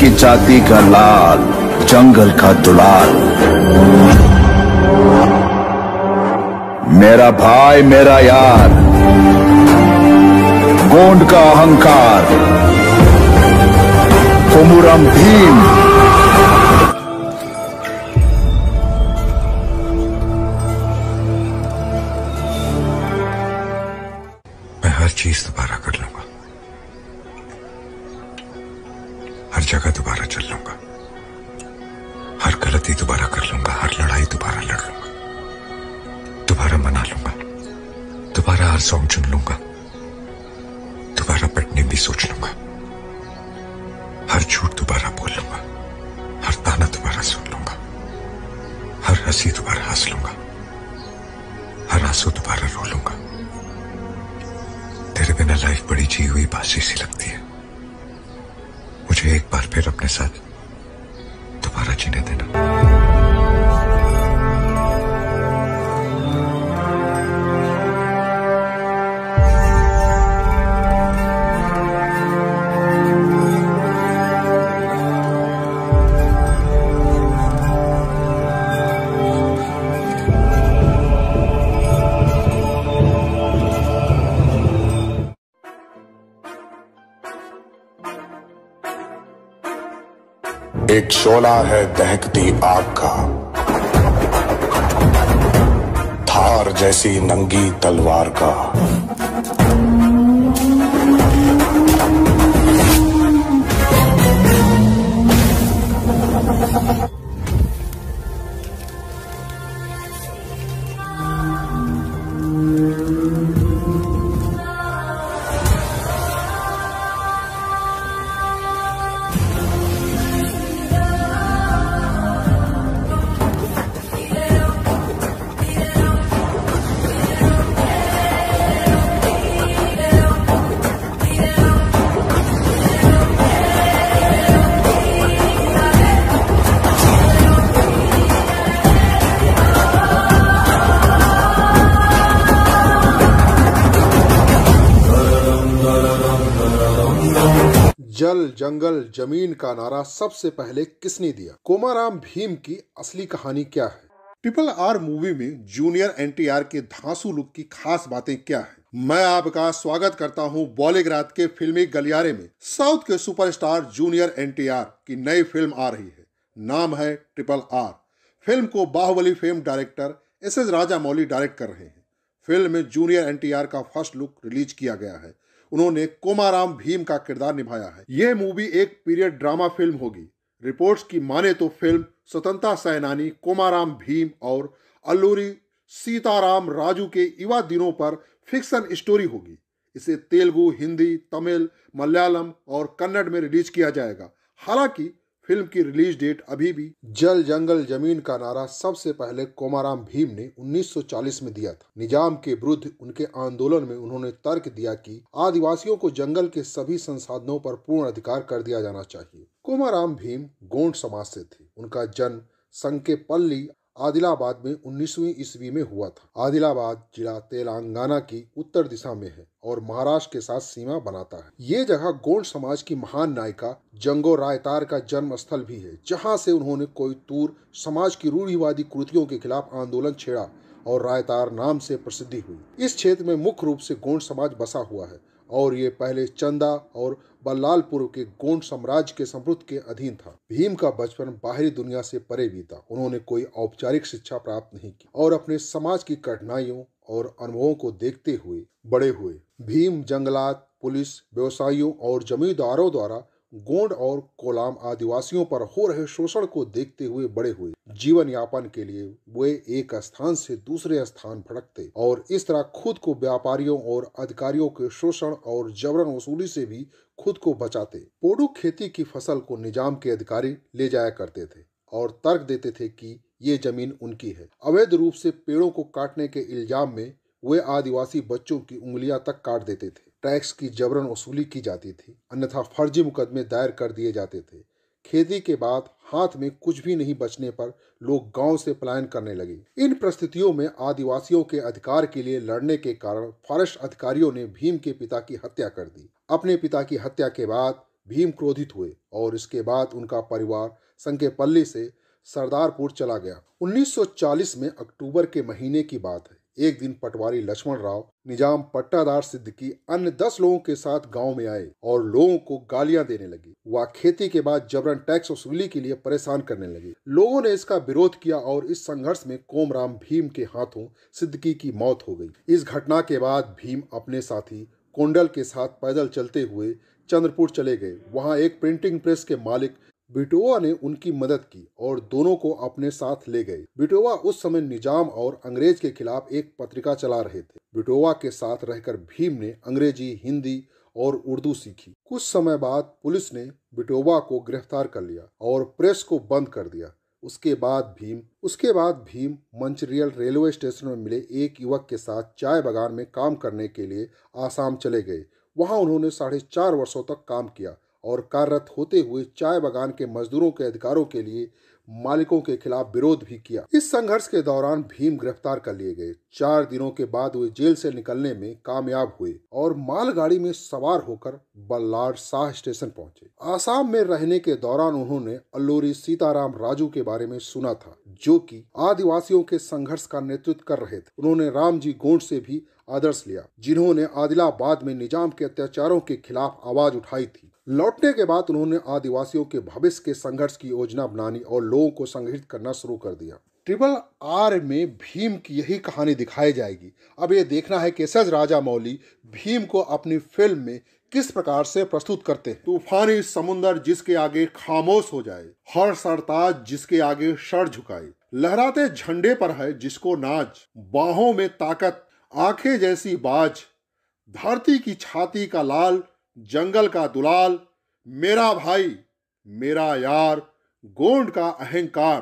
की छाती का लाल, जंगल का दुलाल। मेरा भाई मेरा यार, गोंड का अहंकार, कोमुराम भीम। मैं हर चीज दोबारा कर लूंगा, हर जगह दोबारा चल लूंगा, हर गलती दोबारा कर लूंगा, हर लड़ाई दोबारा लड़ लूंगा, दोबारा मना लूंगा, दोबारा हर सॉन्ग चुन लूंगा, दोबारा पढ़ने भी सोच लूंगा, हर झूठ दोबारा बोल लूंगा, हर ताना दोबारा सुन लूंगा, हर हंसी दोबारा हंस लूंगा, हर आंसू दोबारा रो लूंगा। तेरे बिना लाइफ बड़ी जी हुई बासी सी लगती है। मुझे एक बार फिर अपने साथ दोबारा जीने देना। एक शोला है दहकती आग का, थार जैसी नंगी तलवार का। जल जंगल जमीन का नारा सबसे पहले किसने दिया? कोमुराम भीम की असली कहानी क्या है? ट्रिपल आर मूवी में जूनियर एनटीआर के धांसू लुक की खास बातें क्या है? मैं आपका स्वागत करता हूं बॉलीग्राज के फिल्मी गलियारे में। साउथ के सुपरस्टार जूनियर एनटीआर की नई फिल्म आ रही है, नाम है ट्रिपल आर। फिल्म को Baahubali fame director SS. Rajamouli direct कर रहे हैं। फिल्म में जूनियर एनटीआर का फर्स्ट लुक रिलीज किया गया है। उन्होंने कोमुराम भीम का किरदार निभाया है। यह मूवी एक पीरियड ड्रामा फिल्म होगी। रिपोर्ट्स की माने तो फिल्म स्वतंत्रता सेनानी कोमुराम भीम और अल्लूरी सीताराम राजू के युवा दिनों पर फिक्शन स्टोरी होगी। इसे तेलुगु, हिंदी, तमिल, मलयालम और कन्नड़ में रिलीज किया जाएगा। हालांकि फिल्म की रिलीज डेट अभी भी। जल जंगल जमीन का नारा सबसे पहले कोमुराम भीम ने 1940 में दिया था। निजाम के विरुद्ध उनके आंदोलन में उन्होंने तर्क दिया कि आदिवासियों को जंगल के सभी संसाधनों पर पूर्ण अधिकार कर दिया जाना चाहिए। कोमुराम भीम गोंड समाज से थे। उनका जन्म संकेपल्ली, आदिलाबाद में 19वीं ईस्वी में हुआ था। आदिलाबाद जिला तेलंगाना की उत्तर दिशा में है और महाराष्ट्र के साथ सीमा बनाता है। ये जगह गोंड समाज की महान नायिका जंगो रायतार का जन्म स्थल भी है, जहां से उन्होंने कोयतूर समाज की रूढ़िवादी कृतियों के खिलाफ आंदोलन छेड़ा और रायतार नाम से प्रसिद्धि हुई। इस क्षेत्र में मुख्य रूप से गोंड समाज बसा हुआ है और ये पहले चंदा और बल्लालपुर के गोंड साम्राज्य के संप्रभुत्व के अधीन था। भीम का बचपन बाहरी दुनिया से परे बीता। उन्होंने कोई औपचारिक शिक्षा प्राप्त नहीं की और अपने समाज की कठिनाइयों और अनुभवों को देखते हुए बड़े हुए। भीम जंगलात, पुलिस, व्यवसायियों और जमींदारों द्वारा गोंड और कोलाम आदिवासियों पर हो रहे शोषण को देखते हुए बड़े हुए। जीवन यापन के लिए वे एक स्थान से दूसरे स्थान भटकते और इस तरह खुद को व्यापारियों और अधिकारियों के शोषण और जबरन वसूली से भी खुद को बचाते। पोडू खेती की फसल को निजाम के अधिकारी ले जाया करते थे और तर्क देते थे कि ये जमीन उनकी है। अवैध रूप से पेड़ों को काटने के इल्जाम में वे आदिवासी बच्चों की उंगलियां तक काट देते थे। टैक्स की जबरन वसूली की जाती थी, अन्यथा फर्जी मुकदमे दायर कर दिए जाते थे। खेती के बाद हाथ में कुछ भी नहीं बचने पर लोग गांव से पलायन करने लगे। इन परिस्थितियों में आदिवासियों के अधिकार के लिए लड़ने के कारण फॉरेस्ट अधिकारियों ने भीम के पिता की हत्या कर दी। अपने पिता की हत्या के बाद भीम क्रोधित हुए और इसके बाद उनका परिवार संकेपल्ली से सरदारपुर चला गया। 1940 में अक्टूबर के महीने की बात है। एक दिन पटवारी लक्ष्मण राव निजाम पट्टादार सिद्ध की अन्य 10 लोगों के साथ गांव में आए और लोगों को गालियां देने लगे। वह खेती के बाद जबरन टैक्स वसूली के लिए परेशान करने लगे। लोगों ने इसका विरोध किया और इस संघर्ष में कोमराम भीम के हाथों सिद्दकी की मौत हो गई। इस घटना के बाद भीम अपने साथी कोंडल के साथ पैदल चलते हुए चंद्रपुर चले गए। वहाँ एक प्रिंटिंग प्रेस के मालिक बिटोवा ने उनकी मदद की और दोनों को अपने साथ ले गए। बिटोवा उस समय निजाम और अंग्रेज के खिलाफ एक पत्रिका चला रहे थे। बिटोवा के साथ रहकर भीम ने अंग्रेजी, हिंदी और उर्दू सीखी। कुछ समय बाद पुलिस ने बिटोवा को गिरफ्तार कर लिया और प्रेस को बंद कर दिया। उसके बाद भीम मंचरियल रेलवे स्टेशन में मिले एक युवक के साथ चाय बागान में काम करने के लिए आसाम चले गए। वहाँ उन्होंने 4.5 वर्षों तक काम किया और कार्यरत होते हुए चाय बागान के मजदूरों के अधिकारों के लिए मालिकों के खिलाफ विरोध भी किया। इस संघर्ष के दौरान भीम गिरफ्तार कर लिए गए। 4 दिनों के बाद वे जेल से निकलने में कामयाब हुए और मालगाड़ी में सवार होकर बल्लाड शाह स्टेशन पहुंचे। आसाम में रहने के दौरान उन्होंने अल्लूरी सीताराम राजू के बारे में सुना था, जो कि आदिवासियों के संघर्ष का नेतृत्व कर रहे थे। उन्होंने रामजी गोंड से भी आदर्श लिया, जिन्होंने आदिलाबाद में निजाम के अत्याचारों के खिलाफ आवाज उठाई थी। लौटने के बाद उन्होंने आदिवासियों के भविष्य के संघर्ष की योजना बनानी और लोगों को संगठित करना शुरू कर दिया। RRR में भीम की यही कहानी दिखाई जाएगी। अब ये देखना है कि एसएस राजामौली भीम को अपनी फिल्म में किस प्रकार से प्रस्तुत करते हैं। तूफानी समुन्दर जिसके आगे खामोश हो जाए, हर सरताज जिसके आगे सर झुकाए, लहराते झंडे पर है जिसको नाज, बाहों में ताकत, आंखें जैसी बाज, धरती की छाती का लाल, जंगल का दुलाल, मेरा भाई मेरा यार, गोंड का अहंकार,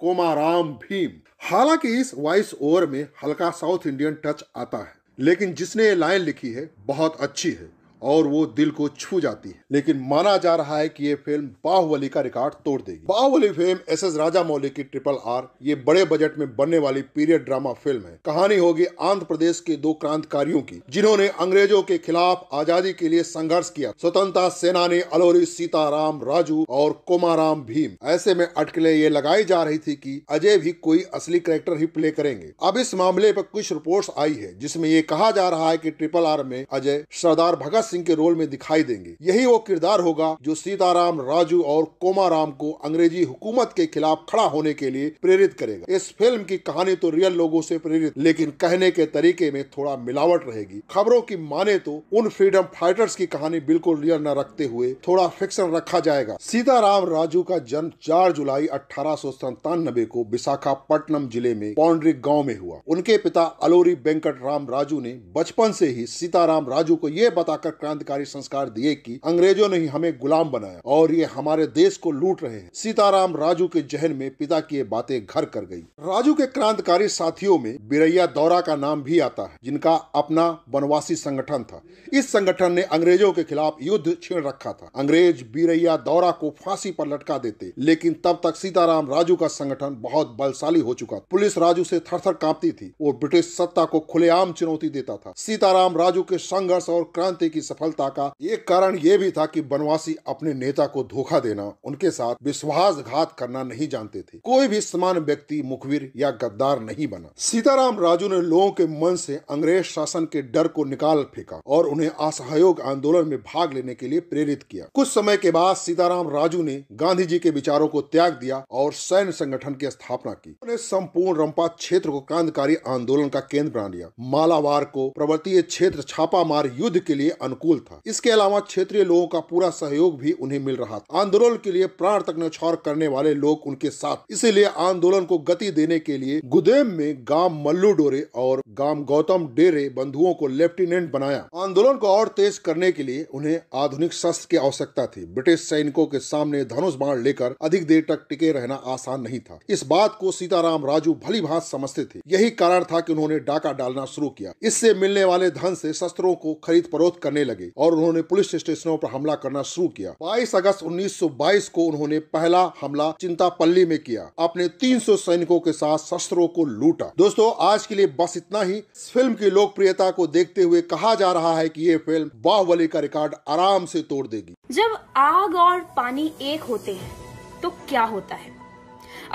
कोमाराम भीम। हालांकि इस वॉइस ओवर में हल्का साउथ इंडियन टच आता है, लेकिन जिसने ये लाइन लिखी है बहुत अच्छी है और वो दिल को छू जाती है। लेकिन माना जा रहा है कि ये फिल्म बाहुबली का रिकॉर्ड तोड़ देगी। बाहुबली फिल्म एसएस राजामौली की RRR ये बड़े बजट में बनने वाली पीरियड ड्रामा फिल्म है। कहानी होगी आंध्र प्रदेश के 2 क्रांतिकारियों की, जिन्होंने अंग्रेजों के खिलाफ आजादी के लिए संघर्ष किया। स्वतंत्रता सेनानी अल्लूरी सीताराम राजू और कोमाराम भीम। ऐसे में अटकलें ये लगाई जा रही थी कि अजय भी कोई असली कैरेक्टर ही प्ले करेंगे। अब इस मामले पर कुछ रिपोर्ट्स आई है, जिसमें ये कहा जा रहा है कि RRR में अजय सरदार भगत सिंह के रोल में दिखाई देंगे। यही वो किरदार होगा जो सीताराम राजू और कोमाराम को अंग्रेजी हुकूमत के खिलाफ खड़ा होने के लिए प्रेरित करेगा। इस फिल्म की कहानी तो रियल लोगों से प्रेरित, लेकिन कहने के तरीके में थोड़ा मिलावट रहेगी। खबरों की माने तो उन फ्रीडम फाइटर्स की कहानी बिल्कुल रियल न रखते हुए थोड़ा फिक्शन रखा जाएगा। सीताराम राजू का जन्म 4 जुलाई 1897 को विशाखापट्टनम जिले में पौंड्री गाँव में हुआ। उनके पिता अल्लूरी वेंकट राम राजू ने बचपन से ही सीताराम राजू को ये बताकर क्रांतिकारी संस्कार दिए कि अंग्रेजों ने हमें गुलाम बनाया और ये हमारे देश को लूट रहे हैं। सीताराम राजू के जहन में पिता की ये बातें घर कर गई। राजू के क्रांतिकारी साथियों में बिरैया दौरा का नाम भी आता है, जिनका अपना वनवासी संगठन था। इस संगठन ने अंग्रेजों के खिलाफ युद्ध छेड़ रखा था। अंग्रेज बिरैया दौरा को फांसी पर लटका देते, लेकिन तब तक सीताराम राजू का संगठन बहुत बलशाली हो चुका। पुलिस राजू से थर-थर कांपती थी। वो ब्रिटिश सत्ता को खुलेआम चुनौती देता था। सीताराम राजू के संघर्ष और क्रांति की सफलता का एक कारण यह भी था कि बनवासी अपने नेता को धोखा देना, उनके साथ विश्वासघात करना नहीं जानते थे। कोई भी सामान्य व्यक्ति मुखबिर या गद्दार नहीं बना। सीताराम राजू ने लोगों के मन से अंग्रेज शासन के डर को निकाल फेंका और उन्हें असहयोग आंदोलन में भाग लेने के लिए प्रेरित किया। कुछ समय के बाद सीताराम राजू ने गांधी जी के विचारों को त्याग दिया और सैन्य संगठन की स्थापना की। उन्होंने संपूर्ण रंपा क्षेत्र को क्रांतिकारी आंदोलन का केंद्र बना लिया। मालाबार को पर्वतीय क्षेत्र छापामार युद्ध के लिए अनुकूल था। इसके अलावा क्षेत्रीय लोगों का पूरा सहयोग भी उन्हें मिल रहा था। आंदोलन के लिए प्राण तक न्यौछावर करने वाले लोग उनके साथ। इसीलिए आंदोलन को गति देने के लिए गुदेम में गांव मल्लू डोरे और गांव गौतम डेरे बंधुओं को लेफ्टिनेंट बनाया। आंदोलन को और तेज करने के लिए उन्हें आधुनिक शस्त्र की आवश्यकता थी। ब्रिटिश सैनिकों के सामने धनुष बाण लेकर अधिक देर तक टिके रहना आसान नहीं था। इस बात को सीताराम राजू भलीभांति समझते थे। यही कारण था कि उन्होंने डाका डालना शुरू किया। इससे मिलने वाले धन से शस्त्रों को खरीद फरोख्त करने लगे और उन्होंने पुलिस स्टेशनों पर हमला करना शुरू किया। 22 अगस्त 1922 को उन्होंने पहला हमला चिंतापल्ली में किया, अपने 300 सैनिकों के साथ शस्त्रों को लूटा। दोस्तों, आज के लिए बस इतना ही। इस फिल्म की लोकप्रियता को देखते हुए कहा जा रहा है कि ये फिल्म बाहुबली का रिकॉर्ड आराम से तोड़ देगी। जब आग और पानी एक होते हैं तो क्या होता है?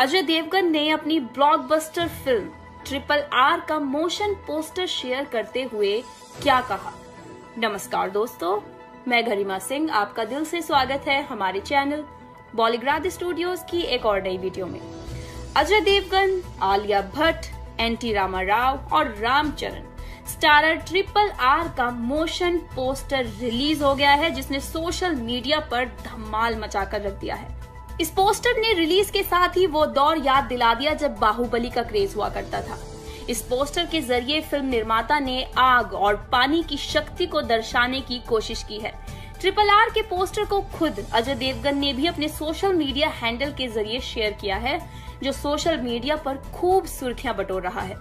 अजय देवगन ने अपनी ब्लॉकबस्टर फिल्म RRR का मोशन पोस्टर शेयर करते हुए क्या कहा? नमस्कार दोस्तों, मैं गरिमा सिंह, आपका दिल से स्वागत है हमारे चैनल बॉलीग्राड स्टूडियोज की एक और नई वीडियो में। अजय देवगन, आलिया भट्ट, एनटी रामा राव और रामचरण स्टारर RRR का मोशन पोस्टर रिलीज हो गया है, जिसने सोशल मीडिया पर धमाल मचाकर रख दिया है। इस पोस्टर ने रिलीज के साथ ही वो दौर याद दिला दिया जब बाहुबली का क्रेज हुआ करता था। इस पोस्टर के जरिए फिल्म निर्माता ने आग और पानी की शक्ति को दर्शाने की कोशिश की है। RRR के पोस्टर को खुद अजय देवगन ने भी अपने सोशल मीडिया हैंडल के जरिए शेयर किया है, जो सोशल मीडिया पर खूब सुर्खियां बटोर रहा है।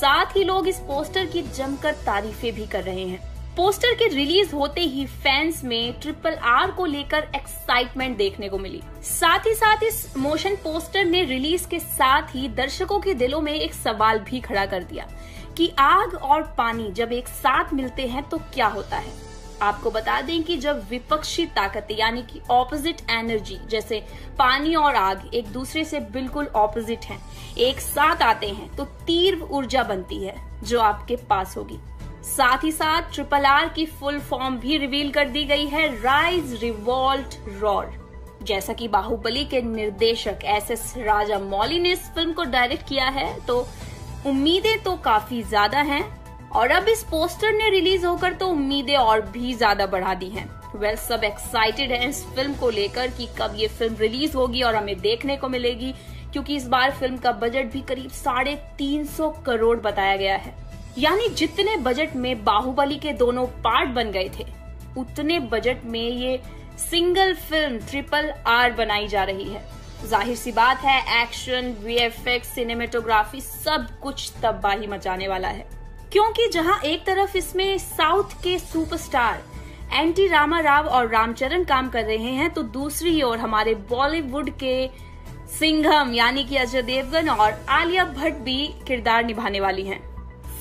साथ ही लोग इस पोस्टर की जमकर तारीफें भी कर रहे हैं। पोस्टर के रिलीज होते ही फैंस में RRR को लेकर एक्साइटमेंट देखने को मिली। साथ ही साथ इस मोशन पोस्टर ने रिलीज के साथ ही दर्शकों के दिलों में एक सवाल भी खड़ा कर दिया कि आग और पानी जब एक साथ मिलते हैं तो क्या होता है। आपको बता दें कि जब विपक्षी ताकतें यानी कि ऑपोजिट एनर्जी जैसे पानी और आग एक दूसरे से बिल्कुल ऑपोजिट हैं, एक साथ आते हैं तो तीव्र ऊर्जा बनती है जो आपके पास होगी। साथ ही साथ RRR की फुल फॉर्म भी रिवील कर दी गई है, राइज रिवॉल्ट रोर। जैसा कि बाहुबली के निर्देशक SS राजामौली ने इस फिल्म को डायरेक्ट किया है तो उम्मीदें तो काफी ज्यादा हैं और अब इस पोस्टर ने रिलीज होकर तो उम्मीदें और भी ज्यादा बढ़ा दी हैं। वेल, सब एक्साइटेड हैं इस फिल्म को लेकर कि कब ये फिल्म रिलीज होगी और हमें देखने को मिलेगी, क्योंकि इस बार फिल्म का बजट भी करीब 350 करोड़ बताया गया है। यानी जितने बजट में बाहुबली के दोनों पार्ट बन गए थे उतने बजट में ये सिंगल फिल्म RRR बनाई जा रही है। जाहिर सी बात है, एक्शन, VFX, सिनेमेटोग्राफी सब कुछ तबाही मचाने वाला है, क्योंकि जहां एक तरफ इसमें साउथ के सुपरस्टार एनटी रामा राव और रामचरण काम कर रहे हैं तो दूसरी ओर हमारे बॉलीवुड के सिंघम यानी कि अजय देवगन और आलिया भट्ट भी किरदार निभाने वाली है।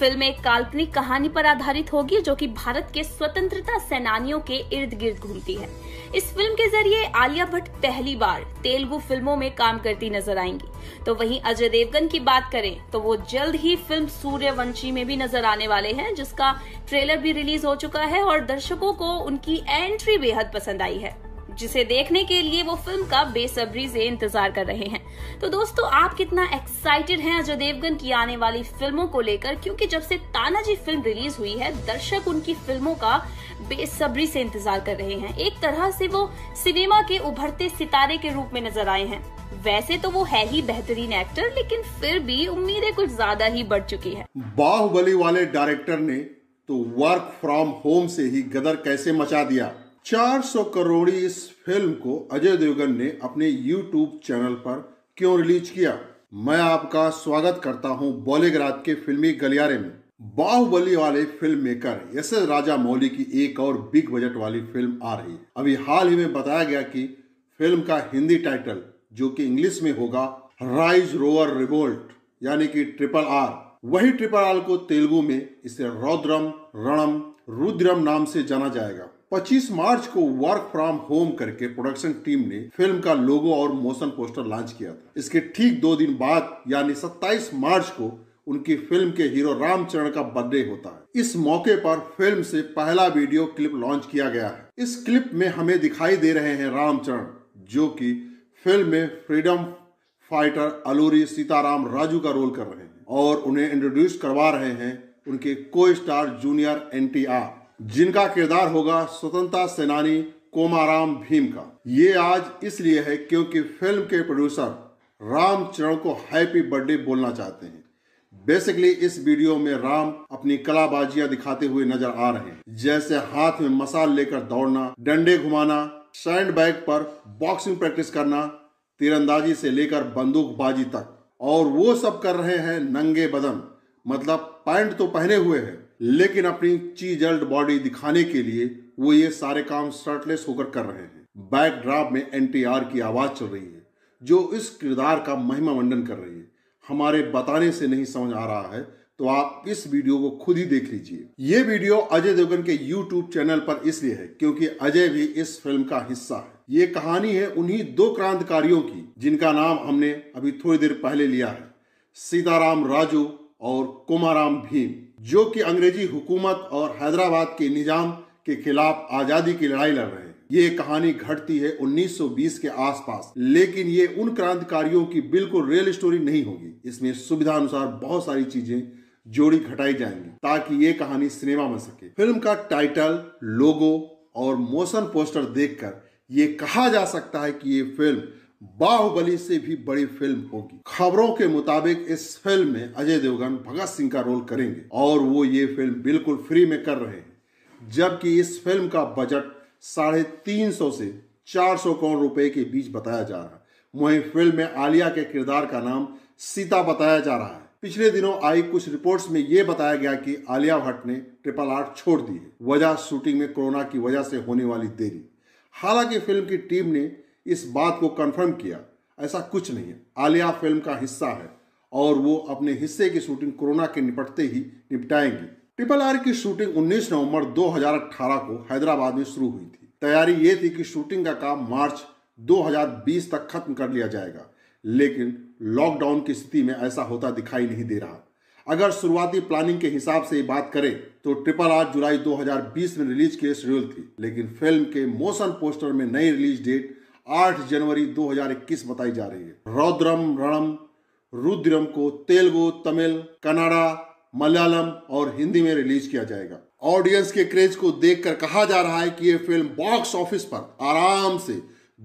फिल्म एक काल्पनिक कहानी पर आधारित होगी जो कि भारत के स्वतंत्रता सेनानियों के इर्द गिर्द घूमती है। इस फिल्म के जरिए आलिया भट्ट पहली बार तेलुगु फिल्मों में काम करती नजर आएंगी, तो वहीं अजय देवगन की बात करें तो वो जल्द ही फिल्म सूर्यवंशी में भी नजर आने वाले हैं, जिसका ट्रेलर भी रिलीज हो चुका है और दर्शकों को उनकी एंट्री बेहद पसंद आई है, जिसे देखने के लिए वो फिल्म का बेसब्री से इंतजार कर रहे हैं। तो दोस्तों, आप कितना एक्साइटेड हैं अजय देवगन की आने वाली फिल्मों को लेकर, क्योंकि जब से तानाजी फिल्म रिलीज हुई है दर्शक उनकी फिल्मों का बेसब्री से इंतजार कर रहे हैं। एक तरह से वो सिनेमा के उभरते सितारे के रूप में नजर आए हैं। वैसे तो वो है ही बेहतरीन एक्टर, लेकिन फिर भी उम्मीदें कुछ ज्यादा ही बढ़ चुकी है। बाहुबली वाले डायरेक्टर ने तो वर्क फ्रॉम होम से ही गदर कैसे मचा दिया। 400 करोड़ी इस फिल्म को अजय देवगन ने अपने YouTube चैनल पर क्यों रिलीज किया? मैं आपका स्वागत करता हूं बॉलीग्राड के फिल्मी गलियारे में। बाहुबली वाले फिल्म मेकर SS राजामौली की एक और बिग बजट वाली फिल्म आ रही है। अभी हाल ही में बताया गया कि फिल्म का हिंदी टाइटल जो कि इंग्लिश में होगा राइज रोवर रिवोल्ट यानी कि RRR। वही RRR को तेलुगु में इसे रौद्रम रणम रुद्रम नाम से जाना जाएगा। 25 मार्च को वर्क फ्रॉम होम करके प्रोडक्शन टीम ने फिल्म का लोगो और मोशन पोस्टर लॉन्च किया था। इसके ठीक 2 दिन बाद यानी 27 मार्च को उनकी फिल्म के हीरो रामचरण का बर्थडे होता है। इस मौके पर फिल्म से पहला वीडियो क्लिप लॉन्च किया गया है। इस क्लिप में हमें दिखाई दे रहे हैं रामचरण, जो कि फिल्म में फ्रीडम फाइटर अल्लूरी सीताराम राजू का रोल कर रहे हैं और उन्हें इंट्रोड्यूस करवा रहे हैं उनके को स्टार जूनियर NTR, जिनका किरदार होगा स्वतंत्रता सेनानी कोमाराम भीम का। ये आज इसलिए है क्योंकि फिल्म के प्रोड्यूसर रामचरण को हैप्पी बर्थडे बोलना चाहते हैं। बेसिकली इस वीडियो में राम अपनी कलाबाजियां दिखाते हुए नजर आ रहे हैं, जैसे हाथ में मसाल लेकर दौड़ना, डंडे घुमाना, सैंड बैग पर बॉक्सिंग प्रैक्टिस करना, तीरंदाजी से लेकर बंदूकबाजी तक, और वो सब कर रहे हैं नंगे बदन, मतलब पैंट तो पहने हुए है लेकिन अपनी चीजल्ड बॉडी दिखाने के लिए वो ये सारे काम शर्टलेस होकर कर रहे हैं। बैकड्रॉप में एनटीआर की आवाज चल रही है जो इस किरदार का महिमा मंडन कर रही है। हमारे बताने से नहीं समझ आ रहा है तो आप इस वीडियो को खुद ही देख लीजिए। ये वीडियो अजय देवगन के YouTube चैनल पर इसलिए है क्योंकि अजय भी इस फिल्म का हिस्सा है। ये कहानी है उन्हीं दो क्रांतिकारियों की जिनका नाम हमने अभी थोड़ी देर पहले लिया है, सीताराम राजू और कोमाराम भीम, जो कि अंग्रेजी हुकूमत और हैदराबाद के निजाम के खिलाफ आजादी की लड़ाई लड़ रहे हैं। ये कहानी घटती है 1920 के आसपास, लेकिन ये उन क्रांतिकारियों की बिल्कुल रियल स्टोरी नहीं होगी। इसमें सुविधा अनुसार बहुत सारी चीजें जोड़ी घटाई जाएंगी ताकि ये कहानी सिनेमा बन सके। फिल्म का टाइटल, लोगो और मोशन पोस्टर देखकर ये कहा जा सकता है कि ये फिल्म बाहुबली से भी बड़ी फिल्म होगी। खबरों के मुताबिक इस फिल्म में अजय देवगन भगत सिंह का रोल करेंगे और वो ये फिल्म बिल्कुल फ्री में कर रहे हैं, जबकि इस फिल्म का बजट 350 से 400 करोड़ रुपए के बीच बताया जा रहा है। वहीं फिल्म में आलिया के किरदार का नाम सीता बताया जा रहा है। पिछले दिनों आई कुछ रिपोर्ट्स में ये बताया गया कि आलिया भट्ट ने RRR छोड़ दी है, वजह शूटिंग में कोरोना की वजह से होने वाली देरी। हालांकि फिल्म की टीम ने इस बात को कंफर्म किया, ऐसा कुछ नहीं है। आलिया फिल्म का हिस्सा है और वो अपने हिस्से की शूटिंग कोरोना के निपटते ही निपटाएंगी। RRR की शूटिंग 19 नवंबर 2018 को हैदराबाद में शुरू हुई थी। तैयारी ये थी कि शूटिंग का काम मार्च 2020 तक खत्म कर लिया जाएगा, लेकिन लॉकडाउन की स्थिति में ऐसा होता दिखाई नहीं दे रहा। अगर शुरुआती प्लानिंग के हिसाब से बात करें तो RRR जुलाई 2020 में रिलीज के लिए शेड्यूल थी, लेकिन फिल्म के मोशन पोस्टर में नई रिलीज डेट 8 जनवरी 2021 बताई जा रही है। रौद्रम रणम रुद्रम को तेलुगु, तमिल, कन्नड़ा, मलयालम और हिंदी में रिलीज किया जाएगा। ऑडियंस के क्रेज को देखकर कहा जा रहा है कि ये फिल्म बॉक्स ऑफिस पर आराम से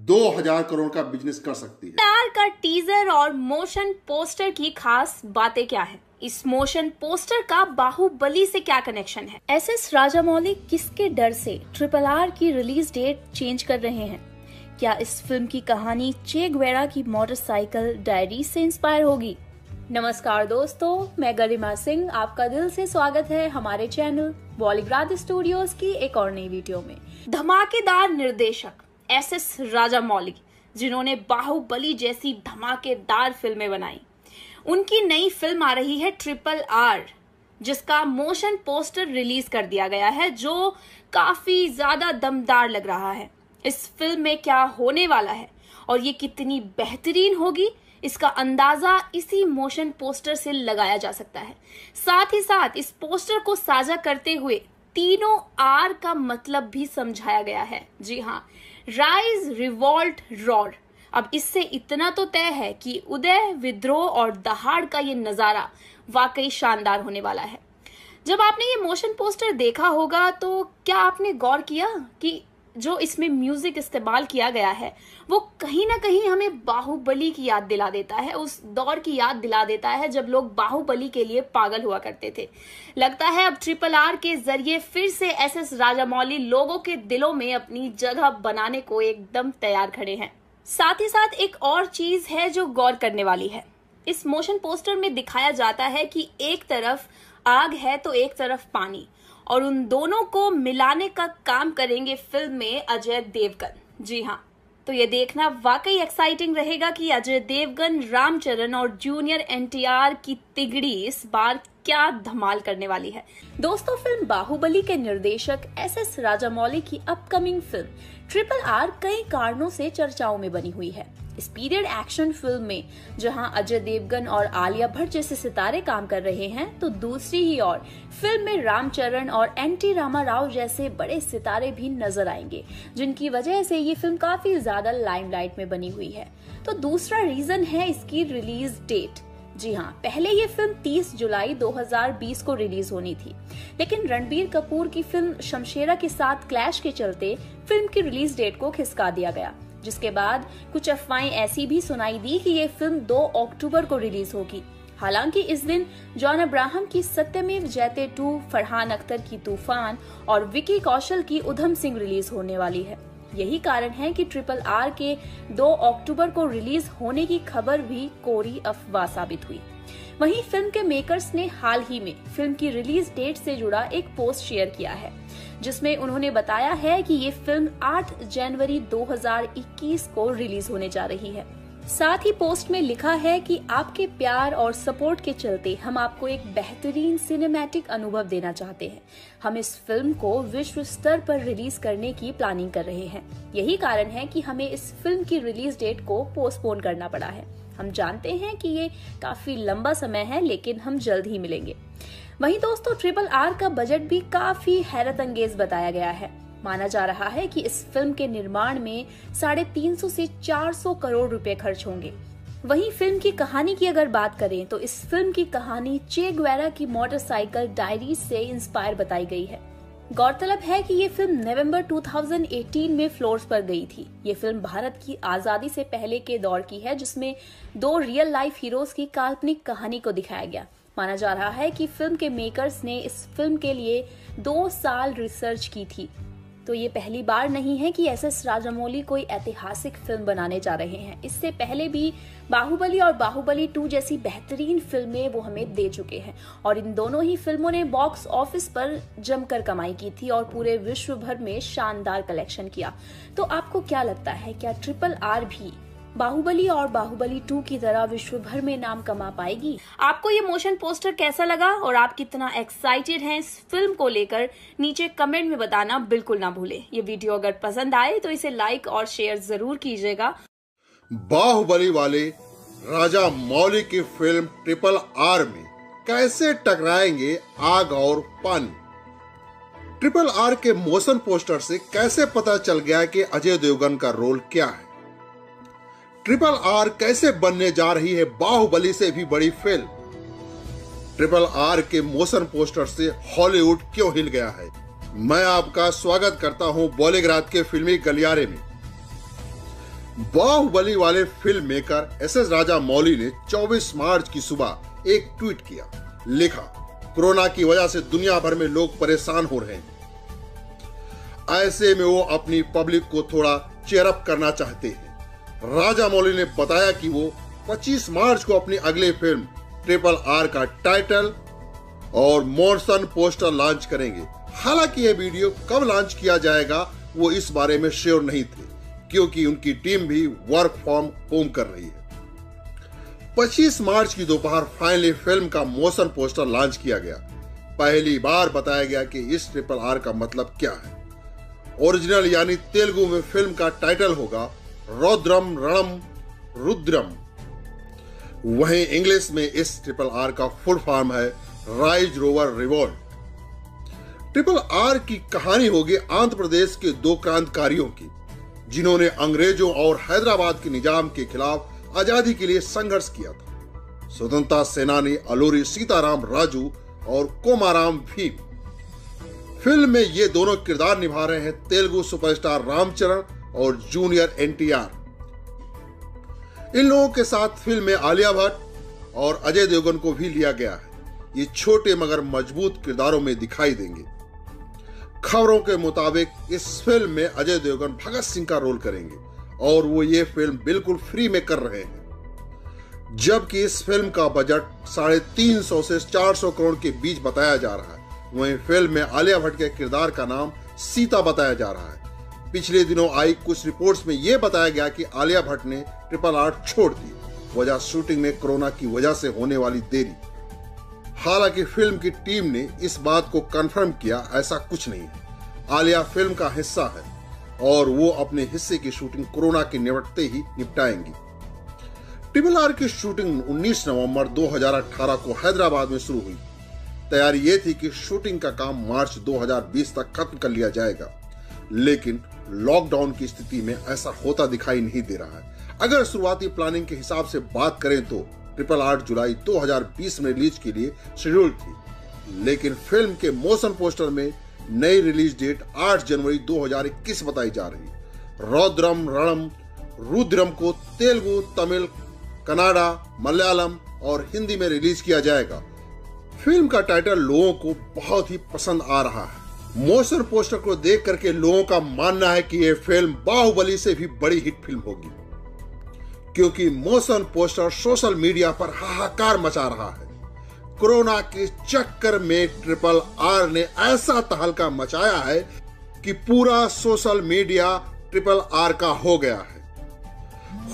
2000 करोड़ का बिजनेस कर सकती है। RRR का टीजर और मोशन पोस्टर की खास बातें क्या है? इस मोशन पोस्टर का बाहुबली से क्या कनेक्शन है? SS राजामौली किसके डर से RRR की रिलीज डेट चेंज कर रहे हैं? क्या इस फिल्म की कहानी चे गुवेरा की मोटरसाइकिल डायरी से इंस्पायर होगी? नमस्कार दोस्तों, मैं गरिमा सिंह, आपका दिल से स्वागत है हमारे चैनल बॉलीग्राज स्टूडियोज की एक और नई वीडियो में। धमाकेदार निर्देशक SS राजामौली, जिन्होंने बाहुबली जैसी धमाकेदार फिल्में बनाई, उनकी नई फिल्म आ रही है RRR, जिसका मोशन पोस्टर रिलीज कर दिया गया है जो काफी ज्यादा दमदार लग रहा है। इस फिल्म में क्या होने वाला है और ये कितनी बेहतरीन होगी, इसका अंदाजा इसी मोशन पोस्टर से लगाया जा सकता है। साथ ही साथ इस पोस्टर को साझा करते हुए तीनों आर का मतलब भी समझाया गया है। जी हाँ, राइज, रिवॉल्ट, रॉर। अब इससे इतना तो तय है कि उदय, विद्रोह और दहाड़ का ये नजारा वाकई शानदार होने वाला है। जब आपने ये मोशन पोस्टर देखा होगा तो क्या आपने गौर किया कि जो इसमें म्यूजिक इस्तेमाल किया गया है वो कहीं ना कहीं हमें बाहुबली की याद दिला देता है, उस दौर की याद दिला देता है जब लोग बाहुबली के लिए पागल हुआ करते थे। लगता है अब RRR के जरिए फिर से SS राजामौली लोगों के दिलों में अपनी जगह बनाने को एकदम तैयार खड़े हैं। साथ ही साथ एक और चीज है जो गौर करने वाली है। इस मोशन पोस्टर में दिखाया जाता है कि एक तरफ आग है तो एक तरफ पानी, और उन दोनों को मिलाने का काम करेंगे फिल्म में अजय देवगन। जी हाँ, तो ये देखना वाकई एक्साइटिंग रहेगा कि अजय देवगन, रामचरण और जूनियर NTR की तिगड़ी इस बार क्या धमाल करने वाली है। दोस्तों, फिल्म बाहुबली के निर्देशक SS राजामौली की अपकमिंग फिल्म RRR कई कारणों से चर्चाओं में बनी हुई है। इस पीरियड एक्शन फिल्म में जहां अजय देवगन और आलिया भट्ट जैसे सितारे काम कर रहे हैं, तो दूसरी ही ओर फिल्म में रामचरण और NT रामा राव जैसे बड़े सितारे भी नजर आएंगे, जिनकी वजह से ये फिल्म काफी ज्यादा लाइमलाइट में बनी हुई है। तो दूसरा रीजन है इसकी रिलीज डेट। जी हाँ, पहले ये फिल्म 30 जुलाई 2020 को रिलीज होनी थी, लेकिन रणबीर कपूर की फिल्म शमशेरा के साथ क्लैश के चलते फिल्म की रिलीज डेट को खिसका दिया गया, जिसके बाद कुछ अफवाहें ऐसी भी सुनाई दी कि ये फिल्म 2 अक्टूबर को रिलीज होगी। हालांकि इस दिन जॉन अब्राहम की सत्यमेव जयते 2, फरहान अख्तर की तूफान और विकी कौशल की उधम सिंह रिलीज होने वाली है। यही कारण है कि RRR के 2 अक्टूबर को रिलीज होने की खबर भी कोरी अफवाह साबित हुई। वहीं फिल्म के मेकर्स ने हाल ही में फिल्म की रिलीज डेट से जुड़ा एक पोस्ट शेयर किया है, जिसमें उन्होंने बताया है कि ये फिल्म 8 जनवरी 2021 को रिलीज होने जा रही है। साथ ही पोस्ट में लिखा है कि आपके प्यार और सपोर्ट के चलते हम आपको एक बेहतरीन सिनेमैटिक अनुभव देना चाहते हैं। हम इस फिल्म को विश्व स्तर पर रिलीज करने की प्लानिंग कर रहे हैं। यही कारण है कि हमें इस फिल्म की रिलीज डेट को पोस्टपोन करना पड़ा है। हम जानते हैं कि ये काफी लंबा समय है, लेकिन हम जल्द ही मिलेंगे। वहीं दोस्तों, ट्रिपल आर का बजट भी काफी हैरत अंगेज बताया गया है। माना जा रहा है कि इस फिल्म के निर्माण में 350 से 400 करोड़ रुपए खर्च होंगे। वहीं फिल्म की कहानी की अगर बात करें तो इस फिल्म की कहानी चे गुवेरा की मोटरसाइकिल डायरी से इंस्पायर बताई गई है। गौरतलब है कि ये फिल्म नवंबर 2018 में फ्लोर्स पर गई थी। ये फिल्म भारत की आजादी से पहले के दौर की है, जिसमें 2 रियल लाइफ हीरोज की काल्पनिक कहानी को दिखाया गया। माना जा रहा है कि फिल्म के मेकर्स ने इस फिल्म के लिए 2 साल रिसर्च की थी। तो ये पहली बार नहीं है कि एसएस राजामौली कोई ऐतिहासिक फिल्म बनाने जा रहे हैं। इससे पहले भी बाहुबली और बाहुबली 2 जैसी बेहतरीन फिल्में वो हमें दे चुके हैं और इन दोनों ही फिल्मों ने बॉक्स ऑफिस पर जमकर कमाई की थी और पूरे विश्व भर में शानदार कलेक्शन किया। तो आपको क्या लगता है, क्या ट्रिपल आर भी बाहुबली और बाहुबली 2 की तरह विश्व भर में नाम कमा पाएगी? आपको ये मोशन पोस्टर कैसा लगा और आप कितना एक्साइटेड हैं इस फिल्म को लेकर, नीचे कमेंट में बताना बिल्कुल ना भूलें। ये वीडियो अगर पसंद आए तो इसे लाइक और शेयर जरूर कीजिएगा। बाहुबली वाले राजामौली की फिल्म ट्रिपल आर में कैसे टकराएंगे आग और पानी? ट्रिपल आर के मोशन पोस्टर से कैसे पता चल गया कि अजय देवगन का रोल क्या है? ट्रिपल आर कैसे बनने जा रही है बाहुबली से भी बड़ी फिल्म? ट्रिपल आर के मोशन पोस्टर से हॉलीवुड क्यों हिल गया है? मैं आपका स्वागत करता हूं बॉलीग्राज के फिल्मी गलियारे में। बाहुबली वाले फिल्म मेकर एसएस राजामौली ने 24 मार्च की सुबह एक ट्वीट किया, लिखा, कोरोना की वजह से दुनिया भर में लोग परेशान हो रहे हैं। ऐसे में वो अपनी पब्लिक को थोड़ा चेयरअप करना चाहते हैं। राजामौली ने बताया कि वो 25 मार्च को अपनी अगली फिल्म ट्रिपल आर का टाइटल और मोशन पोस्टर लॉन्च करेंगे। हालांकि यह वीडियो कब लॉन्च किया जाएगा वो इस बारे में श्योर नहीं थे, क्योंकि उनकी टीम भी वर्क फ्रॉम होम कर रही है। 25 मार्च की दोपहर फाइनली फिल्म का मोशन पोस्टर लॉन्च किया गया। पहली बार बताया गया कि इस ट्रिपल आर का मतलब क्या है। ओरिजिनल यानी तेलुगु में फिल्म का टाइटल होगा रौद्रम रणम रुद्रम। वहीं इंग्लिश में इस ट्रिपल आर का फुल फॉर्म है rise roar revolt. Triple R की कहानी होगी आंध्र प्रदेश के 2 क्रांतिकारियों की, जिन्होंने अंग्रेजों और हैदराबाद के निजाम के खिलाफ आजादी के लिए संघर्ष किया था। स्वतंत्रता सेनानी अल्लूरी सीताराम राजू और कोमाराम भीम। फिल्म में ये दोनों किरदार निभा रहे हैं तेलुगु सुपरस्टार रामचरण और जूनियर एनटीआर। इन लोगों के साथ फिल्म में आलिया भट्ट और अजय देवगन को भी लिया गया है। ये छोटे मगर मजबूत किरदारों में दिखाई देंगे। खबरों के मुताबिक इस फिल्म में अजय देवगन भगत सिंह का रोल करेंगे और वो ये फिल्म बिल्कुल फ्री में कर रहे हैं, जबकि इस फिल्म का बजट 350 से 400 करोड़ के बीच बताया जा रहा है। वहीं फिल्म में आलिया भट्ट के किरदार का नाम सीता बताया जा रहा है। पिछले दिनों आई कुछ रिपोर्ट्स में यह बताया गया कि आलिया भट्ट ने ट्रिपल आर छोड़ दी, वजह शूटिंग में कोरोना की वजह से होने वाली देरी। हालांकि फिल्म की टीम ने इस बात को कंफर्म किया, ऐसा कुछ नहीं है। आलिया फिल्म का हिस्सा है और वो अपने हिस्से की शूटिंग कोरोना के निपटते ही निपटाएंगी। ट्रिपल आर की शूटिंग 19 नवंबर 2018 को हैदराबाद में शुरू हुई। तैयारी ये थी कि शूटिंग का काम मार्च 2020 तक खत्म कर लिया जाएगा, लेकिन लॉकडाउन की स्थिति में ऐसा होता दिखाई नहीं दे रहा है। अगर शुरुआती प्लानिंग के हिसाब से बात करें तो ट्रिपल आर जुलाई 2020 में रिलीज के लिए शेड्यूल थी, लेकिन फिल्म के मोशन पोस्टर में नई रिलीज डेट 8 जनवरी 2021 बताई जा रही है। रौद्रम रणम रुद्रम को तेलुगु, तमिल, कन्नाडा, मलयालम और हिंदी में रिलीज किया जाएगा। फिल्म का टाइटल लोगों को बहुत ही पसंद आ रहा है। मोशन पोस्टर को देख करके लोगों का मानना है कि यह फिल्म बाहुबली से भी बड़ी हिट फिल्म होगी, क्योंकि मोशन पोस्टर सोशल मीडिया पर हाहाकार मचा रहा है। कोरोना के चक्कर में ट्रिपल आर ने ऐसा तहलका मचाया है कि पूरा सोशल मीडिया ट्रिपल आर का हो गया है,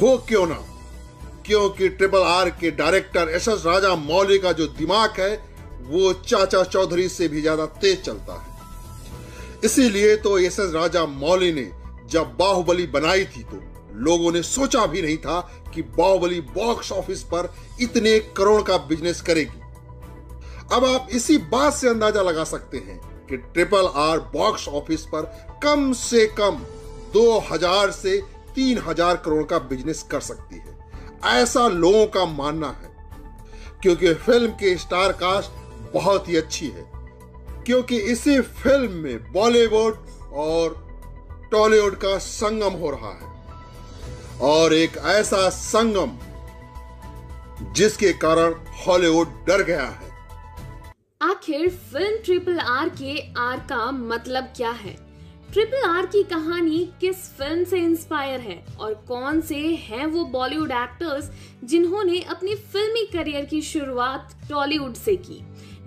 हो क्यों ना, क्योंकि ट्रिपल आर के डायरेक्टर एसएस राजा मौली का जो दिमाग है वो चाचा चौधरी से भी ज्यादा तेज चलता है। इसीलिए तो एसएस राजा मौली ने जब बाहुबली बनाई थी तो लोगों ने सोचा भी नहीं था कि बाहुबली बॉक्स ऑफिस पर इतने करोड़ का बिजनेस करेगी। अब आप इसी बात से अंदाजा लगा सकते हैं कि ट्रिपल आर बॉक्स ऑफिस पर कम से कम 2000 से 3000 करोड़ का बिजनेस कर सकती है, ऐसा लोगों का मानना है, क्योंकि फिल्म के स्टार कास्ट बहुत ही अच्छी है, क्योंकि इसी फिल्म में बॉलीवुड और टॉलीवुड का संगम हो रहा है, और एक ऐसा संगम जिसके कारण हॉलीवुड डर गया है। आखिर फिल्म ट्रिपल आर के आर का मतलब क्या है? ट्रिपल आर की कहानी किस फिल्म से इंस्पायर है और कौन से हैं वो बॉलीवुड एक्टर्स जिन्होंने अपनी फिल्मी करियर की शुरुआत टॉलीवुड से की?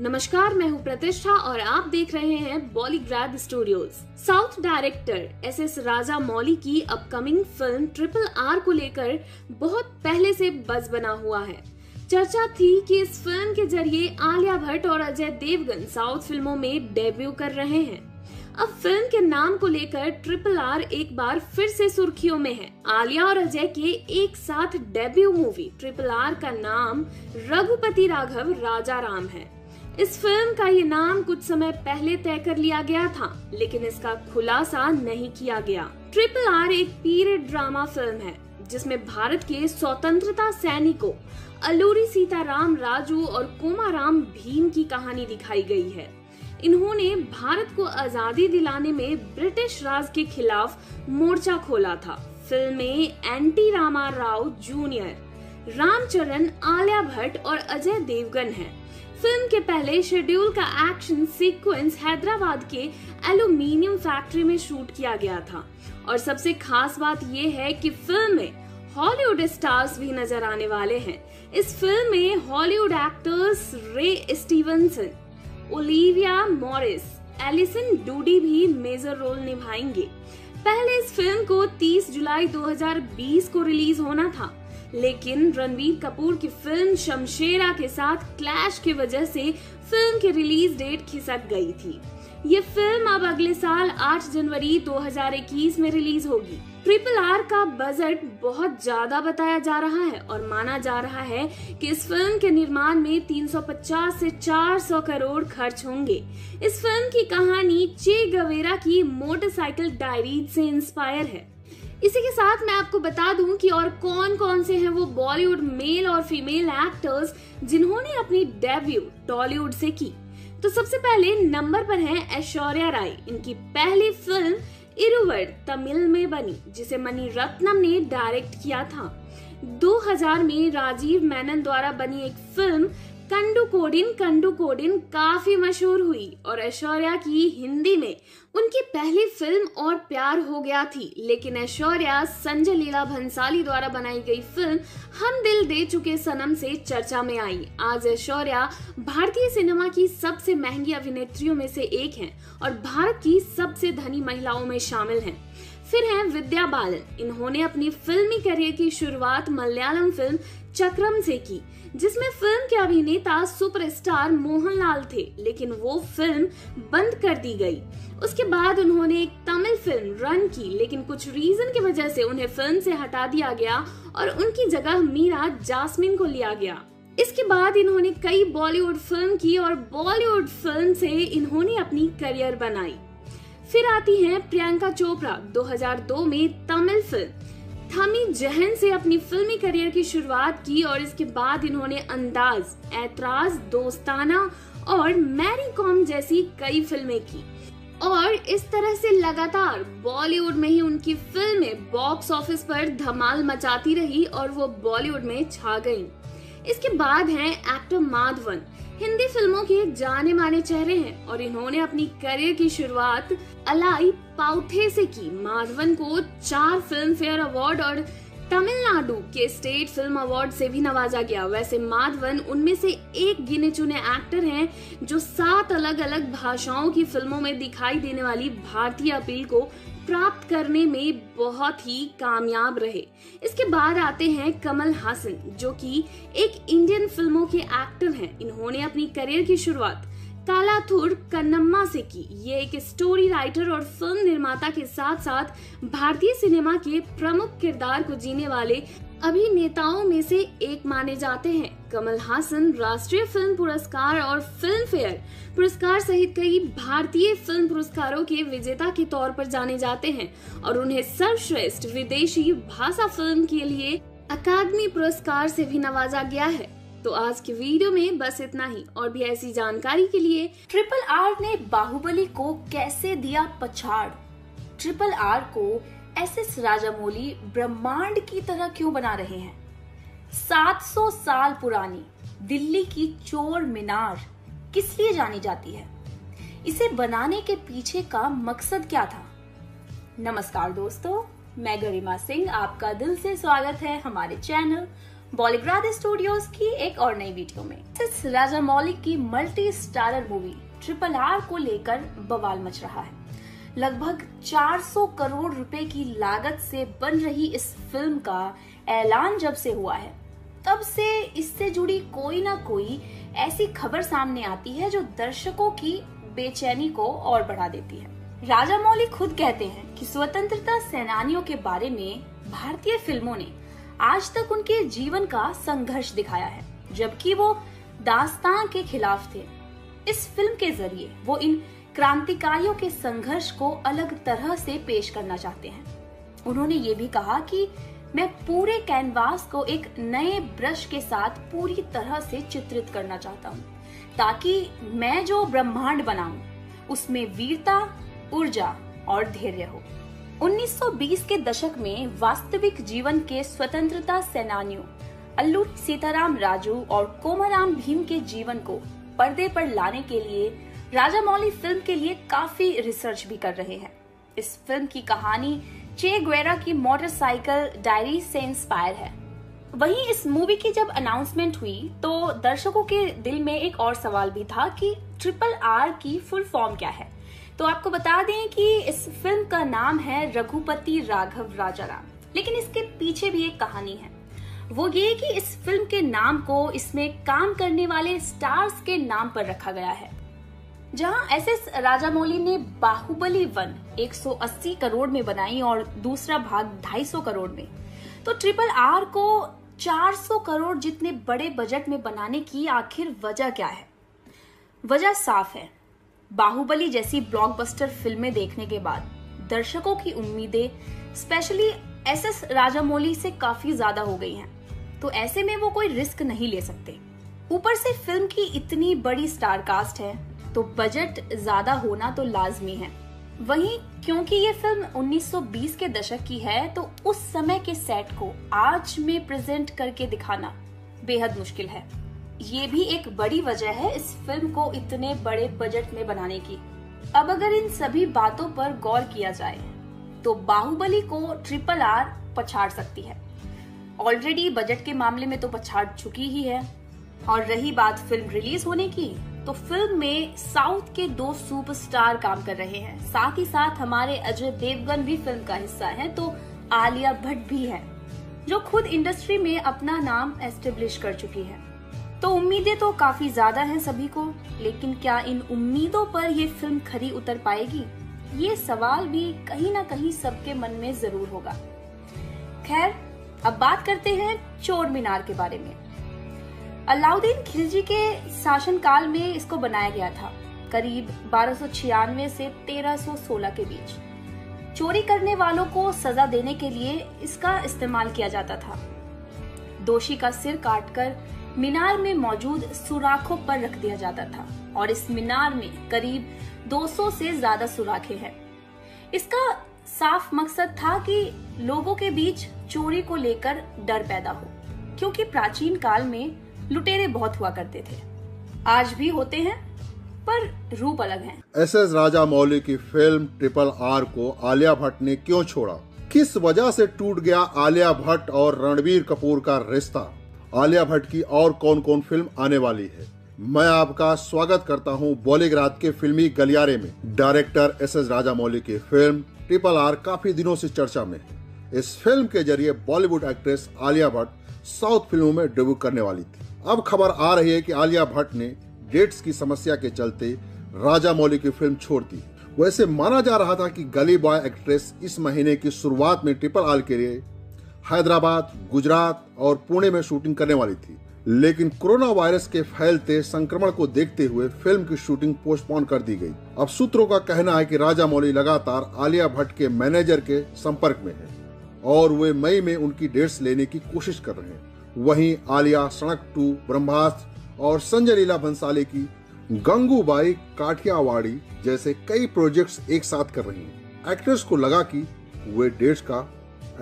नमस्कार, मैं हूँ प्रतिष्ठा और आप देख रहे हैं Bollygrad studios. South director SS राजा मौली की अपकमिंग फिल्म ट्रिपल आर को लेकर बहुत पहले से बज़ बना हुआ है। चर्चा थी कि इस फिल्म के जरिए आलिया भट्ट और अजय देवगन साउथ फिल्मों में डेब्यू कर रहे हैं। अब फिल्म के नाम को लेकर ट्रिपल आर एक बार फिर से सुर्खियों में है। आलिया और अजय के एक साथ डेब्यू मूवी ट्रिपल आर का नाम रघुपति राघव राजा राम है। इस फिल्म का ये नाम कुछ समय पहले तय कर लिया गया था, लेकिन इसका खुलासा नहीं किया गया। ट्रिपल आर एक पीरियड ड्रामा फिल्म है जिसमें भारत के स्वतंत्रता सैनिकों अल्लूरी सीताराम राजू और कोमाराम भीम की कहानी दिखाई गई है। इन्होंने भारत को आजादी दिलाने में ब्रिटिश राज के खिलाफ मोर्चा खोला था। फिल्म में एंटी रामा राव जूनियर, रामचरण, आलिया भट्ट और अजय देवगन हैं। फिल्म के पहले शेड्यूल का एक्शन सीक्वेंस हैदराबाद के एल्यूमिनियम फैक्ट्री में शूट किया गया था और सबसे खास बात ये है कि फिल्म में हॉलीवुड स्टार्स भी नजर आने वाले हैं। इस फिल्म में Hollywood actors Ray Stevenson, Olivia Morris, Alison Doody भी मेजर रोल निभाएंगे। पहले इस फिल्म को 30 जुलाई 2020 को रिलीज होना था, लेकिन रणवीर कपूर की फिल्म शमशेरा के साथ क्लैश की वजह से फिल्म की रिलीज डेट खिसक गई थी। ये फिल्म अब अगले साल 8 जनवरी 2021 में रिलीज होगी। ट्रिपल आर का बजट बहुत ज्यादा बताया जा रहा है और माना जा रहा है कि इस फिल्म के निर्माण में 350 से 400 करोड़ खर्च होंगे। इस फिल्म की कहानी चे गवेरा की मोटरसाइकिल डायरीज से इंस्पायर है। इसी के साथ मैं आपको बता दूं कि और कौन कौन से हैं वो बॉलीवुड मेल और फीमेल एक्टर्स जिन्होंने अपनी डेब्यू टॉलीवुड से की। तो सबसे पहले नंबर पर हैं ऐश्वर्या राय। इनकी पहली फिल्म इरुवर तमिल में बनी, जिसे मणि रत्नम ने डायरेक्ट किया था। 2000 में राजीव मेनन द्वारा बनी एक फिल्म कंडू कोडिन काफी मशहूर हुई और ऐश्वर्या की हिंदी में उनकी पहली फिल्म और प्यार हो गया थी, लेकिन ऐश्वर्या संजय लीला भंसाली द्वारा बनाई गई फिल्म हम दिल दे चुके सनम से चर्चा में आई। आज ऐश्वर्या भारतीय सिनेमा की सबसे महंगी अभिनेत्रियों में से एक हैं और भारत की सबसे धनी महिलाओं में शामिल हैं। फिर हैं विद्या बालन। इन्होंने अपनी फिल्मी करियर की शुरुआत मलयालम फिल्म चक्रम से की, जिसमें फिल्म के अभिनेता सुपरस्टार मोहनलाल थे, लेकिन वो फिल्म बंद कर दी गई। उसके बाद उन्होंने एक तमिल फिल्म रन की, लेकिन कुछ रीजन की वजह से उन्हें फिल्म से हटा दिया गया और उनकी जगह मीरा जास्मिन को लिया गया। इसके बाद इन्होंने कई बॉलीवुड फिल्म की और बॉलीवुड फिल्म से इन्होंने अपनी करियर बनाई। फिर आती है प्रियंका चोपड़ा। 2002 में तमिल फिल्म थमी जहन से अपनी फिल्मी करियर की शुरुआत की और इसके बाद इन्होंने अंदाज, ऐतराज, दोस्ताना और मैरी कॉम जैसी कई फिल्में की और इस तरह से लगातार बॉलीवुड में ही उनकी फिल्में बॉक्स ऑफिस पर धमाल मचाती रही और वो बॉलीवुड में छा गईं। इसके बाद हैं एक्टर माधवन। हिंदी फिल्मों के जाने माने चेहरे हैं और इन्होंने अपनी करियर की शुरुआत अलाई पाउथे से की। माधवन को 4 फिल्म फेयर अवार्ड और तमिलनाडु के स्टेट फिल्म अवार्ड से भी नवाजा गया। वैसे माधवन उनमें से एक गिने चुने एक्टर हैं जो 7 अलग अलग भाषाओं की फिल्मों में दिखाई देने वाली भारतीय अपील को प्राप्त करने में बहुत ही कामयाब रहे। इसके बाद आते हैं कमल हासन, जो कि एक इंडियन फिल्मों के एक्टर हैं। इन्होंने अपनी करियर की शुरुआत कालाथुर कन्नम्मा से की। ये एक स्टोरी राइटर और फिल्म निर्माता के साथ साथ भारतीय सिनेमा के प्रमुख किरदार को जीने वाले अभिनेताओं में से एक माने जाते हैं। कमल हासन राष्ट्रीय फिल्म पुरस्कार और फिल्म फेयर पुरस्कार सहित कई भारतीय फिल्म पुरस्कारों के विजेता के तौर पर जाने जाते हैं और उन्हें सर्वश्रेष्ठ विदेशी भाषा फिल्म के लिए अकादमी पुरस्कार से भी नवाजा गया है। तो आज के वीडियो में बस इतना ही। और भी ऐसी जानकारी के लिए ट्रिपल आर ने बाहुबली को कैसे दिया पछाड़, ट्रिपल आर को एसएस राजामौली ब्रह्मांड की तरह क्यों बना रहे हैं, 700 साल पुरानी दिल्ली की चोर मीनार किस लिए जानी जाती है, इसे बनाने के पीछे का मकसद क्या था। नमस्कार दोस्तों, मैं गरिमा सिंह आपका दिल से स्वागत है हमारे चैनल बॉलीग्राड स्टूडियोज की एक और नई वीडियो में। एस राजामौली की multi starrer movie triple R को लेकर बवाल मच रहा है। लगभग 400 करोड़ रुपए की लागत से बन रही इस फिल्म का ऐलान जब से हुआ है तब से इससे जुड़ी कोई ना कोई ऐसी खबर सामने आती है जो दर्शकों की बेचैनी को और बढ़ा देती है। राजामौली खुद कहते हैं कि स्वतंत्रता सेनानियों के बारे में भारतीय फिल्मों ने आज तक उनके जीवन का संघर्ष दिखाया है, जबकि वो दास्तान के खिलाफ थे। इस फिल्म के जरिए वो इन क्रांतिकारियों के संघर्ष को अलग तरह से पेश करना चाहते हैं। उन्होंने ये भी कहा कि मैं पूरे कैनवास को एक नए ब्रश के साथ पूरी तरह से चित्रित करना चाहता हूँ, ताकि मैं जो ब्रह्मांड बनाऊं उसमें वीरता, ऊर्जा और धैर्य हो। 1920 के दशक में वास्तविक जीवन के स्वतंत्रता सेनानियों अल्लू सीताराम राजू और कोमाराम भीम के जीवन को पर्दे पर लाने के लिए राजामौली फिल्म के लिए काफी रिसर्च भी कर रहे हैं। इस फिल्म की कहानी चे गुवेरा की मोटरसाइकिल डायरी से इंस्पायर है। वहीं इस मूवी की जब अनाउंसमेंट हुई तो दर्शकों के दिल में एक और सवाल भी था कि ट्रिपल आर की फुल फॉर्म क्या है। तो आपको बता दें कि इस फिल्म का नाम है रघुपति राघव राजाराम, लेकिन इसके पीछे भी एक कहानी है। वो ये कि इस फिल्म के नाम को इसमें काम करने वाले स्टार्स के नाम पर रखा गया है। जहां एसएस राजामौली ने बाहुबली 1 180 करोड़ में बनाई और दूसरा भाग 250 करोड़ में, तो ट्रिपल आर को 400 करोड़ जितने बड़े बजट में बनाने की आखिर वजह क्या है। वजह साफ है, बाहुबली जैसी ब्लॉकबस्टर फिल्में देखने के बाद दर्शकों की उम्मीदें स्पेशली एसएस राजामौली से काफी ज्यादा हो गई हैं, तो ऐसे में वो कोई रिस्क नहीं ले सकते। ऊपर से फिल्म की इतनी बड़ी स्टार कास्ट है तो बजट ज्यादा होना तो लाजमी है। वहीं क्योंकि ये फिल्म 1920 के दशक की है तो उस समय के सेट को आज में प्रेजेंट करके दिखाना बेहद मुश्किल है। ये भी एक बड़ी वजह है इस फिल्म को इतने बड़े बजट में बनाने की। अब अगर इन सभी बातों पर गौर किया जाए तो बाहुबली को ट्रिपल आर पछाड़ सकती है। ऑलरेडी बजट के मामले में तो पछाड़ चुकी ही है। और रही बात फिल्म रिलीज होने की, तो फिल्म में साउथ के 2 सुपरस्टार काम कर रहे हैं, साथ ही साथ हमारे अजय देवगन भी फिल्म का हिस्सा है, तो आलिया भट्ट भी है जो खुद इंडस्ट्री में अपना नाम एस्टेब्लिश कर चुकी है। तो उम्मीदें तो काफी ज्यादा हैं सभी को, लेकिन क्या इन उम्मीदों पर ये फिल्म खरी उतर पाएगी, ये सवाल भी कहीं ना कहीं सबके मन में जरूर होगा। खैर, अब बात करते हैं चोर मीनार के बारे में। अलाउद्दीन खिलजी के शासनकाल में इसको बनाया गया था, करीब 1296 से 1316 के बीच। चोरी करने वालों को सजा देने के लिए इसका इस्तेमाल किया जाता था। दोषी का सिर काटकर मीनार में मौजूद सुराखों पर रख दिया जाता था और इस मीनार में करीब 200 से ज्यादा सुराखें हैं। इसका साफ मकसद था कि लोगों के बीच चोरी को लेकर डर पैदा हो, क्योंकि प्राचीन काल में लुटेरे बहुत हुआ करते थे, आज भी होते हैं पर रूप अलग है। एसएस राजामौली की फिल्म ट्रिपल आर को आलिया भट्ट ने क्यों छोड़ा? किस वजह से टूट गया आलिया भट्ट और रणबीर कपूर का रिश्ता? आलिया भट्ट की और कौन कौन फिल्म आने वाली है? मैं आपका स्वागत करता हूं बॉलीग्राज के फिल्मी गलियारे में। डायरेक्टर एस.एस. राजामौली की फिल्म ट्रिपल आर काफी दिनों से चर्चा में है। इस फिल्म के जरिए बॉलीवुड एक्ट्रेस आलिया भट्ट साउथ फिल्मों में डेब्यू करने वाली थी। अब खबर आ रही है कि आलिया भट्ट ने डेट्स की समस्या के चलते राजामौली की फिल्म छोड़ दी। वैसे माना जा रहा था कि गली बॉय एक्ट्रेस इस महीने की शुरुआत में ट्रिपल आर के लिए हैदराबाद, गुजरात और पुणे में शूटिंग करने वाली थी, लेकिन कोरोना वायरस के फैलते संक्रमण को देखते हुए फिल्म की शूटिंग पोस्टपोन कर दी गई। अब सूत्रों का कहना है कि राजामौली लगातार आलिया भट्ट के मैनेजर के संपर्क में है और वे मई में उनकी डेट्स लेने की कोशिश कर रहे हैं। वहीं आलिया सड़क 2, ब्रह्मास्त्र और संजय लीला भंसाली की गंगूबाई काठियावाड़ी जैसे कई प्रोजेक्ट्स एक साथ कर रही हैं। एक्ट्रेस को लगा कि वे डेट्स का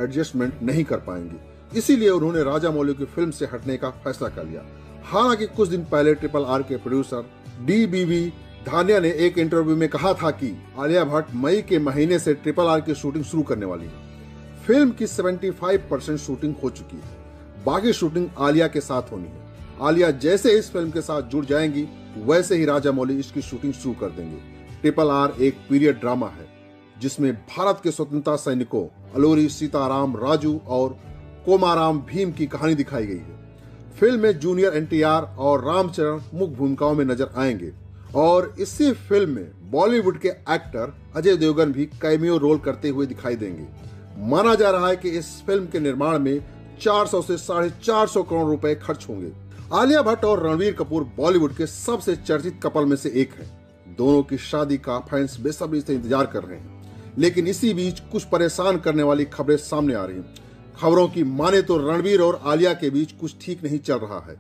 एडजस्टमेंट नहीं कर पाएंगे, इसीलिए उन्होंने राजामौली की फिल्म से हटने का फैसला कर लिया। हालांकि कुछ दिन पहले ट्रिपल आर के प्रोड्यूसर डीबीवी धानिया ने एक इंटरव्यू में कहा था कि आलिया भट्ट मई के महीने से ट्रिपल आर की शूटिंग शुरू करने वाली है। फिल्म की 75% शूटिंग हो चुकी है, बाकी शूटिंग आलिया के साथ होनी है। आलिया जैसे इस फिल्म के साथ जुड़ जाएंगी वैसे ही राजामौली इसकी शूटिंग शुरू कर देंगे। ट्रिपल आर एक पीरियड ड्रामा है जिसमें भारत के स्वतंत्रता सैनिकों अल्लूरी सीताराम राजू और कोमाराम भीम की कहानी दिखाई गई है। फिल्म में जूनियर एनटीआर और रामचरण मुख्य भूमिकाओं में नजर आएंगे और इसी फिल्म में बॉलीवुड के एक्टर अजय देवगन भी कैमियो रोल करते हुए दिखाई देंगे। माना जा रहा है कि इस फिल्म के निर्माण में 400 से 450 करोड़ रुपए खर्च होंगे। आलिया भट्ट और रणवीर कपूर बॉलीवुड के सबसे चर्चित कपल में से एक है। दोनों की शादी का फैंस बेसब्री से इंतजार कर रहे हैं, लेकिन इसी बीच कुछ परेशान करने वाली खबरें सामने आ रही है। खबरों की माने तो रणबीर और आलिया के बीच कुछ ठीक नहीं चल रहा है।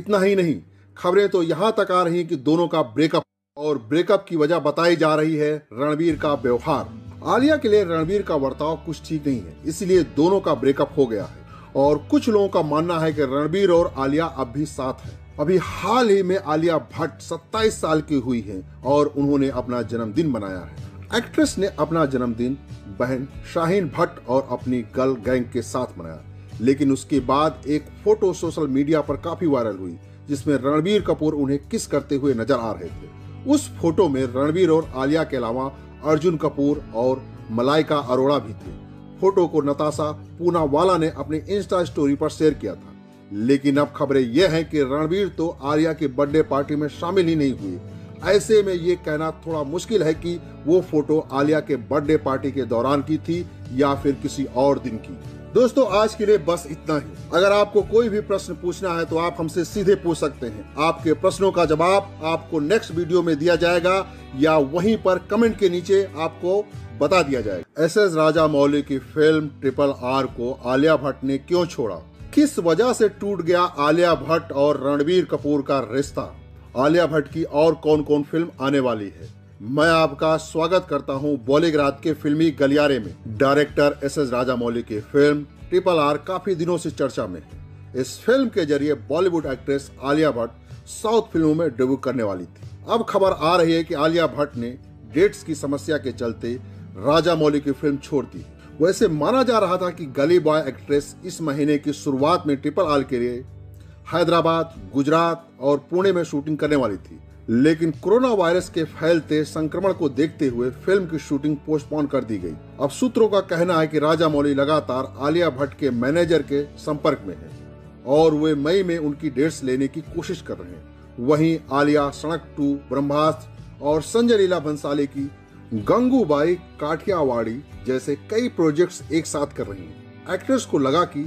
इतना ही नहीं, खबरें तो यहाँ तक आ रही हैं कि दोनों का ब्रेकअप और ब्रेकअप की वजह बताई जा रही है रणबीर का व्यवहार। आलिया के लिए रणबीर का वर्ताव कुछ ठीक नहीं है, इसलिए दोनों का ब्रेकअप हो गया है और कुछ लोगों का मानना है कि रणबीर और आलिया अब भी साथ हैं। अभी हाल ही में आलिया भट्ट 27 साल की हुई है और उन्होंने अपना जन्मदिन मनाया है। एक्ट्रेस ने अपना जन्मदिन बहन शाहीन भट्ट और अपनी गर्ल गैंग के साथ मनाया, लेकिन उसके बाद एक फोटो सोशल मीडिया पर काफी वायरल हुई जिसमें रणबीर कपूर उन्हें किस करते हुए नजर आ रहे थे। उस फोटो में रणबीर और आलिया के अलावा अर्जुन कपूर और मलाइका अरोड़ा भी थे। फोटो को नताशा पूनावाला ने अपने इंस्टा स्टोरी पर शेयर किया था, लेकिन अब खबरें यह है कि रणबीर तो आलिया के बर्थडे पार्टी में शामिल ही नहीं हुए। ऐसे में ये कहना थोड़ा मुश्किल है कि वो फोटो आलिया के बर्थडे पार्टी के दौरान की थी या फिर किसी और दिन की। दोस्तों, आज के लिए बस इतना ही। अगर आपको कोई भी प्रश्न पूछना है तो आप हमसे सीधे पूछ सकते हैं। आपके प्रश्नों का जवाब आपको नेक्स्ट वीडियो में दिया जाएगा या वहीं पर कमेंट के नीचे आपको बता दिया जाएगा। एस.एस. राजामौली की फिल्म ट्रिपल आर को आलिया भट्ट ने क्यों छोड़ा? किस वजह से टूट गया आलिया भट्ट और रणबीर कपूर का रिश्ता? आलिया भट्ट की और कौन कौन फिल्म आने वाली है? मैं आपका स्वागत करता हूं बॉलीग्राज के फिल्मी गलियारे में। डायरेक्टर एस.एस. राजामौली की फिल्म ट्रिपल आर काफी दिनों से चर्चा में है। इस फिल्म के जरिए बॉलीवुड एक्ट्रेस आलिया भट्ट साउथ फिल्मों में डेब्यू करने वाली थी। अब खबर आ रही है कि आलिया भट्ट ने डेट्स की समस्या के चलते राजामौली की फिल्म छोड़ दी। वैसे माना जा रहा था कि गली बॉय एक्ट्रेस इस महीने की शुरुआत में ट्रिपल आर के लिए हैदराबाद, गुजरात और पुणे में शूटिंग करने वाली थी, लेकिन कोरोना वायरस के फैलते संक्रमण को देखते हुए फिल्म की शूटिंग पोस्टपोन कर दी गई। अब सूत्रों का कहना है कि राजामौली लगातार आलिया भट्ट के मैनेजर के संपर्क में है और वे मई में उनकी डेट्स लेने की कोशिश कर रहे हैं। वहीं आलिया सड़क 2, ब्रह्मास्त्र और संजय लीला भंसाली की गंगूबाई काठियावाड़ी जैसे कई प्रोजेक्ट एक साथ कर रही है। एक्ट्रेस को लगा की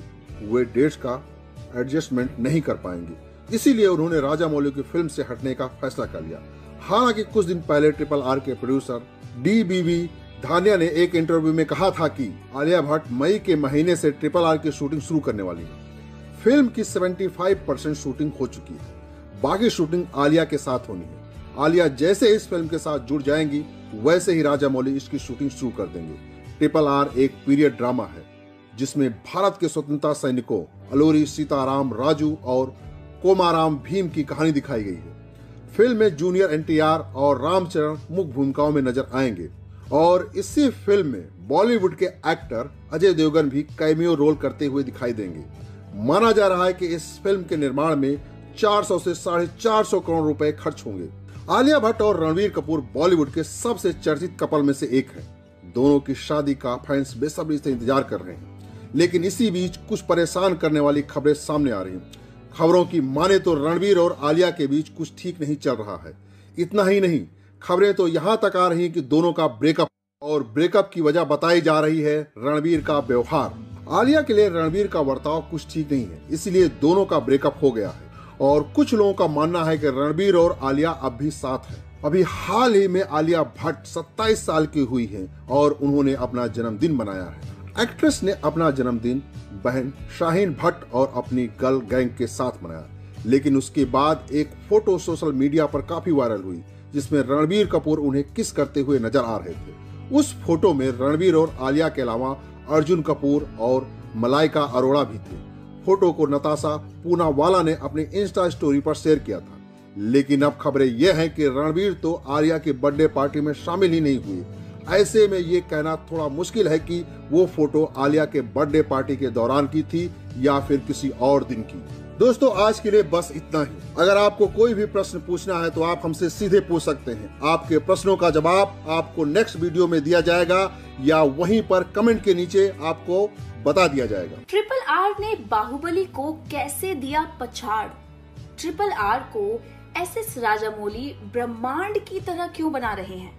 वे डेट्स का एडजस्टमेंट नहीं कर पाएंगे, इसीलिए उन्होंने राजामौली की फिल्म से हटने का फैसला कर लिया। हालांकि कुछ दिन पहले ट्रिपल आर के प्रोड्यूसर डीबीवी धानिया ने एक इंटरव्यू में कहा था कि आलिया भट्ट मई के महीने से ट्रिपल आर की शूटिंग शुरू करने वाली है। फिल्म की 75% शूटिंग हो चुकी है, बाकी शूटिंग आलिया के साथ होनी है। आलिया जैसे इस फिल्म के साथ जुड़ जाएंगी वैसे ही राजामौली इसकी शूटिंग शुरू कर देंगे। ट्रिपल आर एक पीरियड ड्रामा है जिसमें भारत के स्वतंत्रता सैनिकों अल्लूरी सीताराम राजू और कोमाराम भीम की कहानी दिखाई गई है। फिल्म में जूनियर एनटीआर और रामचरण मुख्य भूमिकाओं में नजर आएंगे और इसी फिल्म में बॉलीवुड के एक्टर अजय देवगन भी कैमियो रोल करते हुए दिखाई देंगे। माना जा रहा है कि इस फिल्म के निर्माण में 400 से 450 करोड़ रुपए खर्च होंगे। आलिया भट्ट और रणवीर कपूर बॉलीवुड के सबसे चर्चित कपल में से एक है। दोनों की शादी का फैंस बेसब्री से इंतजार कर रहे हैं, लेकिन इसी बीच कुछ परेशान करने वाली खबरें सामने आ रही हैं। खबरों की माने तो रणवीर और आलिया के बीच कुछ ठीक नहीं चल रहा है। इतना ही नहीं, खबरें तो यहां तक आ रही हैं कि दोनों का ब्रेकअप, और ब्रेकअप की वजह बताई जा रही है रणवीर का व्यवहार। आलिया के लिए रणवीर का वर्ताव कुछ ठीक नहीं है, इसलिए दोनों का ब्रेकअप हो गया है। और कुछ लोगों का मानना है कि रणवीर और आलिया अब भी साथ हैं। अभी हाल ही में आलिया भट्ट 27 साल की हुई हैं और उन्होंने अपना जन्मदिन मनाया है। एक्ट्रेस ने अपना जन्मदिन बहन शाहीन भट्ट और अपनी गर्ल गैंग के साथ मनाया, लेकिन उसके बाद एक फोटो सोशल मीडिया पर काफी वायरल हुई जिसमें रणवीर कपूर उन्हें किस करते हुए नजर आ रहे थे। उस फोटो में रणवीर और आलिया के अलावा अर्जुन कपूर और मलाइका अरोड़ा भी थे। फोटो को नताशा पूनावाला ने अपने इंस्टा स्टोरी पर शेयर किया था, लेकिन अब खबरें यह हैं कि रणवीर तो आलिया के बर्थडे पार्टी में शामिल ही नहीं हुए। ऐसे में ये कहना थोड़ा मुश्किल है कि वो फोटो आलिया के बर्थडे पार्टी के दौरान की थी या फिर किसी और दिन की। दोस्तों, आज के लिए बस इतना ही। अगर आपको कोई भी प्रश्न पूछना है तो आप हमसे सीधे पूछ सकते हैं। आपके प्रश्नों का जवाब आपको नेक्स्ट वीडियो में दिया जाएगा या वहीं पर कमेंट के नीचे आपको बता दिया जाएगा। ट्रिपल आर ने बाहुबली को कैसे दिया पछाड़? ट्रिपल आर को एसएस राजामौली ब्रह्मांड की तरह क्यों बना रहे हैं?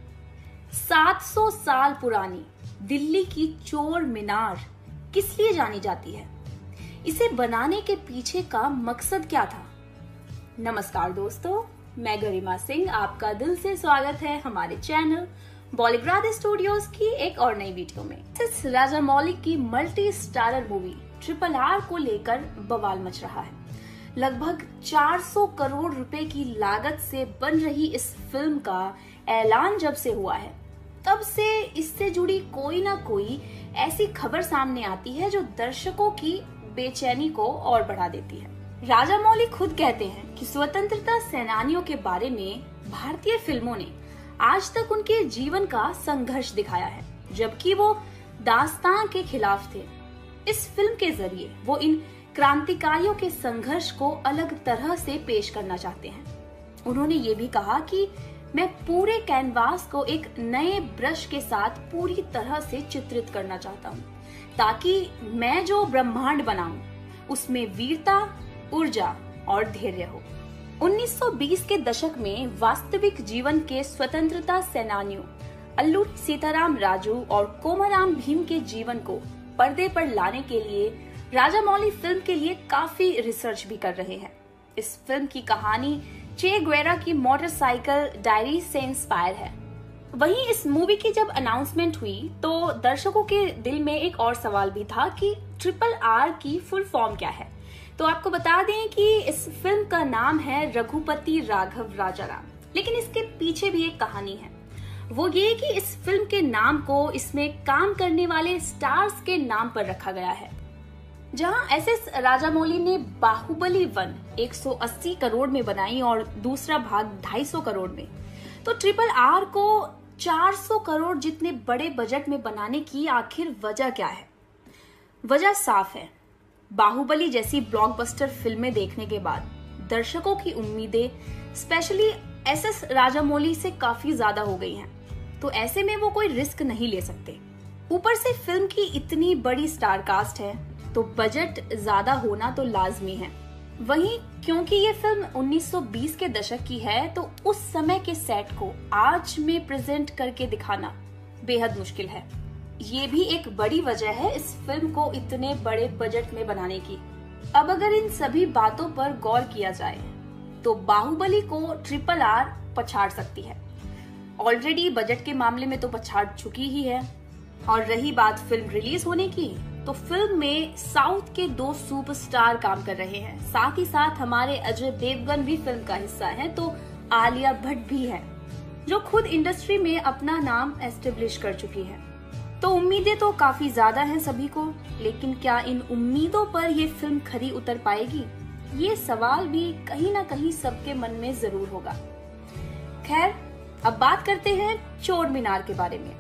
700 साल पुरानी दिल्ली की चोर मीनार किस लिए जानी जाती है? इसे बनाने के पीछे का मकसद क्या था? नमस्कार दोस्तों, मैं गरिमा सिंह आपका दिल से स्वागत है हमारे चैनल बॉलीग्राड स्टूडियोज की एक और नई वीडियो में। एसएस राजामौली की multi starrer movie triple R को लेकर बवाल मच रहा है। लगभग 400 करोड़ रुपए की लागत से बन रही इस फिल्म का ऐलान जब से हुआ है, तब से इससे जुड़ी कोई ना कोई ऐसी खबर सामने आती है जो दर्शकों की बेचैनी को और बढ़ा देती है। राजामौली खुद कहते हैं कि स्वतंत्रता सेनानियों के बारे में भारतीय फिल्मों ने आज तक उनके जीवन का संघर्ष दिखाया है, जबकि वो दास्तान के खिलाफ थे। इस फिल्म के जरिए वो इन क्रांतिकारियों के संघर्ष को अलग तरह से पेश करना चाहते हैं। उन्होंने ये भी कहा कि मैं पूरे कैनवास को एक नए ब्रश के साथ पूरी तरह से चित्रित करना चाहता हूँ, ताकि मैं जो ब्रह्मांड बनाऊं उसमें वीरता, ऊर्जा और धैर्य हो। 1920 के दशक में वास्तविक जीवन के स्वतंत्रता सेनानियों अल्लूरी सीताराम राजू और कोमाराम भीम के जीवन को पर्दे पर लाने के लिए राजामौली फिल्म के लिए काफी रिसर्च भी कर रहे हैं। इस फिल्म की कहानी चे गुवेरा की मोटरसाइकिल डायरी से इंस्पायर है। वहीं इस मूवी की जब अनाउंसमेंट हुई तो दर्शकों के दिल में एक और सवाल भी था कि ट्रिपल आर की फुल फॉर्म क्या है। तो आपको बता दें कि इस फिल्म का नाम है रघुपति राघव राजाराम, लेकिन इसके पीछे भी एक कहानी है। वो ये कि इस फिल्म के नाम को इसमें काम करने वाले स्टार्स के नाम पर रखा गया है। जहां एसएस राजामौली ने बाहुबली 1 180 करोड़ में बनाई और दूसरा भाग 250 करोड़ में, तो ट्रिपल आर को 400 करोड़ जितने बड़े बजट में बनाने की आखिर वजह क्या है? वजह साफ है। बाहुबली जैसी ब्लॉकबस्टर फिल्में देखने के बाद दर्शकों की उम्मीदें स्पेशली एसएस राजामौली से काफी ज्यादा हो गई हैं, तो ऐसे में वो कोई रिस्क नहीं ले सकते। ऊपर से फिल्म की इतनी बड़ी स्टार कास्ट है तो बजट ज्यादा होना तो लाजमी है। वहीं क्योंकि ये फिल्म 1920 के दशक की है तो उस समय के सेट को आज में प्रेजेंट करके दिखाना बेहद मुश्किल है। ये भी एक बड़ी वजह है इस फिल्म को इतने बड़े बजट में बनाने की। अब अगर इन सभी बातों पर गौर किया जाए तो बाहुबली को ट्रिपल आर पछाड़ सकती है। ऑलरेडी बजट के मामले में तो पछाड़ चुकी ही है। और रही बात फिल्म रिलीज होने की, तो फिल्म में साउथ के 2 सुपरस्टार काम कर रहे हैं, साथ ही साथ हमारे अजय देवगन भी फिल्म का हिस्सा हैं, तो आलिया भट्ट भी है जो खुद इंडस्ट्री में अपना नाम एस्टेब्लिश कर चुकी है। तो उम्मीदें तो काफी ज्यादा हैं सभी को, लेकिन क्या इन उम्मीदों पर ये फिल्म खरी उतर पाएगी? ये सवाल भी कहीं ना कहीं सबके मन में जरूर होगा। खैर, अब बात करते हैं चोर मीनार के बारे में।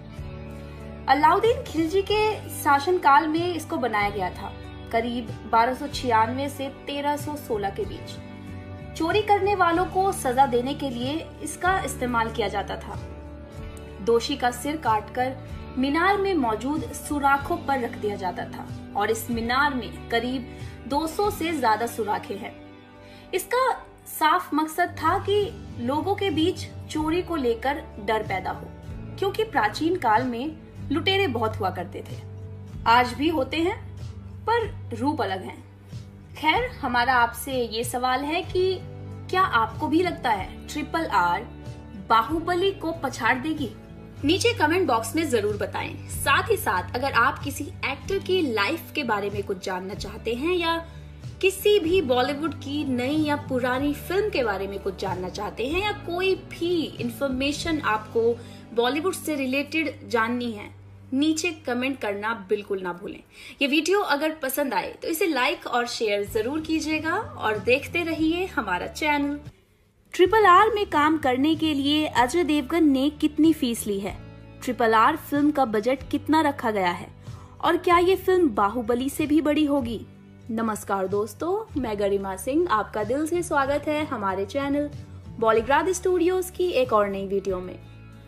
अलाउद्दीन खिलजी के शासनकाल में इसको बनाया गया था। करीब 1296 से 1316 के बीच चोरी करने वालों को सजा देने के लिए इसका इस्तेमाल किया जाता था। दोषी का सिर काटकर मीनार में मौजूद सुराखों पर रख दिया जाता था और इस मीनार में करीब 200 से ज्यादा सुराखें हैं। इसका साफ मकसद था कि लोगों के बीच चोरी को लेकर डर पैदा हो, क्योंकि प्राचीन काल में लुटेरे बहुत हुआ करते थे। आज भी होते हैं, पर रूप अलग हैं। खैर, हमारा आपसे ये सवाल है कि क्या आपको भी लगता है ट्रिपल आर बाहुबली को पछाड़ देगी? नीचे कमेंट बॉक्स में जरूर बताएं। साथ ही साथ अगर आप किसी एक्टर की लाइफ के बारे में कुछ जानना चाहते हैं या किसी भी बॉलीवुड की नई या पुरानी फिल्म के बारे में कुछ जानना चाहते हैं या कोई भी इंफॉर्मेशन आपको बॉलीवुड से रिलेटेड जाननी है, नीचे कमेंट करना बिल्कुल ना भूलें। ये वीडियो अगर पसंद आए तो इसे लाइक और शेयर जरूर कीजिएगा और देखते रहिए हमारा चैनल। ट्रिपल आर में काम करने के लिए अजय देवगन ने कितनी फीस ली है? ट्रिपल आर फिल्म का बजट कितना रखा गया है और क्या ये फिल्म बाहुबली से भी बड़ी होगी? नमस्कार दोस्तों, मैं गरिमा सिंह, आपका दिल से स्वागत है हमारे चैनल बॉलीग्राड स्टूडियोज की एक और नई वीडियो में।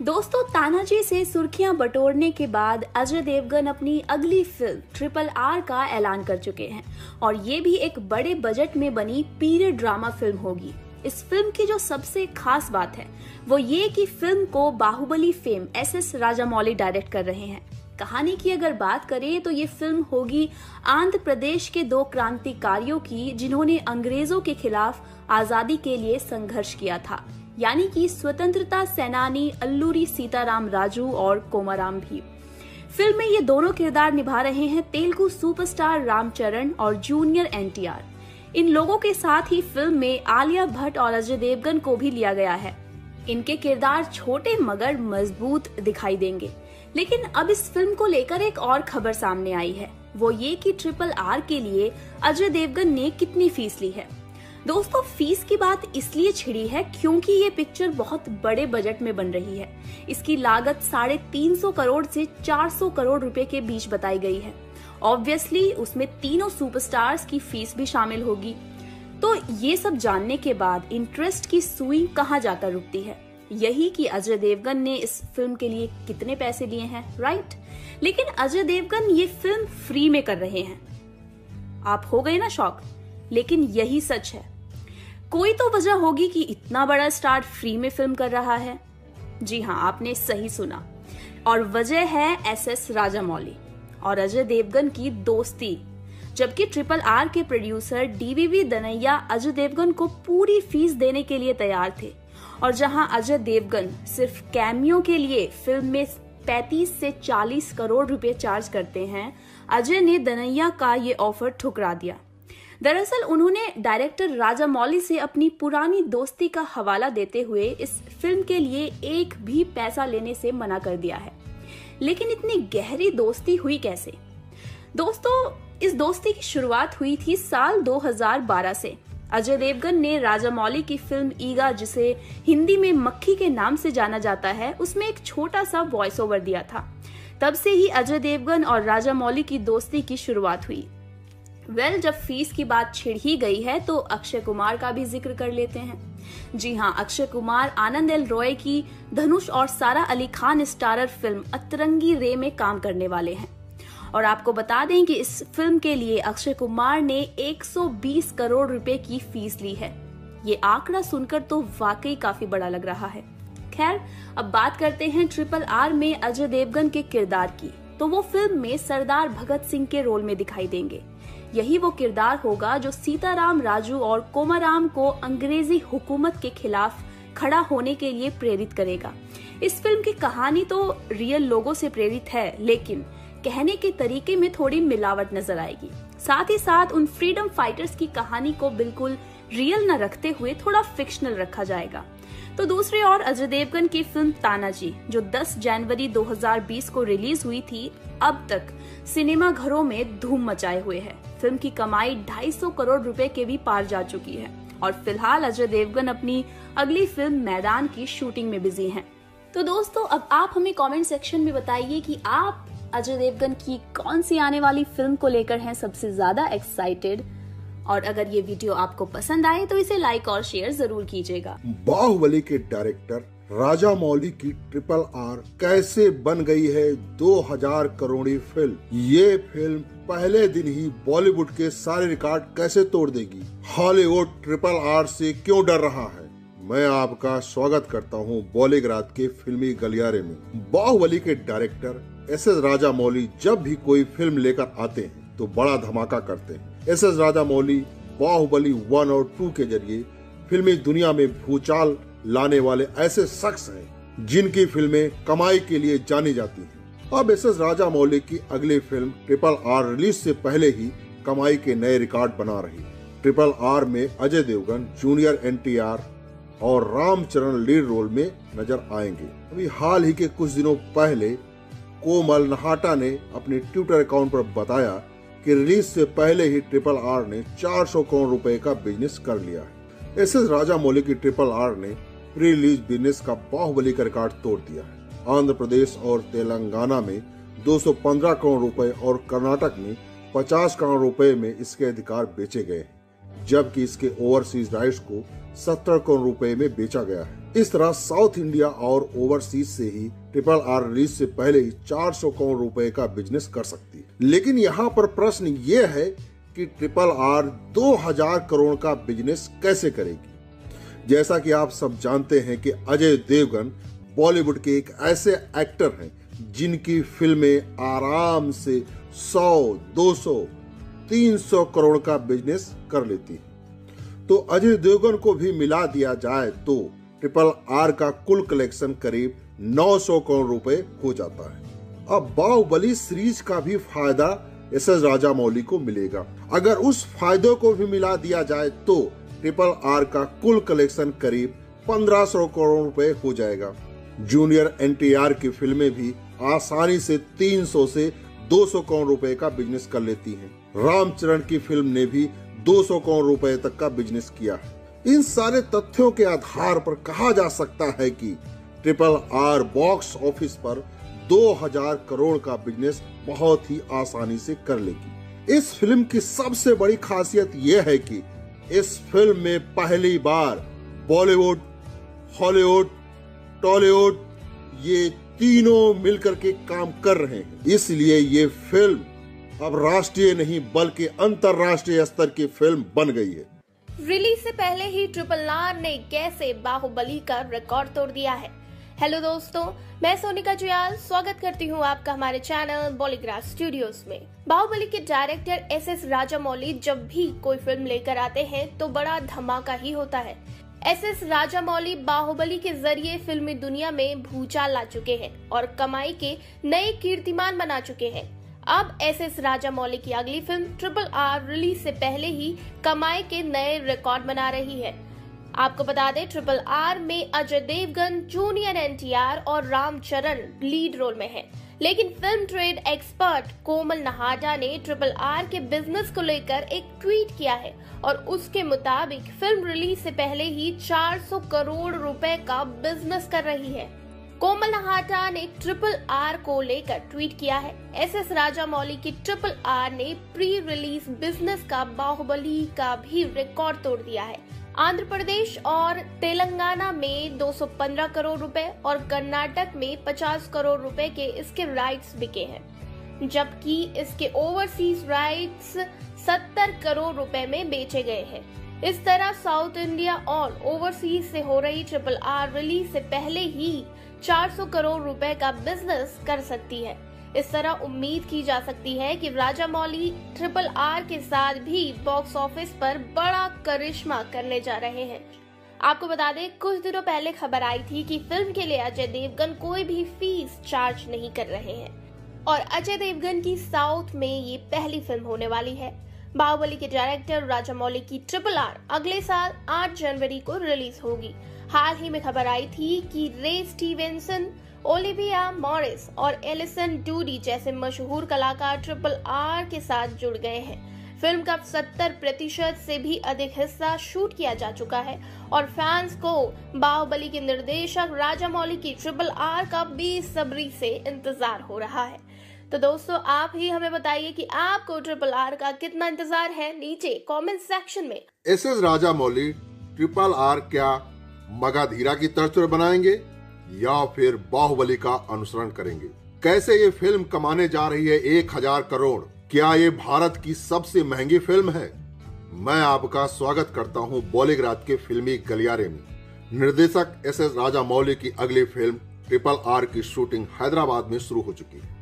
दोस्तों, तानाजी से सुर्खियां बटोरने के बाद अजय देवगन अपनी अगली फिल्म ट्रिपल आर का ऐलान कर चुके हैं और ये भी एक बड़े बजट में बनी पीरियड ड्रामा फिल्म होगी। इस फिल्म की जो सबसे खास बात है वो ये कि फिल्म को Baahubali fame SS Rajamouli direct कर रहे हैं। कहानी की अगर बात करें तो ये फिल्म होगी आंध्र प्रदेश के 2 क्रांतिकारियों की, जिन्होंने अंग्रेजों के खिलाफ आजादी के लिए संघर्ष किया था, यानी कि स्वतंत्रता सेनानी अल्लूरी सीताराम राजू और कोमाराम भीम। फिल्म में ये दोनों किरदार निभा रहे हैं तेलुगु सुपरस्टार रामचरण और जूनियर NTR। इन लोगों के साथ ही फिल्म में आलिया भट्ट और अजय देवगन को भी लिया गया है। इनके किरदार छोटे मगर मजबूत दिखाई देंगे। लेकिन अब इस फिल्म को लेकर एक और खबर सामने आई है, वो ये कि ट्रिपल आर के लिए अजय देवगन ने कितनी फीस ली है। दोस्तों, फीस की बात इसलिए छिड़ी है क्योंकि ये पिक्चर बहुत बड़े बजट में बन रही है। इसकी लागत 350 करोड़ से 400 करोड़ रुपए के बीच बताई गई है। ऑब्वियसली उसमें तीनों सुपरस्टार्स की फीस भी शामिल होगी। तो ये सब जानने के बाद इंटरेस्ट की सुई कहाँ जाकर रुकती है, यही कि अजय देवगन ने इस फिल्म के लिए कितने पैसे लिए हैं, राइट? लेकिन अजय देवगन ये फिल्म फ्री में कर रहे हैं। आप हो गए ना शॉक, लेकिन यही सच है। कोई तो वजह होगी कि इतना बड़ा स्टार फ्री में फिल्म कर रहा है। जी हाँ, आपने सही सुना, और वजह है SS राजामौली और अजय देवगन की दोस्ती। जबकि ट्रिपल आर के प्रोड्यूसर DBV दनैया अजय देवगन को पूरी फीस देने के लिए तैयार थे, और जहां अजय देवगन सिर्फ कैमियो के लिए फिल्म में 35 से 40 करोड़ रुपए चार्ज करते हैं, अजय ने दनैया का ये ऑफर ठुकरा दिया। दरअसल उन्होंने डायरेक्टर राजामौली से अपनी पुरानी दोस्ती का हवाला देते हुए इस फिल्म के लिए एक भी पैसा लेने से मना कर दिया है। लेकिन इतनी गहरी दोस्ती हुई कैसे? दोस्तों, इस दोस्ती की शुरुआत हुई थी साल 2012 से। अजय देवगन ने राजामौली की फिल्म ईगा, जिसे हिंदी में मक्खी के नाम से जाना जाता है, उसमें एक छोटा सा वॉइस ओवर दिया था। तब से ही अजय देवगन और राजामौली की दोस्ती की शुरुआत हुई। जब फीस की बात छिड़ ही गई है तो अक्षय कुमार का भी जिक्र कर लेते हैं। जी हाँ, अक्षय कुमार आनंद एल रॉय की धनुष और सारा अली खान स्टारर फिल्म अतरंगी रे में काम करने वाले हैं। और आपको बता दें कि इस फिल्म के लिए अक्षय कुमार ने 120 करोड़ रुपए की फीस ली है। ये आंकड़ा सुनकर तो वाकई काफी बड़ा लग रहा है। खैर, अब बात करते हैं ट्रिपल आर में अजय देवगन के किरदार की। तो वो फिल्म में सरदार भगत सिंह के रोल में दिखाई देंगे। यही वो किरदार होगा जो सीताराम राजू और कोमाराम को अंग्रेजी हुकूमत के खिलाफ खड़ा होने के लिए प्रेरित करेगा। इस फिल्म की कहानी तो रियल लोगों से प्रेरित है, लेकिन कहने के तरीके में थोड़ी मिलावट नजर आएगी। साथ ही साथ उन फ्रीडम फाइटर्स की कहानी को बिल्कुल रियल न रखते हुए थोड़ा फिक्शनल रखा जाएगा। तो दूसरी ओर अजय देवगन की फिल्म तानाजी, जो 10 जनवरी 2020 को रिलीज हुई थी, अब तक सिनेमा घरों में धूम मचाए हुए है। फिल्म की कमाई 250 करोड़ रुपए के भी पार जा चुकी है और फिलहाल अजय देवगन अपनी अगली फिल्म मैदान की शूटिंग में बिजी हैं। तो दोस्तों, अब आप हमें कमेंट सेक्शन में बताइए कि आप अजय देवगन की कौन सी आने वाली फिल्म को लेकर हैं सबसे ज्यादा एक्साइटेड। और अगर ये वीडियो आपको पसंद आए तो इसे लाइक और शेयर जरूर कीजिएगा। बाहुबली के डायरेक्टर राजा मौली की ट्रिपल आर कैसे बन गई है 2000 करोड़ी फिल्म। ये फिल्म पहले दिन ही बॉलीवुड के सारे रिकॉर्ड कैसे तोड़ देगी। हॉलीवुड ट्रिपल आर से क्यों डर रहा है। मैं आपका स्वागत करता हूं बॉलीग्राज के फिल्मी गलियारे में। बाहुबली के डायरेक्टर एस.एस. राजा मौली जब भी कोई फिल्म लेकर आते हैं तो बड़ा धमाका करते हैं। एस.एस. राजा मौली बाहुबली 1 और 2 के जरिए फिल्मी दुनिया में भूचाल लाने वाले ऐसे शख्स हैं जिनकी फिल्में कमाई के लिए जानी जाती हैं। अब एस.एस. राजा मौली की अगली फिल्म ट्रिपल आर रिलीज से पहले ही कमाई के नए रिकॉर्ड बना रही। ट्रिपल आर में अजय देवगन, जूनियर एनटीआर और रामचरण लीड रोल में नजर आएंगे। अभी हाल ही के कुछ दिनों पहले कोमल नहाटा ने अपने ट्विटर अकाउंट पर बताया कि रिलीज से पहले ही ट्रिपल आर ने 400 करोड़ रुपए का बिजनेस कर लिया है। एस.एस. राजा मौली की ट्रिपल आर ने प्री रिलीज बिजनेस का बाहुबली का रिकॉर्ड तोड़ दिया है। आंध्र प्रदेश और तेलंगाना में 215 करोड़ रुपए और कर्नाटक में 50 करोड़ रुपए में इसके अधिकार बेचे गए हैं, जबकि इसके ओवरसीज राइट्स को 70 करोड़ रुपए में बेचा गया है। इस तरह साउथ इंडिया और ओवरसीज से ही ट्रिपल आर रिलीज से पहले ही 400 करोड़ रुपए का बिजनेस कर सकती है। लेकिन यहाँ पर प्रश्न ये है कि ट्रिपल आर 2000 करोड़ का बिजनेस कैसे करेगी। जैसा कि आप सब जानते हैं कि अजय देवगन बॉलीवुड के एक ऐसे एक्टर हैं जिनकी फिल्में आराम से 100, 200, 300 करोड़ का बिजनेस कर लेती हैं। तो अजय देवगन को भी मिला दिया जाए तो ट्रिपल आर का कुल कलेक्शन करीब 900 करोड़ रुपए हो जाता है। अब बाहुबली सीरीज का भी फायदा एस.एस. राजा मौली को मिलेगा। अगर उस फायदे को भी मिला दिया जाए तो ट्रिपल आर का कुल कलेक्शन करीब 1500 करोड़ रुपए हो जाएगा। जूनियर एनटीआर की फिल्में भी आसानी से 300 से 200 करोड़ रुपए का बिजनेस कर लेती हैं। रामचरण की फिल्म ने भी 200 करोड़ रुपए तक का बिजनेस किया है। इन सारे तथ्यों के आधार पर कहा जा सकता है कि ट्रिपल आर बॉक्स ऑफिस पर 2000 करोड़ का बिजनेस बहुत ही आसानी से कर लेगी। इस फिल्म की सबसे बड़ी खासियत यह है कि इस फिल्म में पहली बार बॉलीवुड, हॉलीवुड, टॉलीवुड ये तीनों मिलकर के काम कर रहे हैं। इसलिए ये फिल्म अब राष्ट्रीय नहीं बल्कि अंतरराष्ट्रीय स्तर की फिल्म बन गई है। रिलीज से पहले ही ट्रिपल आर ने कैसे बाहुबली का रिकॉर्ड तोड़ दिया है। हेलो दोस्तों, मैं सोनिका जुयाल स्वागत करती हूं आपका हमारे चैनल बॉलीग्राज स्टूडियोज में। बाहुबली के डायरेक्टर एस.एस. राजामौली जब भी कोई फिल्म लेकर आते हैं तो बड़ा धमाका ही होता है। एस.एस. राजामौली बाहुबली के जरिए फिल्मी दुनिया में भूचाल ला चुके हैं और कमाई के नए कीर्तिमान बना चुके हैं। अब एस.एस. राजामौली की अगली फिल्म ट्रिपल आर रिलीज से पहले ही कमाई के नए रिकॉर्ड बना रही है। आपको बता दें ट्रिपल आर में अजय देवगन, जूनियर एनटीआर और रामचरण लीड रोल में हैं। लेकिन film trade expert Komal Nahata ने ट्रिपल आर के बिजनेस को लेकर एक ट्वीट किया है और उसके मुताबिक फिल्म रिलीज से पहले ही 400 करोड़ रुपए का बिजनेस कर रही है। कोमल नहाटा ने ट्रिपल आर को लेकर ट्वीट किया है, एस.एस. राजामौली की ट्रिपल आर ने प्री रिलीज बिजनेस का बाहुबली का भी रिकॉर्ड तोड़ दिया है। आंध्र प्रदेश और तेलंगाना में 215 करोड़ रुपए और कर्नाटक में 50 करोड़ रुपए के इसके राइट्स बिके हैं, जबकि इसके ओवरसीज राइट्स 70 करोड़ रुपए में बेचे गए हैं। इस तरह साउथ इंडिया और ओवरसीज से हो रही ट्रिपल आर रिलीज से पहले ही 400 करोड़ रुपए का बिजनेस कर सकती है। इस तरह उम्मीद की जा सकती है कि राजामौली ट्रिपल आर के साथ भी बॉक्स ऑफिस पर बड़ा करिश्मा करने जा रहे हैं। आपको बता दें कुछ दिनों पहले खबर आई थी कि फिल्म के लिए अजय देवगन कोई भी फीस चार्ज नहीं कर रहे हैं और अजय देवगन की साउथ में ये पहली फिल्म होने वाली है। बाहुबली के डायरेक्टर राजामौली की ट्रिपल आर अगले साल 8 जनवरी को रिलीज होगी। हाल ही में खबर आई थी कि रे स्टीवेंसन, ओलिविया मॉरिस और एलिसन डूडी जैसे मशहूर कलाकार ट्रिपल आर के साथ जुड़ गए हैं। फिल्म का 70% से भी अधिक हिस्सा शूट किया जा चुका है और फैंस को बाहुबली के निर्देशक राजामौली की ट्रिपल आर का बेसब्री से इंतजार हो रहा है। तो दोस्तों आप ही हमें बताइए कि आपको ट्रिपल आर का कितना इंतजार है, नीचे कमेंट सेक्शन में। एसएस राजामौली ट्रिपल आर क्या मगाधीरा की तर्ज पर बनाएंगे या फिर बाहुबली का अनुसरण करेंगे? कैसे ये फिल्म कमाने जा रही है 1000 करोड़? क्या ये भारत की सबसे महंगी फिल्म है? मैं आपका स्वागत करता हूँ बॉलीग्राज के फिल्मी गलियारे में। निर्देशक एसएस राजामौली की अगली फिल्म ट्रिपल आर की शूटिंग हैदराबाद में शुरू हो चुकी है।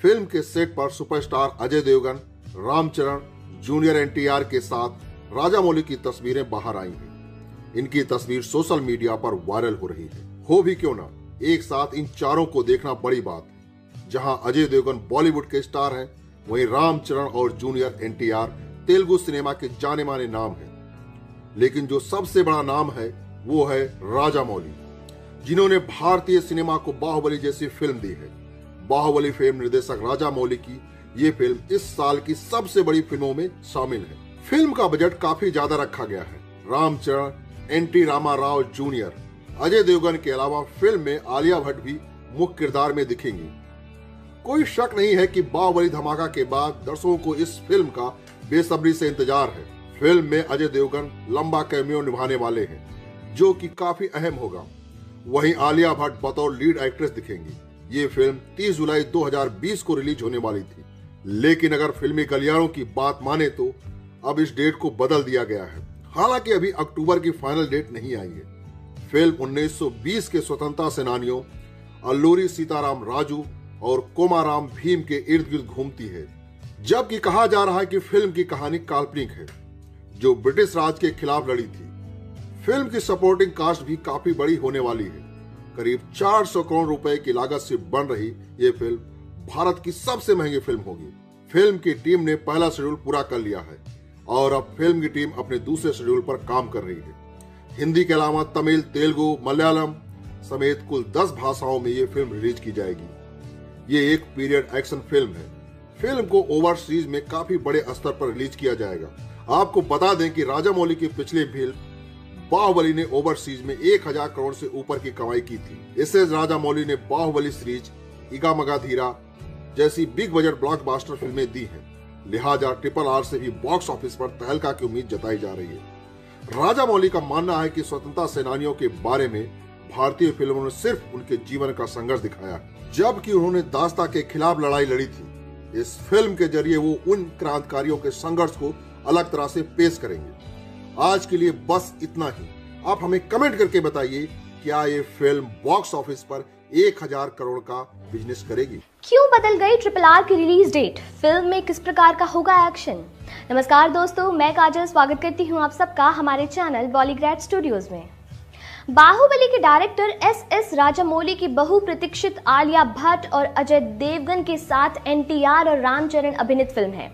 फिल्म के सेट पर सुपरस्टार अजय देवगन, रामचरण, जूनियर एनटीआर के साथ राजामौली की तस्वीरें बाहर आई हैं। इनकी तस्वीर सोशल मीडिया पर वायरल हो रही है। हो भी क्यों ना, एक साथ इन चारों को देखना बड़ी बात है। जहां अजय देवगन बॉलीवुड के स्टार हैं, वहीं रामचरण और जूनियर एनटीआर तेलुगु सिनेमा के जाने माने नाम हैं। लेकिन जो सबसे बड़ा नाम है वो है राजामौली, जिन्होंने भारतीय सिनेमा को बाहुबली जैसी फिल्म दी है। बाहुबली फिल्म निर्देशक राजामौली की ये फिल्म इस साल की सबसे बड़ी फिल्मों में शामिल है। फिल्म का बजट काफी ज्यादा रखा गया है। रामचरण, एनटी रामा राव जूनियर, अजय देवगन के अलावा फिल्म में आलिया भट्ट भी मुख्य किरदार में दिखेंगी। कोई शक नहीं है कि बाहुबली धमाका के बाद दर्शकों को इस फिल्म का बेसब्री से इंतजार है। फिल्म में अजय देवगन लंबा कैमियो निभाने वाले हैं, जो कि काफी अहम होगा। वहीं आलिया भट्ट बतौर लीड एक्ट्रेस दिखेंगी। ये फिल्म 30 जुलाई 2020 को रिलीज होने वाली थी, लेकिन अगर फिल्मी गलियारों की बात माने तो अब इस डेट को बदल दिया गया है। हालांकि अभी अक्टूबर की फाइनल डेट नहीं आई है। फिल्म 1920 के स्वतंत्रता सेनानियों अल्लूरी सीताराम राजू और कोमाराम भीम के इर्द गिर्द घूमती है, जबकि कहा जा रहा है कि फिल्म की कहानी काल्पनिक है, जो ब्रिटिश राज के खिलाफ लड़ी थी। फिल्म की सपोर्टिंग कास्ट भी काफी बड़ी होने वाली है। करीब 400 करोड़ रुपए की लागत से बन रही ये फिल्म भारत की सबसे महंगी फिल्म होगी। फिल्म की टीम ने पहला शेड्यूल पूरा कर लिया है और अब फिल्म की टीम अपने दूसरे शेड्यूल पर काम कर रही है। हिंदी के अलावा तमिल, तेलुगु, मलयालम समेत कुल 10 भाषाओं में ये फिल्म रिलीज की जाएगी। ये एक पीरियड एक्शन फिल्म है। फिल्म को ओवरसीज में काफी बड़े स्तर पर रिलीज किया जाएगा। आपको बता दें कि राजामौली की पिछली फिल्म बाहुबली ने ओवरसीज में 1000 करोड़ से ऊपर की कमाई की थी। इससे राजामौली ने बाहुबली सीरीज, इगा मगाधीरा जैसी बिग बजट ब्लॉकबस्टर फिल्में दी हैं। लिहाजा ट्रिपल आर से भी बॉक्स ऑफिस पर तहलका की उम्मीद जताई जा रही है। राजामौली का मानना है कि स्वतंत्रता सेनानियों के बारे में भारतीय फिल्मों ने सिर्फ उनके जीवन का संघर्ष दिखाया, जबकि उन्होंने दास्ता के खिलाफ लड़ाई लड़ी थी। इस फिल्म के जरिए वो उन क्रांतिकारियों के संघर्ष को अलग तरह से पेश करेंगे। आज के लिए बस इतना ही। आप हमें कमेंट करके बताइए, क्या ये फिल्म बॉक्स ऑफिस पर 1000 करोड़ का बिजनेस करेगी? क्यों बदल गई ट्रिपल आर की रिलीज डेट? फिल्म में किस प्रकार का होगा एक्शन? नमस्कार दोस्तों, मैं काजल स्वागत करती हूं आप सबका हमारे चैनल बॉलीग्रैड स्टूडियोज में। बाहुबली के डायरेक्टर एसएस राजामौली की बहुप्रतीक्षित आलिया भट्ट और अजय देवगन के साथ एनटीआर और रामचरण अभिनीत फिल्म है।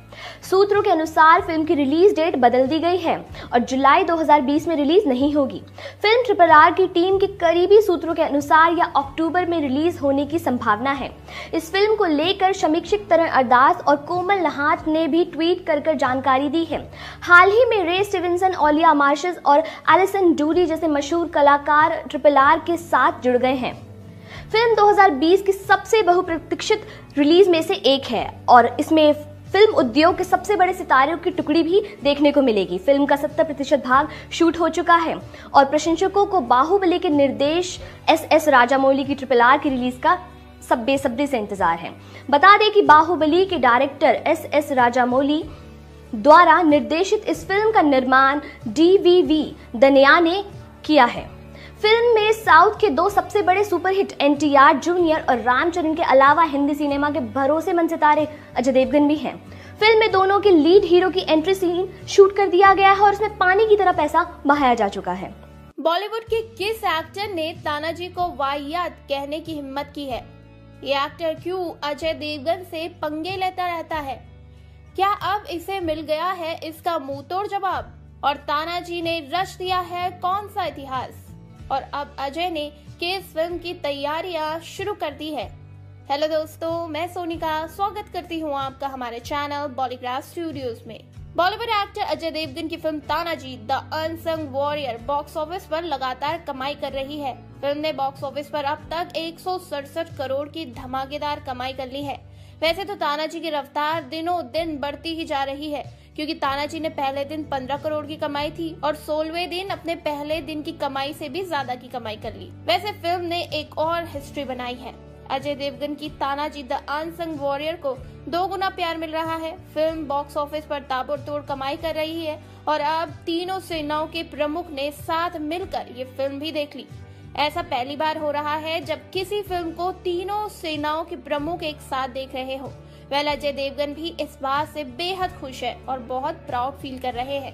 सूत्रों के अनुसार फिल्म की रिलीज डेट बदल दी गई है और जुलाई 2020 में रिलीज नहीं होगी। फिल्म ट्रिपल आर की टीम के करीबी सूत्रों के अनुसार यह अक्टूबर में रिलीज होने की संभावना है। इस फिल्म को लेकर समीक्षक तरण अरदास और कोमल नहात ने भी ट्वीट कर जानकारी दी है। हाल ही में रे स्टीवनसन, ओलिया मार्शस और एलिसन डूरी जैसे मशहूर कला कार ट्रिपल आर के साथ जुड़ गए हैं। फिल्म 2020 की सबसे बहुप्रतीक्षित रिलीज में से एक है और इसमें फिल्म उद्योग के सबसे बड़े सितारों की टुकड़ी भी देखने को मिलेगी। फिल्म का 70% भाग शूट हो चुका है और प्रशंसकों को बाहुबली के निर्देश एसएस राजामौली की ट्रिपल आर की रिलीज का सब बेसब्री से इंतजार है। बता दें कि बाहुबली के डायरेक्टर एसएस राजामौली द्वारा निर्देशित इस फिल्म का निर्माण डीवीवी दनिया ने किया है। फिल्म में साउथ के दो सबसे बड़े सुपरहिट एनटीआर जूनियर और रामचरण के अलावा हिंदी सिनेमा के भरोसेमंद सितारे अजय देवगन भी हैं। फिल्म में दोनों के लीड हीरो की एंट्री सीन शूट कर दिया गया है और उसमें पानी की तरह पैसा बहाया जा चुका है। बॉलीवुड के किस एक्टर ने तानाजी को वाहियात कहने की हिम्मत की है? ये एक्टर क्यों अजय देवगन से पंगे लेता रहता है? क्या अब इसे मिल गया है इसका मुंहतोड़ जवाब? और तानाजी ने रच दिया है कौन सा इतिहास? और अब अजय ने किस फिल्म की तैयारियां शुरू कर दी है? हेलो दोस्तों, मैं सोनिका स्वागत करती हूं आपका हमारे चैनल बॉलीग्राज स्टूडियोज में। बॉलीवुड एक्टर अजय देवगन की film Tanaji the unsung warrior box office पर लगातार कमाई कर रही है। फिल्म ने बॉक्स ऑफिस पर अब तक 167 करोड़ की धमाकेदार कमाई कर ली है। वैसे तो तानाजी की रफ्तार दिनों दिन बढ़ती ही जा रही है, क्योंकि तानाजी ने पहले दिन 15 करोड़ की कमाई थी और 16वें दिन अपने पहले दिन की कमाई से भी ज्यादा की कमाई कर ली। वैसे फिल्म ने एक और हिस्ट्री बनाई है। अजय देवगन की तानाजी द अनसंग वॉरियर को 2 गुना प्यार मिल रहा है। फिल्म बॉक्स ऑफिस पर ताबड़तोड़ कमाई कर रही है और अब तीनों सेनाओं के प्रमुख ने साथ मिलकर ये फिल्म भी देख ली। ऐसा पहली बार हो रहा है जब किसी फिल्म को तीनों सेनाओं के प्रमुख एक साथ देख रहे हो। वह अजय देवगन भी इस बात से बेहद खुश है और बहुत प्राउड फील कर रहे हैं।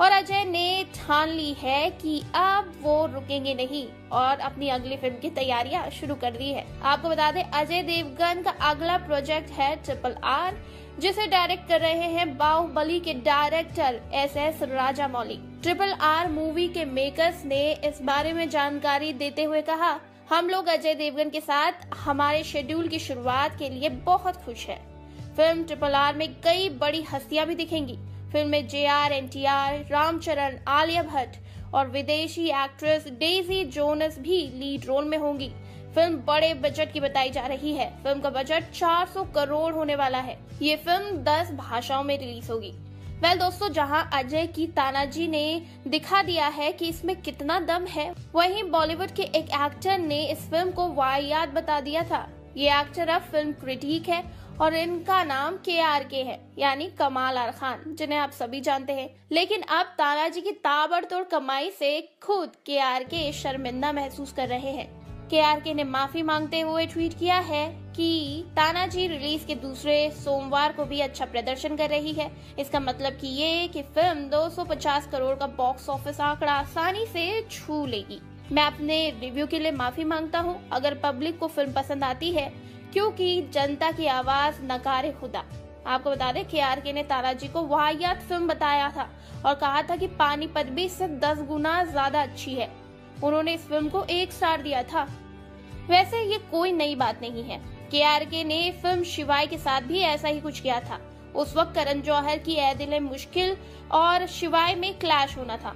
और अजय ने ठान ली है कि अब वो रुकेंगे नहीं और अपनी अगली फिल्म की तैयारियां शुरू कर दी है। आपको बता दें, अजय देवगन का अगला प्रोजेक्ट है ट्रिपल आर, जिसे डायरेक्ट कर रहे हैं बाहुबली के director SS Rajamouli. Triple R movie के मेकर्स ने इस बारे में जानकारी देते हुए कहा, हम लोग अजय देवगन के साथ हमारे शेड्यूल की शुरुआत के लिए बहुत खुश हैं। फिल्म ट्रिपल आर में कई बड़ी हस्तियां भी दिखेंगी। फिल्म में JR, NTR, रामचरण, आलिया भट्ट और विदेशी एक्ट्रेस डेजी जोनस भी लीड रोल में होंगी। फिल्म बड़े बजट की बताई जा रही है। फिल्म का बजट 400 करोड़ होने वाला है। ये फिल्म 10 भाषाओं में रिलीज होगी। वेल दोस्तों, जहां अजय की तानाजी ने दिखा दिया है कि इसमें कितना दम है, वहीं बॉलीवुड के एक एक्टर ने इस फिल्म को वाहियात बता दिया था। ये एक्टर अब फिल्म क्रिटिक है और इनका नाम KRK है, यानी कमाल आर खान, जिन्हें आप सभी जानते हैं। लेकिन अब तानाजी की ताबड़तोड़ कमाई से खुद KRK शर्मिंदा महसूस कर रहे हैं। KRK ने माफी मांगते हुए ट्वीट किया है कि तानाजी रिलीज के दूसरे सोमवार को भी अच्छा प्रदर्शन कर रही है। इसका मतलब कि ये कि फिल्म 250 करोड़ का बॉक्स ऑफिस आंकड़ा आसानी से छू लेगी। मैं अपने रिव्यू के लिए माफी मांगता हूं अगर पब्लिक को फिल्म पसंद आती है, क्योंकि जनता की आवाज नकारे खुदा। आपको बता दें, KRK ने तानाजी को वाहियात फिल्म बताया था और कहा था कि पानीपत भी इससे 10 गुना ज्यादा अच्छी है। उन्होंने इस फिल्म को 1 स्टार दिया था। वैसे ये कोई नई बात नहीं है। KRK ने फिल्म शिवाय के साथ भी ऐसा ही कुछ किया था। उस वक्त करण जौहर की ऐ दिल मुश्किल और शिवाय में क्लैश होना था,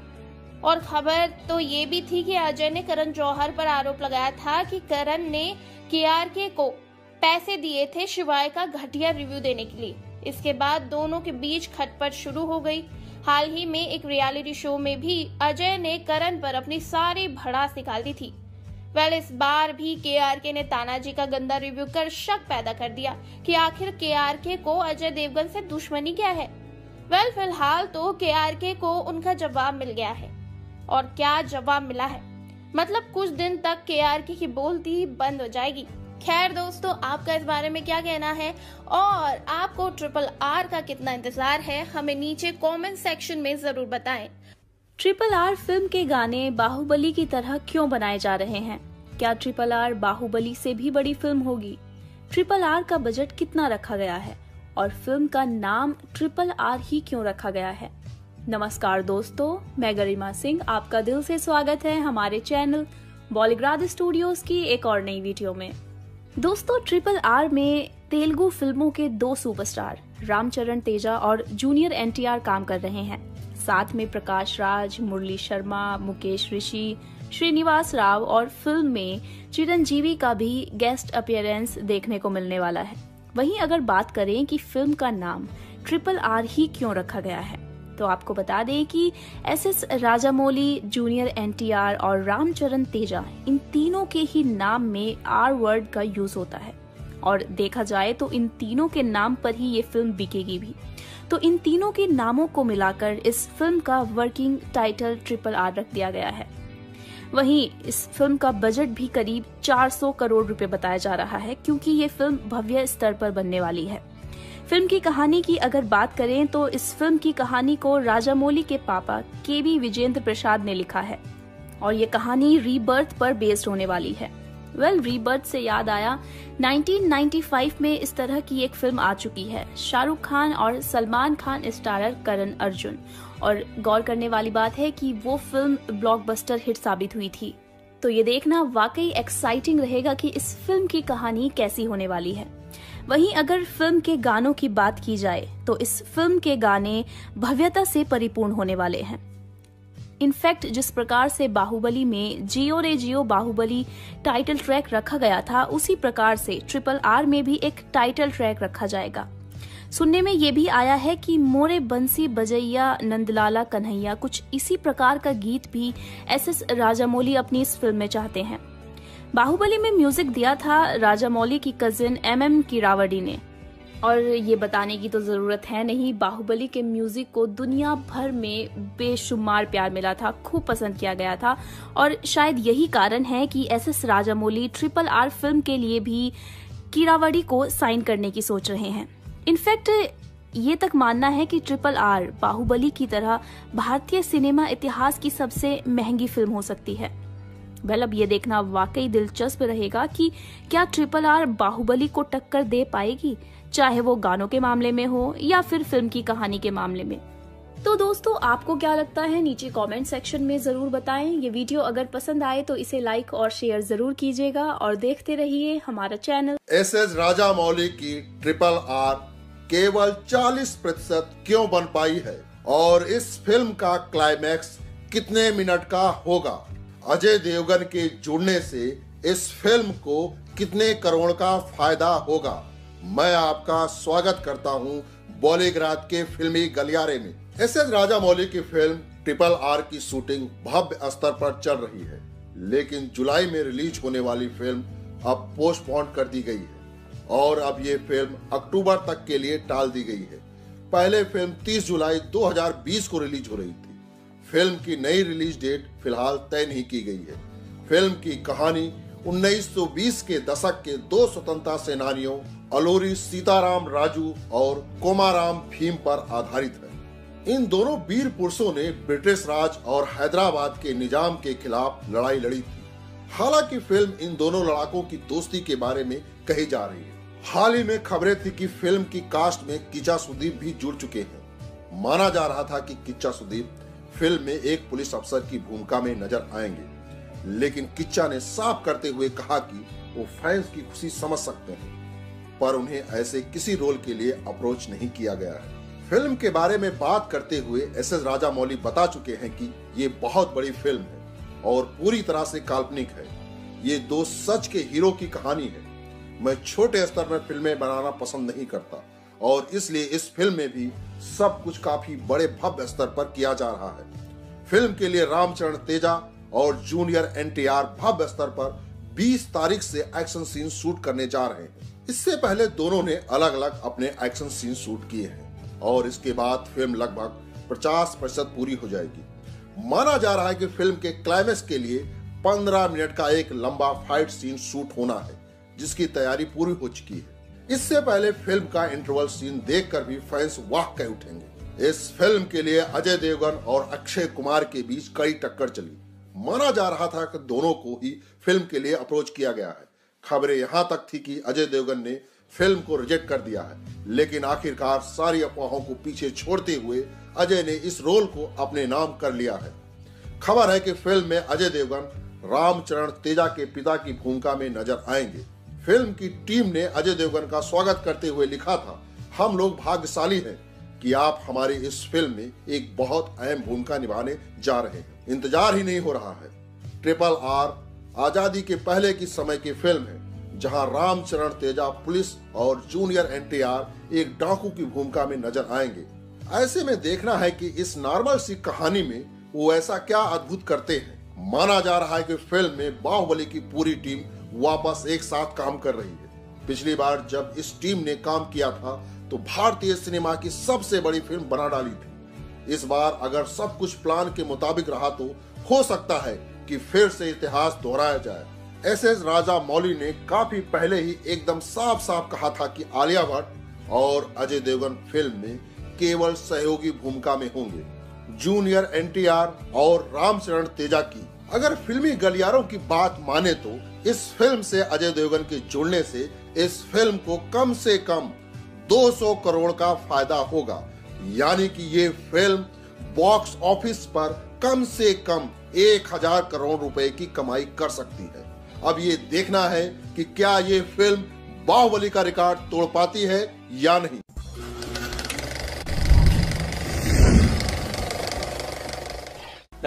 और खबर तो ये भी थी कि अजय ने करण जौहर पर आरोप लगाया था कि करण ने KRK को पैसे दिए थे शिवाय का घटिया रिव्यू देने के लिए। इसके बाद दोनों के बीच खटपट शुरू हो गई। हाल ही में एक रियलिटी शो में भी अजय ने करण पर अपनी सारी भड़ास निकाल दी थी। वेल, इस बार भी KRK ने तानाजी का गंदा रिव्यू कर शक पैदा कर दिया कि आखिर KRK को अजय देवगन से दुश्मनी क्या है। वेल, फिलहाल तो KRK को उनका जवाब मिल गया है। और क्या जवाब मिला है, मतलब कुछ दिन तक KRK की बोलती बंद हो जाएगी। खैर दोस्तों, आपका इस बारे में क्या कहना है और आपको ट्रिपल आर का कितना इंतजार है, हमें नीचे कमेंट सेक्शन में जरूर बताएं। ट्रिपल आर फिल्म के गाने बाहुबली की तरह क्यों बनाए जा रहे हैं? क्या ट्रिपल आर बाहुबली से भी बड़ी फिल्म होगी? ट्रिपल आर का बजट कितना रखा गया है और फिल्म का नाम ट्रिपल आर ही क्यों रखा गया है? नमस्कार दोस्तों, मैं गरिमा सिंह, आपका दिल से स्वागत है हमारे चैनल बॉलीग्राड स्टूडियोज की एक और नई वीडियो में। दोस्तों, ट्रिपल आर में तेलुगु फिल्मों के 2 सुपरस्टार रामचरण तेजा और जूनियर NTR काम कर रहे हैं। साथ में प्रकाश राज, मुरली शर्मा, मुकेश ऋषि, श्रीनिवास राव और फिल्म में चिरंजीवी का भी गेस्ट अपीयरेंस देखने को मिलने वाला है। वहीं अगर बात करें कि फिल्म का नाम ट्रिपल आर ही क्यों रखा गया है, तो आपको बता दें कि SS राजामौली, जूनियर NTR और रामचरण तेजा, इन तीनों के ही नाम में आर वर्ड का यूज होता है। और देखा जाए तो इन तीनों के नाम पर ही ये फिल्म बिकेगी भी। तो इन तीनों के नामों को मिलाकर इस फिल्म का वर्किंग टाइटल ट्रिपल आर रख दिया गया है। वहीं इस फिल्म का बजट भी करीब 400 करोड़ रुपए बताया जा रहा है, क्योंकि ये फिल्म भव्य स्तर पर बनने वाली है। फिल्म की कहानी की अगर बात करें तो इस फिल्म की कहानी को राजामौली के पापा KB विजेंद्र प्रसाद ने लिखा है और ये कहानी रीबर्थ पर बेस्ड होने वाली है। वेल, रीबर्थ से याद आया, 1995 में इस तरह की एक फिल्म आ चुकी है। शाहरुख खान और सलमान खान स्टारर करण अर्जुन, और गौर करने वाली बात है कि वो फिल्म ब्लॉकबस्टर हिट साबित हुई थी। तो ये देखना वाकई एक्साइटिंग रहेगा कि इस फिल्म की कहानी कैसी होने वाली है। वहीं अगर फिल्म के गानों की बात की जाए तो इस फिल्म के गाने भव्यता से परिपूर्ण होने वाले हैं। इनफैक्ट जिस प्रकार से बाहुबली में जियो रे जियो बाहुबली टाइटल ट्रैक रखा गया था, उसी प्रकार से ट्रिपल आर में भी एक टाइटल ट्रैक रखा जाएगा। सुनने में ये भी आया है कि मोरे बंसी बजैया नंदलाला कन्हैया, कुछ इसी प्रकार का गीत भी एसएस राजामौली अपनी इस फिल्म में चाहते हैं। बाहुबली में म्यूजिक दिया था राजामौली की कजिन एमएम कीरावड़ी ने, और ये बताने की तो जरूरत है नहीं, बाहुबली के म्यूजिक को दुनिया भर में बेशुमार प्यार मिला था, खूब पसंद किया गया था, और शायद यही कारण है कि SS Rajamouli triple R film के लिए भी कीरावड़ी को साइन करने की सोच रहे हैं। इनफैक्ट ये तक मानना है कि ट्रिपल आर बाहुबली की तरह भारतीय सिनेमा इतिहास की सबसे महंगी फिल्म हो सकती है। वेल, अब ये देखना वाकई दिलचस्प रहेगा कि क्या ट्रिपल आर बाहुबली को टक्कर दे पाएगी, चाहे वो गानों के मामले में हो या फिर फिल्म की कहानी के मामले में। तो दोस्तों, आपको क्या लगता है नीचे कमेंट सेक्शन में जरूर बताएं। ये वीडियो अगर पसंद आए तो इसे लाइक और शेयर जरूर कीजिएगा और देखते रहिए हमारा चैनल। एसएस राजामौली की ट्रिपल आर केवल 40% क्यों बन पाई है और इस फिल्म का क्लाइमैक्स कितने मिनट का होगा, अजय देवगन के जुड़ने से इस फिल्म को कितने करोड़ का फायदा होगा। मैं आपका स्वागत करता हूं बॉलीग्राज के फिल्मी गलियारे में। एसएस राजामौली की फिल्म ट्रिपल आर की शूटिंग भव्य स्तर पर चल रही है, लेकिन जुलाई में रिलीज होने वाली फिल्म अब पोस्टपोन कर दी गई है और अब ये फिल्म अक्टूबर तक के लिए टाल दी गई है। पहले फिल्म 30 जुलाई 2020 को रिलीज हो रही थी। फिल्म की नई रिलीज डेट फिलहाल तय नहीं की गई है। फिल्म की कहानी 1920 के दशक के दो स्वतंत्रता सेनानियों अलूरी सीताराम राजू और कोमाराम भीम पर आधारित है। इन दोनों वीर पुरुषों ने ब्रिटिश राज और हैदराबाद के निजाम के खिलाफ लड़ाई लड़ी थी। हालांकि फिल्म इन दोनों लड़ाकों की दोस्ती के बारे में कही जा रही है। हाल ही में खबरें थी कि फिल्म की कास्ट में किच्चा सुदीप भी जुड़ चुके हैं। माना जा रहा था कि किच्चा सुदीप फिल्म में एक पुलिस अफसर की भूमिका में नजर आएंगे, लेकिन किच्चा ने साफ करते हुए कहा कि वो फैंस की खुशी समझ सकते हैं, पर उन्हें ऐसे किसी रोल के लिए अप्रोच नहीं किया गया है। फिल्म के बारे में बात करते हुए एसएस राजामौली बता चुके हैं कि ये बहुत बड़ी फिल्म है और पूरी तरह से काल्पनिक है। ये दो सच के हीरो की कहानी है। मैं छोटे स्तर में फिल्में बनाना पसंद नहीं करता और इसलिए इस फिल्म में भी सब कुछ काफी बड़े भव्य स्तर पर किया जा रहा है। फिल्म के लिए रामचरण तेजा और जूनियर एनटीआर भव्य स्तर पर 20 तारीख से एक्शन सीन शूट करने जा रहे हैं। इससे पहले दोनों ने अलग अलग अपने एक्शन सीन शूट किए हैं और इसके बाद फिल्म लगभग 50% पूरी हो जाएगी। माना जा रहा है कि फिल्म के क्लाइमेक्स के लिए 15 मिनट का एक लंबा फाइट सीन शूट होना है, जिसकी तैयारी पूरी हो चुकी है। इससे पहले फिल्म का इंटरवल सीन देखकर भी फैंस वाह कह उठेंगे। इस फिल्म के लिए अजय देवगन और अक्षय कुमार के बीच कड़ी टक्कर चली। माना जा रहा था कि दोनों को ही फिल्म के लिए अप्रोच किया गया है। खबरें यहां तक थी कि अजय देवगन ने फिल्म को रिजेक्ट कर दिया है, लेकिन आखिरकार सारी अफवाहों को पीछे छोड़ते हुए अजय ने इस रोल को अपने नाम कर लिया है। खबर है कि फिल्म में अजय देवगन रामचरण तेजा के पिता की भूमिका में नजर आएंगे। फिल्म की टीम ने अजय देवगन का स्वागत करते हुए लिखा था, हम लोग भाग्यशाली हैं कि आप हमारी इस फिल्म में एक बहुत अहम भूमिका निभाने जा रहे हैं। इंतजार ही नहीं हो रहा है। ट्रिपल आर आजादी के पहले की समय की फिल्म है, जहां रामचरण तेजा पुलिस और जूनियर एनटीआर एक डाकू की भूमिका में नजर आएंगे। ऐसे में देखना है कि इस नॉर्मल सी कहानी में वो ऐसा क्या अद्भुत करते हैं। माना जा रहा है कि फिल्म में बाहुबली की पूरी टीम वापस एक साथ काम कर रही है। पिछली बार जब इस टीम ने काम किया था तो भारतीय सिनेमा की सबसे बड़ी फिल्म बना डाली थी। इस बार अगर सब कुछ प्लान के मुताबिक रहा तो हो सकता है कि फिर से इतिहास दोहराया जाए। एसएस राजामौली ने काफी पहले ही एकदम साफ साफ कहा था कि आलिया भट्ट और अजय देवगन फिल्म में केवल सहयोगी भूमिका में होंगे। जूनियर एनटीआर और रामचरण तेजा की अगर फिल्मी गलियारों की बात माने तो इस फिल्म से अजय देवगन के जुड़ने से इस फिल्म को कम से कम 200 करोड़ का फायदा होगा, यानी कि ये फिल्म बॉक्स ऑफिस पर कम से कम 1000 करोड़ रुपए की कमाई कर सकती है। अब ये देखना है कि क्या ये फिल्म बाहुबली का रिकॉर्ड तोड़ पाती है या नहीं।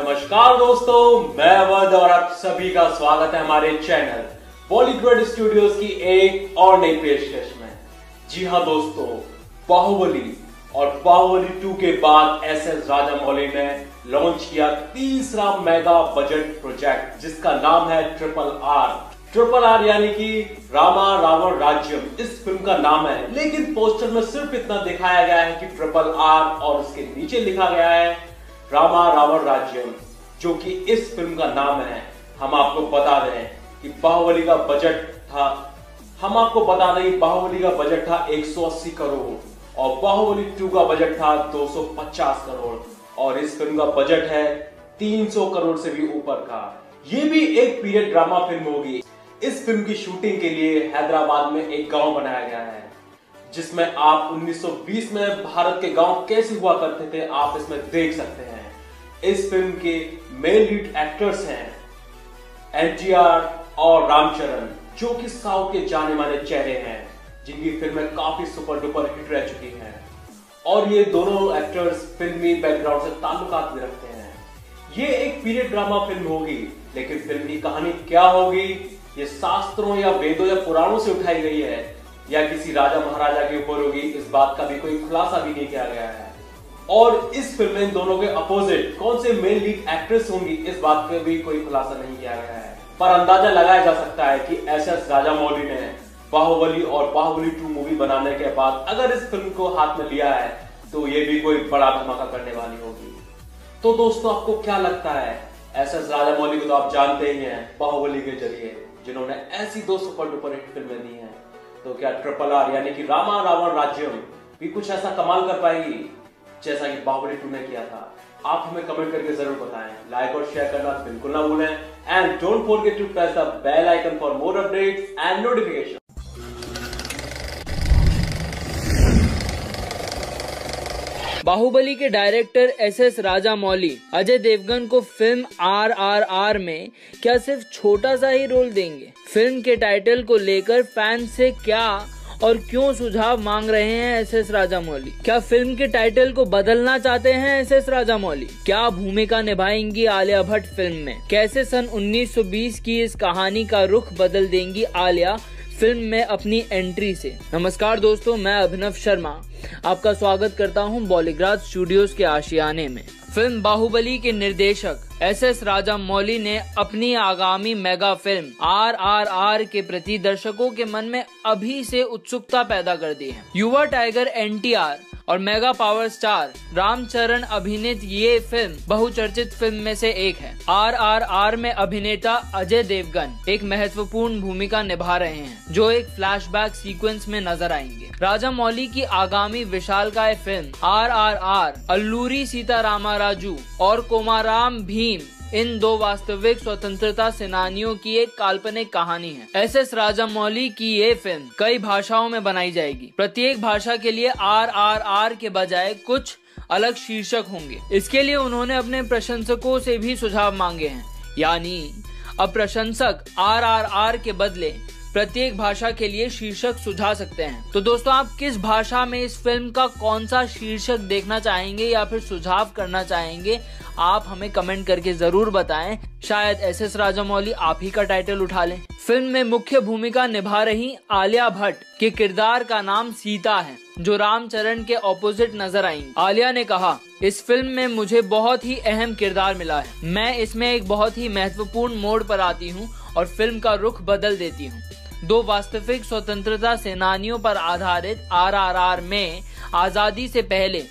नमस्कार दोस्तों, मैं वध और आप सभी का स्वागत है हमारे चैनल बॉलीवुड स्टूडियोज की एक और नई पेशकश में। जी हां दोस्तों, बाहुबली और बाहुबली 2 के बाद एसएस राजामौली ने लॉन्च किया तीसरा मेगा बजट प्रोजेक्ट जिसका नाम है ट्रिपल आर यानी कि रामा रावण राज्यम। इस फिल्म का नाम है, लेकिन पोस्टर में सिर्फ इतना दिखाया गया है कि ट्रिपल आर और उसके नीचे लिखा गया है रामा रावण राज्यम, जो कि इस फिल्म का नाम है। हम आपको बता दें कि बाहुबली का बजट था 180 करोड़ और बाहुबली 2 का बजट था 250 करोड़ और इस फिल्म का बजट है 300 करोड़ से भी ऊपर का। ये भी एक पीरियड ड्रामा फिल्म होगी। इस फिल्म की शूटिंग के लिए हैदराबाद में एक गाँव बनाया गया है, जिसमें आप 1920 में भारत के गांव कैसे हुआ करते थे आप इसमें देख सकते हैं। इस फिल्म के मेन लीड एक्टर्स हैं एनटीआर और रामचरण, जो कि साउथ के जाने माने चेहरे हैं, जिनकी फिल्में काफी सुपर डुपर हिट रह चुकी हैं और ये दोनों एक्टर्स फिल्मी बैकग्राउंड से ताल्लुकात भी रखते हैं। ये एक पीरियड ड्रामा फिल्म होगी, लेकिन फिल्म की कहानी क्या होगी ये शास्त्रों या वेदों या पुराणों से उठाई गई है या किसी राजा महाराजा के ऊपर होगी, इस बात का भी कोई खुलासा भी नहीं किया गया है। और इस फिल्म में दोनों के अपोजिट कौन से मेन लीड एक्ट्रेस होंगी इस बात का भी कोई खुलासा नहीं किया गया है, पर अंदाजा लगाया जा सकता है कि एसएस राजामौली ने बाहुबली और बाहुबली 2 मूवी बनाने के बाद अगर इस फिल्म को हाथ में लिया है तो ये भी कोई बड़ा धमाका करने वाली होगी। तो दोस्तों, आपको क्या लगता है? एसएस राजामौली को तो आप जानते ही हैं बाहुबली के जरिए, जिन्होंने ऐसी दो सुपर डुपर हिट फिल्में दी हैं। तो क्या ट्रिपल आर यानी कि रामा रावण राज्यम भी कुछ ऐसा कमाल कर पाएगी जैसा कि बाहुबली 2 ने किया था? आप हमें कमेंट करके जरूर बताएं। लाइक और शेयर करना बिल्कुल ना भूलें and don't forget to press the bell icon for more updates and notification. Baahubali के डायरेक्टर एसएस राजामौली अजय देवगन को फिल्म आरआरआर में क्या सिर्फ छोटा सा ही रोल देंगे? फिल्म के टाइटल को लेकर फैन से क्या और क्यों सुझाव मांग रहे हैं एसएस राजामौली? क्या फिल्म के टाइटल को बदलना चाहते हैं एसएस राजामौली? क्या भूमिका निभाएंगी आलिया भट्ट फिल्म में? कैसे सन 1920 की इस कहानी का रुख बदल देंगी आलिया फिल्म में अपनी एंट्री से? नमस्कार दोस्तों, मैं अभिनव शर्मा आपका स्वागत करता हूं बॉलीग्राज स्टूडियोज के आशियाने में। फिल्म बाहुबली के निर्देशक एसएस राजामौली ने अपनी आगामी मेगा फिल्म आरआरआर के प्रति दर्शकों के मन में अभी से उत्सुकता पैदा कर दी है। युवा टाइगर एनटीआर और मेगा पावर स्टार रामचरण अभिनीत ये फिल्म बहुचर्चित फिल्म में से एक है। आरआरआर में अभिनेता अजय देवगन एक महत्वपूर्ण भूमिका निभा रहे हैं, जो एक फ्लैशबैक सीक्वेंस में नजर आएंगे। राजामौली की आगामी विशालकाय फिल्म आरआरआर अल्लूरी सीतारामा राजू और कोमाराम भीम इन दो वास्तविक स्वतंत्रता सेनानियों की एक काल्पनिक कहानी है। एसएस राजामौली की ये फिल्म कई भाषाओं में बनाई जाएगी। प्रत्येक भाषा के लिए आरआरआर के बजाय कुछ अलग शीर्षक होंगे। इसके लिए उन्होंने अपने प्रशंसकों से भी सुझाव मांगे हैं, यानी अब प्रशंसक आरआरआर के बदले प्रत्येक भाषा के लिए शीर्षक सुझा सकते हैं। तो दोस्तों, आप किस भाषा में इस फिल्म का कौन सा शीर्षक देखना चाहेंगे या फिर सुझाव करना चाहेंगे आप हमें कमेंट करके जरूर बताएं। शायद एसएस राजामौली आप ही का टाइटल उठा लें। फिल्म में मुख्य भूमिका निभा रही आलिया भट्ट के किरदार का नाम सीता है, जो रामचरण के ऑपोजिट नजर आएंगी। आलिया ने कहा, इस फिल्म में मुझे बहुत ही अहम किरदार मिला है। मैं इसमें एक बहुत ही महत्वपूर्ण मोड़ पर आती हूँ और फिल्म का रुख बदल देती हूँ। दो वास्तविक स्वतंत्रता सेनानियों पर आधारित आरआरआर में आजादी से पहले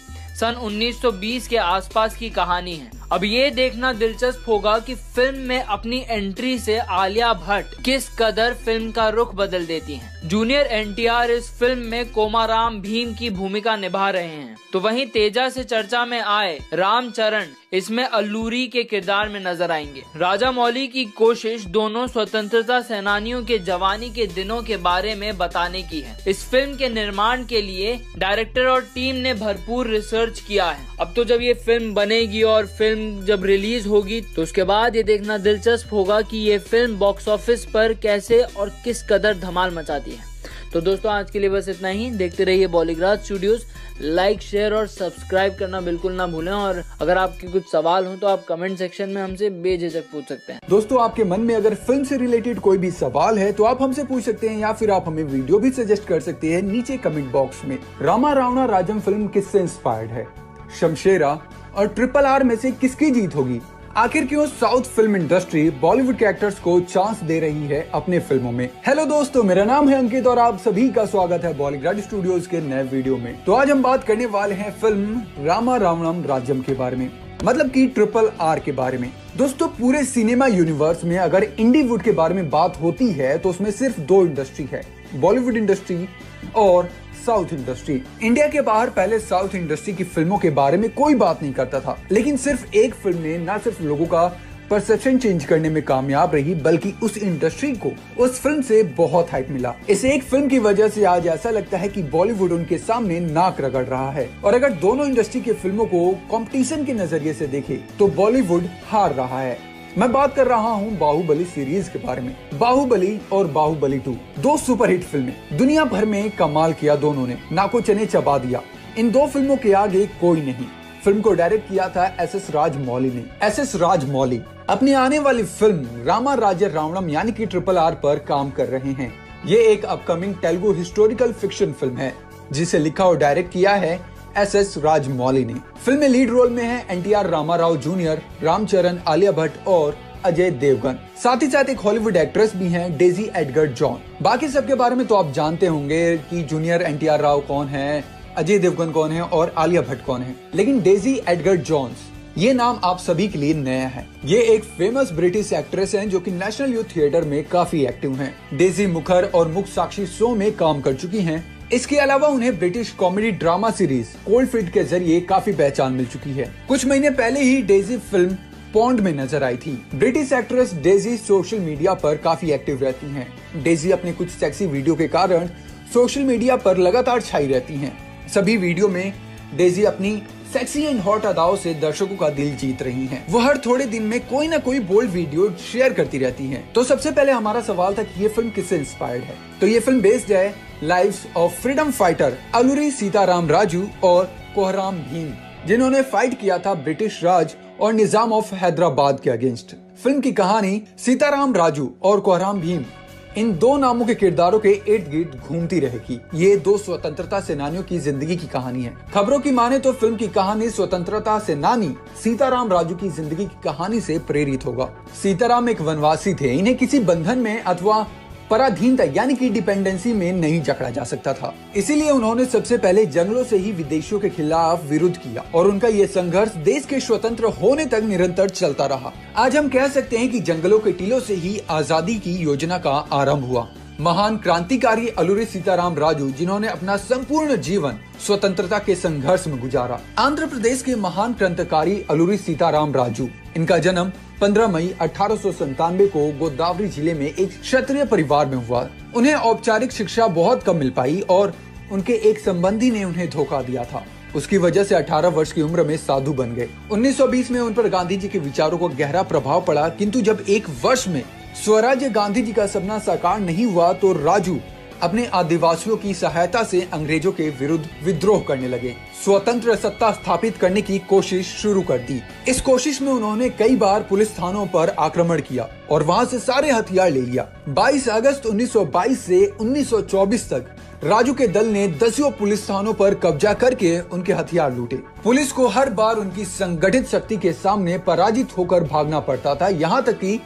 सन 1920 के आसपास की कहानी है। अब ये देखना दिलचस्प होगा कि फिल्म में अपनी एंट्री से आलिया भट्ट किस कदर फिल्म का रुख बदल देती हैं। जूनियर एनटीआर इस फिल्म में कोमाराम भीम की भूमिका निभा रहे हैं, तो वहीं तेजा से चर्चा में आए रामचरण इसमें अल्लूरी के किरदार में नजर आएंगे। राजामौली की कोशिश दोनों स्वतंत्रता सेनानियों के जवानी के दिनों के बारे में बताने की है। इस फिल्म के निर्माण के लिए डायरेक्टर और टीम ने भरपूर रिसर्च किया है। अब तो जब ये फिल्म बनेगी और फिल्म जब रिलीज होगी तो उसके बाद ये देखना दिलचस्प होगा कि ये फिल्म बॉक्स ऑफिस पर कैसे और किस कदर धमाल मचाती है। तो दोस्तों, आज के लिए बस इतना ही। देखते रहिए बॉलीग्राज स्टूडियोज। लाइक शेयर और सब्सक्राइब करना बिल्कुल ना भूलें। और अगर आपके कुछ सवाल हो तो आप कमेंट सेक्शन में हमसे बेझिझक पूछ सकते हैं। दोस्तों, आपके मन में अगर फिल्म से रिलेटेड कोई भी सवाल है तो आप हमसे पूछ सकते हैं या फिर आप हमें वीडियो भी सजेस्ट कर सकते हैं नीचे कमेंट बॉक्स में। रामा रावणा राजम फिल्म किससे इंस्पायर्ड है? शमशेरा और ट्रिपल आर में से किसकी जीत होगी? आखिर क्यों साउथ फिल्म इंडस्ट्री बॉलीवुड के एक्टर्स को चांस दे रही है अपने फिल्मों में? हेलो दोस्तों, मेरा नाम है अंकित और आप सभी का स्वागत है बॉलीग्राड स्टूडियोज के नए वीडियो में। तो आज हम बात करने वाले हैं फिल्म रामा रावणम राजम के बारे में, मतलब कि ट्रिपल आर के बारे में। दोस्तों, पूरे सिनेमा यूनिवर्स में अगर इंडीवुड के बारे में बात होती है तो उसमें सिर्फ दो इंडस्ट्री है, बॉलीवुड इंडस्ट्री और साउथ इंडस्ट्री। इंडिया के बाहर पहले साउथ इंडस्ट्री की फिल्मों के बारे में कोई बात नहीं करता था, लेकिन सिर्फ एक फिल्म ने न सिर्फ लोगों का परसेप्शन चेंज करने में कामयाब रही बल्कि उस इंडस्ट्री को उस फिल्म से बहुत हाइप मिला। इस एक फिल्म की वजह से आज ऐसा लगता है कि बॉलीवुड उनके सामने नाक रगड़ रहा है। और अगर दोनों इंडस्ट्री की फिल्मों को कॉम्पिटिशन के नजरिए से देखें तो बॉलीवुड हार रहा है। मैं बात कर रहा हूँ बाहुबली सीरीज के बारे में। बाहुबली और बाहुबली 2 दो सुपरहिट फिल्में, दुनिया भर में कमाल किया दोनों ने, नाको चने चबा दिया। इन दो फिल्मों के आगे कोई नहीं। फिल्म को डायरेक्ट किया था SS राजमौली ने। SS राजमौली अपनी आने वाली फिल्म रामा राज्य रावणम यानी कि ट्रिपल आर पर काम कर रहे हैं। ये एक upcoming Telugu historical fiction film है जिसे लिखा और डायरेक्ट किया है SS राजमौली ने। फिल्म में लीड रोल में है NTR रामाराव जूनियर, रामचरण, आलिया भट्ट और अजय देवगन। साथ ही साथ एक हॉलीवुड एक्ट्रेस भी हैं, डेजी एडगर जॉन। बाकी सबके बारे में तो आप जानते होंगे कि जूनियर NTR राव कौन है, अजय देवगन कौन है और आलिया भट्ट कौन है, लेकिन डेजी एडगर जॉन्स ये नाम आप सभी के लिए नया है। ये एक फेमस ब्रिटिश एक्ट्रेस हैं जो कि नेशनल यूथ थिएटर में काफी एक्टिव हैं। डेजी मुखर और मुख साक्षी शो में काम कर चुकी हैं। इसके अलावा उन्हें British comedy drama series Coldfield के जरिए काफी पहचान मिल चुकी है। कुछ महीने पहले ही डेजी फिल्म पॉन्ड में नजर आई थी। British actress Daisy social media पर काफी एक्टिव रहती हैं। डेजी अपने कुछ सेक्सी वीडियो के कारण सोशल मीडिया पर लगातार छाई रहती हैं। सभी वीडियो में डेजी अपनी सेक्सी एंड हॉट अदाओं से दर्शकों का दिल जीत रही हैं। वो हर थोड़े दिन में कोई ना कोई बोल्ड वीडियो शेयर करती रहती हैं। तो सबसे पहले हमारा सवाल था कि ये फिल्म किससे इंस्पायर्ड है, तो ये फिल्म बेस्ड है lives of freedom fighter Alluri Sitaram Raju और कोहराम भीम, जिन्होंने फाइट किया था ब्रिटिश राज और निजाम ऑफ हैदराबाद के अगेंस्ट। फिल्म की कहानी सीताराम राजू और कोहराम भीम इन दो नामों के किरदारों के इर्द गिर्द घूमती रहेगी। ये दो स्वतंत्रता सेनानियों की जिंदगी की कहानी है। खबरों की माने तो फिल्म की कहानी स्वतंत्रता सेनानी सीताराम राजू की जिंदगी की कहानी से प्रेरित होगा। सीताराम एक वनवासी थे। इन्हें किसी बंधन में अथवा पराधीनता यानी कि डिपेंडेंसी में नहीं जकड़ा जा सकता था, इसीलिए उन्होंने सबसे पहले जंगलों से ही विदेशियों के खिलाफ विरोध किया और उनका ये संघर्ष देश के स्वतंत्र होने तक निरंतर चलता रहा। आज हम कह सकते हैं कि जंगलों के टीलों से ही आजादी की योजना का आरंभ हुआ। महान क्रांतिकारी अलूरी सीताराम राजू, जिन्होंने अपना संपूर्ण जीवन स्वतंत्रता के संघर्ष में गुजारा। आंध्र प्रदेश के महान क्रांतिकारी अलूरी सीताराम राजू, इनका जन्म 15 मई 1897 को गोदावरी जिले में एक क्षत्रिय परिवार में हुआ। उन्हें औपचारिक शिक्षा बहुत कम मिल पाई और उनके एक संबंधी ने उन्हें धोखा दिया था। उसकी वजह से 18 वर्ष की उम्र में साधु बन गए। 1920 में उन पर गांधी जी के विचारों का गहरा प्रभाव पड़ा, किंतु जब एक वर्ष में स्वराज्य गांधी जी का सपना साकार नहीं हुआ तो राजू अपने आदिवासियों की सहायता से अंग्रेजों के विरुद्ध विद्रोह करने लगे। स्वतंत्र सत्ता स्थापित करने की कोशिश शुरू कर दी। इस कोशिश में उन्होंने कई बार पुलिस थानों पर आक्रमण किया और वहां से सारे हथियार ले लिया। 22 अगस्त 1922 से 1924 तक राजू के दल ने दसियों पुलिस थानों पर कब्जा करके उनके हथियार लूटे। पुलिस को हर बार उनकी संगठित शक्ति के सामने पराजित होकर भागना पड़ता था। यहाँ तक की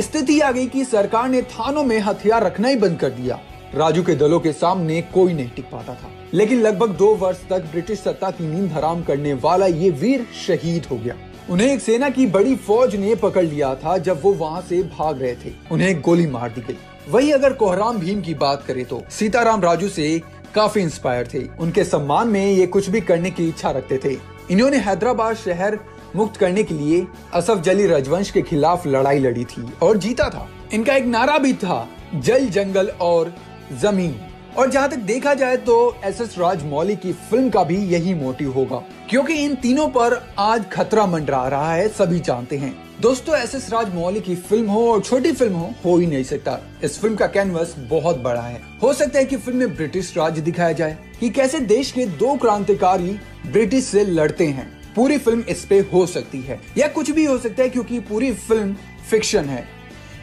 स्थिति आ गई कि सरकार ने थानों में हथियार रखना ही बंद कर दिया। राजू के दलों के सामने कोई नहीं टिक पाता था, लेकिन लगभग 2 वर्ष तक ब्रिटिश सत्ता की नींद हराम करने वाला ये वीर शहीद हो गया। उन्हें एक सेना की बड़ी फौज ने पकड़ लिया था। जब वो वहाँ से भाग रहे थे उन्हें गोली मार दी गई। वहीं अगर कोहराम भीम की बात करें तो सीताराम राजू से काफी इंस्पायर थे। उनके सम्मान में ये कुछ भी करने की इच्छा रखते थे। इन्होंने हैदराबाद शहर मुक्त करने के लिए असफ अली रजवंश के खिलाफ लड़ाई लड़ी थी और जीता था। इनका एक नारा भी था, जल, जंगल और जमीन। और जहाँ तक देखा जाए तो SS राजमौली की फिल्म का भी यही मोटिव होगा, क्योंकि इन तीनों पर आज खतरा मंडरा रहा है। सभी जानते हैं दोस्तों एसएस राजमौली की फिल्म हो और छोटी फिल्म हो ही नहीं सकता। इस फिल्म का कैनवस बहुत बड़ा है। हो सकता है कि फिल्म में ब्रिटिश राज दिखाया जाए कि कैसे देश के दो क्रांतिकारी ब्रिटिश से लड़ते हैं। पूरी फिल्म इस पे हो सकती है या कुछ भी हो सकता है, क्योंकि पूरी फिल्म फिक्शन है।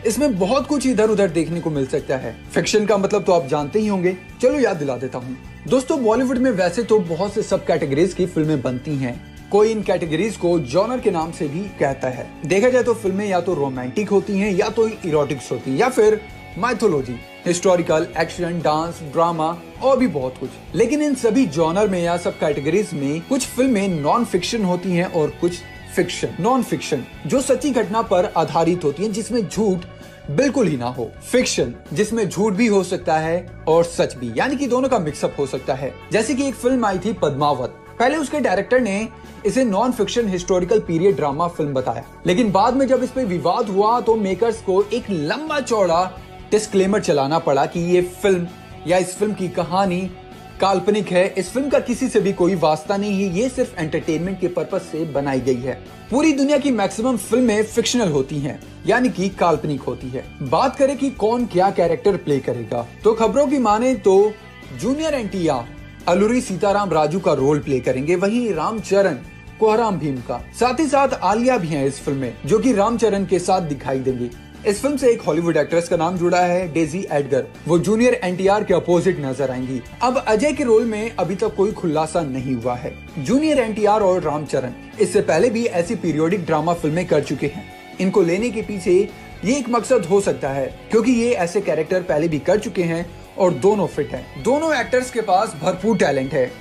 इसमें बहुत कुछ इधर उधर देखने को मिल सकता है। फिक्शन का मतलब तो आप जानते ही होंगे, चलो याद दिला देता हूँ। दोस्तों बॉलीवुड में वैसे तो बहुत से सब कैटेगरीज की फिल्में बनती हैं। कोई इन कैटेगरीज को जॉनर के नाम से भी कहता है। देखा जाए तो फिल्में या तो रोमांटिक होती हैं, या तो इरोटिक्स होती हैं, या फिर mythology, historical, action, dance, drama और भी बहुत कुछ। लेकिन इन सभी जॉनर में या सब कैटेगरीज में कुछ फिल्में नॉन फिक्शन होती हैं और कुछ फिक्शन। नॉन फिक्शन जो सच्ची घटना पर आधारित होती है, जिसमें झूठ बिल्कुल ही ना हो। फिक्शन जिसमें झूठ भी हो सकता है और सच भी, यानी कि दोनों का मिक्सअप हो सकता है। जैसे कि एक फिल्म आई थी पद्मावत, पहले उसके डायरेक्टर ने इसे non fiction historical period drama film बताया, लेकिन बाद में जब इस पे विवाद हुआ तो मेकर्स को एक लंबा चौड़ा डिस्क्लेमर चलाना पड़ा कि ये फिल्म या इस फिल्म की कहानी काल्पनिक है, इस फिल्म का किसी से भी कोई वास्ता नहीं है, ये सिर्फ एंटरटेनमेंट के पर्पज से बनाई गई है। पूरी दुनिया की मैक्सिमम फिल्में फिक्शनल होती हैं, यानी कि काल्पनिक होती है। बात करें कि कौन क्या कैरेक्टर प्ले करेगा, तो खबरों की माने तो जूनियर एनटीआर अल्लूरी सीताराम राजू का रोल प्ले करेंगे, वहीं रामचरण कोहराम भीम का। साथ ही साथ आलिया भी है इस फिल्म में, जो कि रामचरण के साथ दिखाई देंगे। इस फिल्म से एक हॉलीवुड एक्ट्रेस का नाम जुड़ा है, डेजी एडगर। वो जूनियर एनटीआर के अपोजिट नजर आएंगी। अब अजय के रोल में अभी तक कोई खुलासा नहीं हुआ है। जूनियर एनटीआर और रामचरण इससे पहले भी ऐसी पीरियोडिक ड्रामा फिल्में कर चुके हैं। इनको लेने के पीछे ये एक मकसद हो सकता है, क्योंकि ये ऐसे कैरेक्टर पहले भी कर चुके हैं और दोनों फिट हैं। दोनों एक्टर्स के पास भरपूर टैलेंट है,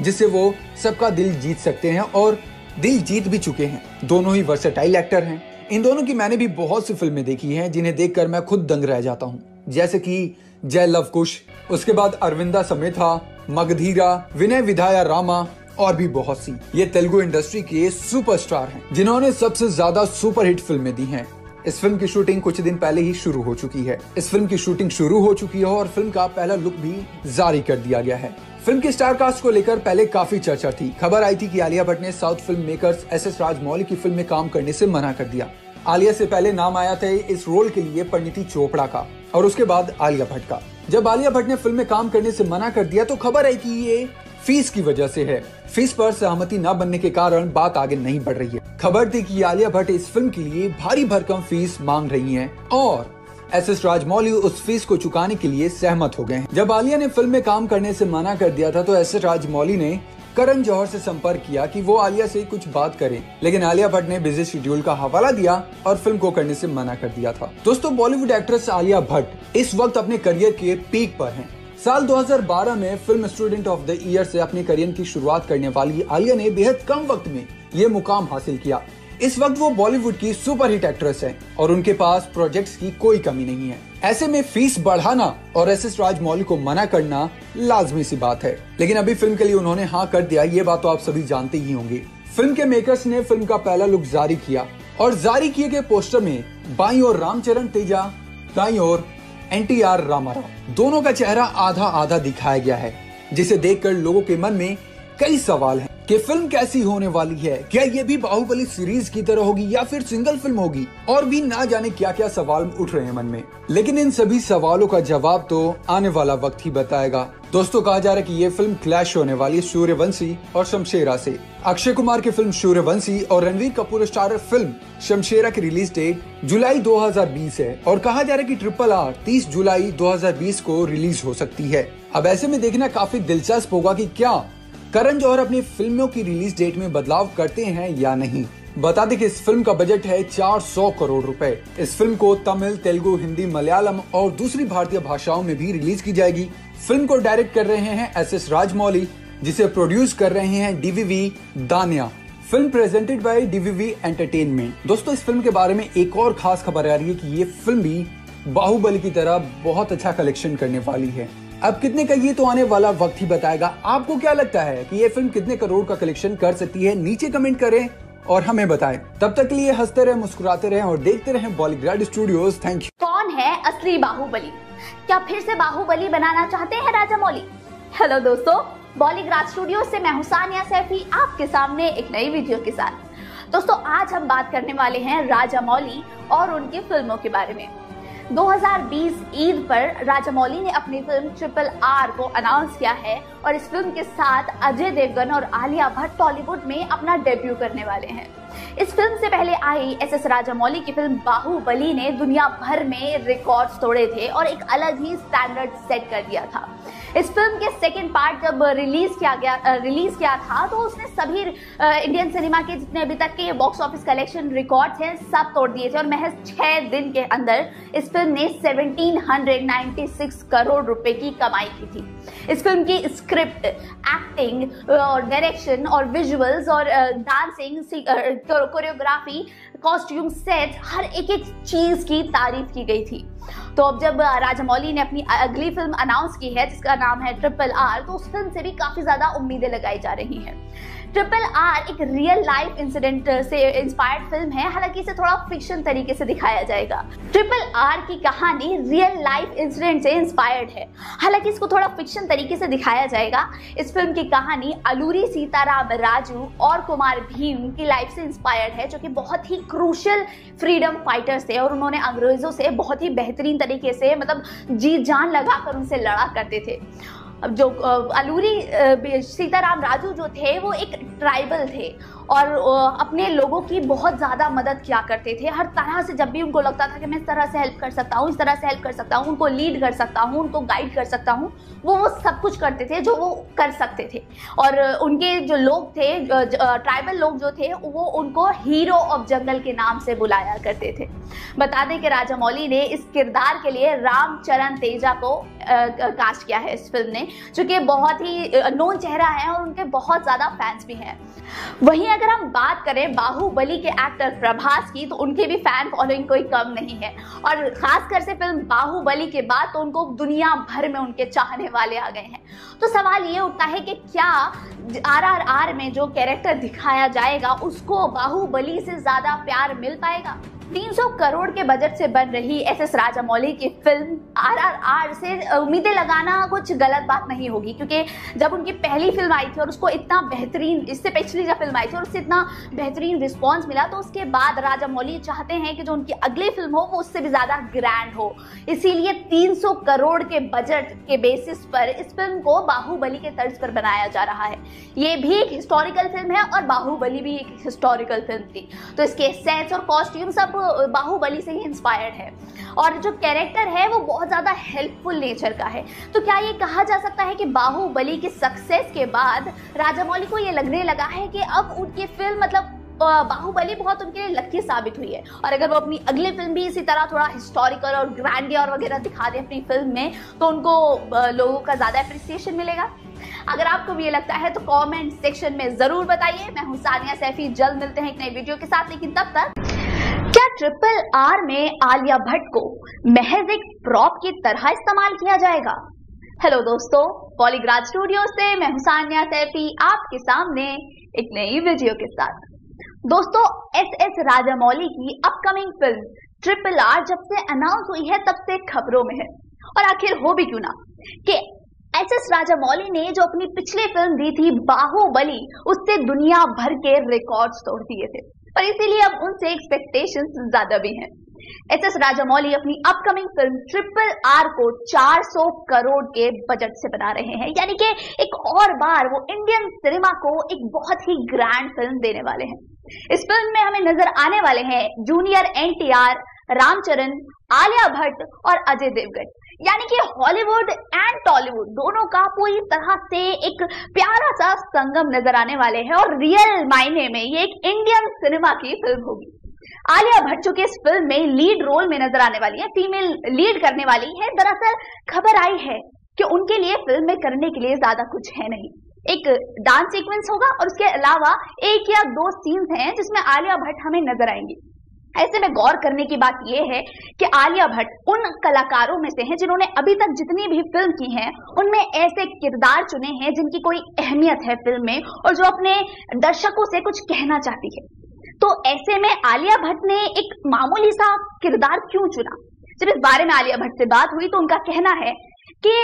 जिससे वो सबका दिल जीत सकते हैं और दिल जीत भी चुके हैं। दोनों ही वर्सेटाइल एक्टर हैं। इन दोनों की मैंने भी बहुत सी फिल्में देखी हैं, जिन्हें देखकर मैं खुद दंग रह जाता हूं, जैसे कि जय लव कुश, उसके बाद अरविंदा समेथा, मगधीरा, विनय विधाया रामा और भी बहुत सी। ये तेलुगु इंडस्ट्री के सुपरस्टार हैं, जिन्होंने सबसे ज्यादा सुपरहिट फिल्में दी हैं। इस फिल्म की शूटिंग कुछ दिन पहले ही शुरू हो चुकी है। इस फिल्म की शूटिंग शुरू हो चुकी है और फिल्म का पहला लुक भी जारी कर दिया गया है। फिल्म की स्टार कास्ट को लेकर पहले काफी चर्चा थी। खबर आई थी कि आलिया भट्ट ने south film makers SS Rajamouli की फिल्म में काम करने से मना कर दिया। आलिया से पहले नाम आया था इस रोल के लिए परिणीति चोपड़ा का और उसके बाद आलिया भट्ट का। जब आलिया भट्ट ने फिल्म में काम करने से मना कर दिया तो खबर आई कि ये फीस की वजह से है। फीस पर सहमति न बनने के कारण बात आगे नहीं बढ़ रही है। खबर थी कि आलिया भट्ट इस फिल्म के लिए भारी भरकम फीस मांग रही है और एसएस राजमौली उस फीस को चुकाने के लिए सहमत हो गए हैं। जब आलिया ने फिल्म में काम करने से मना कर दिया था तो एसएस राजमौली ने करण जौहर से संपर्क किया कि वो आलिया से कुछ बात करें, लेकिन आलिया भट्ट ने बिजी शेड्यूल का हवाला दिया और फिल्म को करने से मना कर दिया था। दोस्तों बॉलीवुड एक्ट्रेस आलिया भट्ट इस वक्त अपने करियर के पीक पर हैं। साल 2012 में film student of the year से अपने करियर की शुरुआत करने वाली आलिया ने बेहद कम वक्त में ये मुकाम हासिल किया। इस वक्त वो बॉलीवुड की सुपरहिट एक्ट्रेस हैं और उनके पास प्रोजेक्ट्स की कोई कमी नहीं है। ऐसे में फीस बढ़ाना और एसएस राजमौली को मना करना लाजमी सी बात है, लेकिन अभी फिल्म के लिए उन्होंने हाँ कर दिया, ये बात तो आप सभी जानते ही होंगे। फिल्म के मेकर्स ने फिल्म का पहला लुक जारी किया और जारी किए गए पोस्टर में बाईं ओर रामचरण तेजा, दाईं ओर एनटीआर रामाराव, दोनों का चेहरा आधा आधा दिखाया गया है, जिसे देख कर लोगों के मन में कई सवाल है कि फिल्म कैसी होने वाली है। क्या ये भी बाहुबली सीरीज की तरह होगी या फिर सिंगल फिल्म होगी, और भी ना जाने क्या क्या सवाल उठ रहे हैं मन में। लेकिन इन सभी सवालों का जवाब तो आने वाला वक्त ही बताएगा। दोस्तों कहा जा रहा है कि ये फिल्म क्लैश होने वाली है सूर्यवंशी और शमशेरा से। अक्षय कुमार की फिल्म सूर्यवंशी और रणवीर कपूर स्टारर फिल्म शमशेरा की रिलीज डेट जुलाई 2020 है और कहा जा रहा है कि ट्रिपल आर 30 जुलाई 2020 को रिलीज हो सकती है। अब ऐसे में देखना काफी दिलचस्प होगा कि क्या करण जौहर अपनी फिल्मों की रिलीज डेट में बदलाव करते हैं या नहीं। बता दें कि इस फिल्म का बजट है 400 करोड़ रुपए। इस फिल्म को तमिल, तेलुगु, हिंदी, मलयालम और दूसरी भारतीय भाषाओं में भी रिलीज की जाएगी। फिल्म को डायरेक्ट कर रहे हैं एसएस राजमौली, जिसे प्रोड्यूस कर रहे हैं DVV Danayya. Film presented by DVV entertainment. दोस्तों इस फिल्म के बारे में एक और खास खबर आ रही है कि ये फिल्म भी बाहुबली की तरह बहुत अच्छा कलेक्शन करने वाली है। अब कितने का ये तो आने वाला वक्त ही बताएगा। आपको क्या लगता है कि ये फिल्म कितने करोड़ का कलेक्शन कर सकती है? नीचे कमेंट करें और हमें बताएं। तब तक के लिए हंसते रहे, मुस्कुराते रहे और देखते रहे बॉलीग्राड स्टूडियोज। Thank you. कौन है असली बाहुबली? क्या फिर से बाहुबली बनाना चाहते हैं राजमौली? हेलो दोस्तों, बॉलीग्राड स्टूडियो से मैं हुसानिया सैफी आपके सामने एक नई वीडियो के साथ। दोस्तों आज हम बात करने वाले हैं राजामौली और उनकी फिल्मों के बारे में। 2020 ईद पर राजामौली ने अपनी फिल्म ट्रिपल आर को अनाउंस किया है और इस फिल्म के साथ अजय देवगन और आलिया भट्ट टॉलीवुड में अपना डेब्यू करने वाले हैं। इस फिल्म से पहले आई एसएस राजामौली की फिल्म बाहुबली ने दुनिया भर में रिकॉर्ड्स तोड़े थे और एक अलग ही स्टैंडर्ड सेट कर दिया था। इस फिल्म के सेकंड पार्ट जब रिलीज किया था तो उसने सभी इंडियन सिनेमा के जितने अभी तक के बॉक्स ऑफिस कलेक्शन रिकॉर्ड्स हैं सब तोड़ दिए थे और महज 6 दिन के अंदर इस फिल्म ने 1796 करोड़ रुपए की कमाई की थी। इस फिल्म की स्क्रिप्ट, एक्टिंग और डायरेक्शन और विजुअल्स और डांसिंग, कोरियोग्राफी, कॉस्ट्यूम सेट, हर एक चीज की तारीफ की गई थी। तो अब जब राजामौली ने अपनी अगली फिल्म अनाउंस की है जिसका नाम है ट्रिपल आर, तो उस फिल्म से भी काफी ज्यादा उम्मीदें लगाई जा रही हैं। ट्रिपल आर एक रियल लाइफ इंसिडेंट से इंस्पायर्ड फिल्म है, हालांकि इसे थोड़ा फिक्शन तरीके से दिखाया जाएगा। ट्रिपल आर की कहानी रियल लाइफ इंसिडेंट से इंस्पायर्ड है, हालांकि इसको थोड़ा फिक्शन तरीके से दिखाया जाएगा। इस फिल्म की कहानी अलूरी सीताराम राजू और कुमार भीम की लाइफ से इंस्पायर्ड है, जो कि बहुत ही क्रूशियल फ्रीडम फाइटर्स थे और उन्होंने अंग्रेजों से बहुत ही बेहतरीन तरीके से, मतलब जी जान लगाकर उनसे लड़ा करते थे। जो अलूरी सीताराम राजू जो थे वो एक ट्राइबल थे और अपने लोगों की बहुत ज़्यादा मदद किया करते थे। हर तरह से जब भी उनको लगता था कि मैं इस तरह से हेल्प कर सकता हूँ, इस तरह से हेल्प कर सकता हूँ, उनको लीड कर सकता हूँ, उनको गाइड कर सकता हूँ, वो सब कुछ करते थे जो वो कर सकते थे। और उनके जो लोग थे, ट्राइबल लोग जो थे, वो उनको हीरो ऑफ जंगल के नाम से बुलाया करते थे। बता दें कि राजामौली ने इस किरदार के लिए रामचरण तेजा को कास्ट किया है इस फिल्म ने, जो कि बहुत ही नोन चेहरा है और उनके बहुत ज़्यादा फैंस भी हैं। वहीं अगर हम बात करें बाहुबली के एक्टर प्रभास की, तो उनके भी फैन फॉलोइंग कोई कम नहीं है और खासकर से फिल्म बाहुबली के बाद तो उनको दुनिया भर में उनके चाहने वाले आ गए हैं। तो सवाल ये उठता है कि क्या RRR में जो कैरेक्टर दिखाया जाएगा उसको बाहुबली से ज़्यादा प्यार मिल पाएगा? 300 करोड़ के बजट से बन रही एसएस राजामौली की फिल्म RRR से उम्मीदें लगाना कुछ गलत बात नहीं होगी, क्योंकि जब उनकी पहली फिल्म आई थी और उसको इतना बेहतरीन, इससे पिछली जब फिल्म आई थी और उससे इतना बेहतरीन रिस्पांस मिला, तो उसके बाद राजामौली चाहते हैं कि जो उनकी अगली फिल्म हो वो उससे भी ज़्यादा ग्रैंड हो। इसीलिए 300 करोड़ के बजट के बेसिस पर इस फिल्म को बाहुबली के तर्ज पर बनाया जा रहा है। ये भी एक हिस्टोरिकल फिल्म है और बाहुबली भी एक हिस्टोरिकल फिल्म थी, तो इसके सेट्स और कॉस्ट्यूम सब बाहुबली से ही इंस्पायर्ड है और जो कैरेक्टर है वो बहुत ज़्यादा हेल्पफुल नेचर का है। तो क्या ये कहा जा सकता है कि बाहुबली की सक्सेस के बाद राजामौली को ये लगने लगा है कि अब उनकी फिल्म, मतलब बाहुबली, बहुत उनके लिए लकी साबित हुई है और अगर वो अपनी अगली फिल्म भी इसी तरह थोड़ा हिस्टोरिकल और ग्रैंडियर वगैरह दिखा दें अपनी फिल्म में, तो उनको लोगों का ज़्यादा अप्रिसिएशन मिलेगा? अगर आपको भी ये लगता है तो कॉमेंट सेक्शन में ज़रूर बताइए। मैं हूँ सानिया सैफी, जल्द मिलते हैं एक नए वीडियो के साथ, लेकिन तब तक, क्या ट्रिपल आर में आलिया भट्ट को महज एक प्रॉप की तरह इस्तेमाल किया जाएगा? हेलो दोस्तों, पॉलीग्राज स्टूडियो से मैं हुसानिया सैफी आपके सामने एक नई वीडियो के साथ। दोस्तों, एसएस राजामौली की अपकमिंग फिल्म ट्रिपल आर जब से अनाउंस हुई है तब से खबरों में है और आखिर हो भी क्यों ना कि एसएस राजामौली ने जो अपनी पिछली फिल्म दी थी बाहुबली, उससे दुनिया भर के रिकॉर्ड्स तोड़ दिए थे और इसीलिए अब उनसे एक्सपेक्टेशंस ज्यादा भी हैं। एसएस राजामौली अपनी अपकमिंग फिल्म ट्रिपल आर को 400 करोड़ के बजट से बना रहे हैं, यानी कि एक और बार वो इंडियन सिनेमा को एक बहुत ही ग्रैंड फिल्म देने वाले हैं। इस फिल्म में हमें नजर आने वाले हैं जूनियर NTR, रामचरण, आलिया भट्ट और अजय देवगन, यानी कि हॉलीवुड एंड टॉलीवुड दोनों का पूरी तरह से एक प्यारा सा संगम नजर आने वाले हैं और रियल मायने में ये एक इंडियन सिनेमा की फिल्म होगी। आलिया भट्ट जो कि इस फिल्म में लीड रोल में नजर आने वाली है, फीमेल लीड करने वाली है। दरअसल खबर आई है कि उनके लिए फिल्म में करने के लिए ज्यादा कुछ है नहीं, एक डांस सीक्वेंस होगा और उसके अलावा एक या दो सीन्स हैं जिसमें आलिया भट्ट हमें नजर आएंगी। ऐसे में गौर करने की बात यह है कि आलिया भट्ट उन कलाकारों में से हैं जिन्होंने अभी तक जितनी भी फिल्म की हैं उनमें ऐसे किरदार चुने हैं जिनकी कोई अहमियत है फिल्म में और जो अपने दर्शकों से कुछ कहना चाहती है। तो ऐसे में आलिया भट्ट ने एक मामूली सा किरदार क्यों चुना? जब इस बारे में आलिया भट्ट से बात हुई तो उनका कहना है कि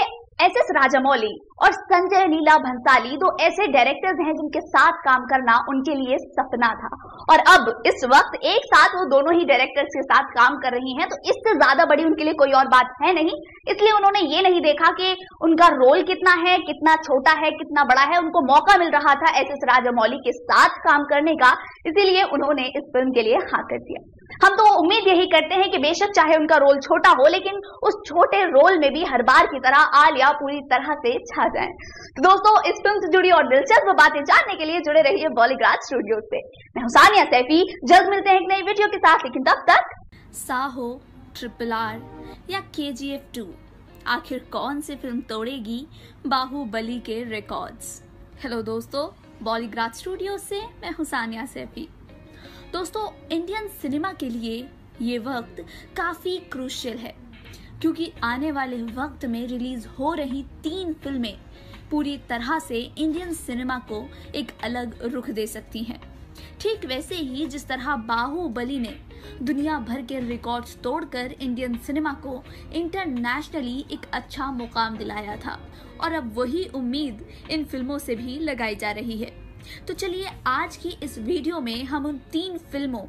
एसएस राजामौली और संजय लीला भंसाली दो ऐसे डायरेक्टर्स हैं जिनके साथ काम करना उनके लिए सपना था, और अब इस वक्त एक साथ वो दोनों ही डायरेक्टर्स के साथ काम कर रही हैं, तो इससे ज्यादा बड़ी उनके लिए कोई और बात है नहीं। इसलिए उन्होंने ये नहीं देखा कि उनका रोल कितना है, कितना छोटा है, कितना बड़ा है। उनको मौका मिल रहा था एसएस राजामौली के साथ काम करने का, इसीलिए उन्होंने इस फिल्म के लिए हाथ कर दिया। हम तो उम्मीद यही करते हैं कि बेशक चाहे उनका रोल छोटा हो, लेकिन उस छोटे रोल में भी हर बार की तरह आलिया पूरी तरह से छा जाए। तो दोस्तों, इस फिल्म से जुड़ी और दिलचस्प बातें जानने के लिए जुड़े रहिए बॉलीग्राज स्टूडियो से। मैं हूं सानिया सैफी, जल्द मिलते हैं एक नई वीडियो के साथ, लेकिन तब तक साहो, ट्रिपल आर या KGF 2, आखिर कौन सी फिल्म तोड़ेगी बाहुबली के रिकॉर्ड्स? हेलो दोस्तों, बॉलीग्राज स्टूडियो से मैं हूं सानिया सैफी। दोस्तों, इंडियन सिनेमा के लिए ये वक्त काफी क्रूशियल है, क्योंकि आने वाले वक्त में रिलीज हो रही 3 फिल्में पूरी तरह से इंडियन सिनेमा को एक अलग रुख दे सकती हैं। ठीक वैसे ही जिस तरह बाहुबली ने दुनिया भर के रिकॉर्ड्स तोड़कर इंडियन सिनेमा को इंटरनेशनली एक अच्छा मुकाम दिलाया था, और अब वही उम्मीद इन फिल्मों से भी लगाई जा रही है। तो चलिए, आज की इस वीडियो में हम उन 3 फिल्मों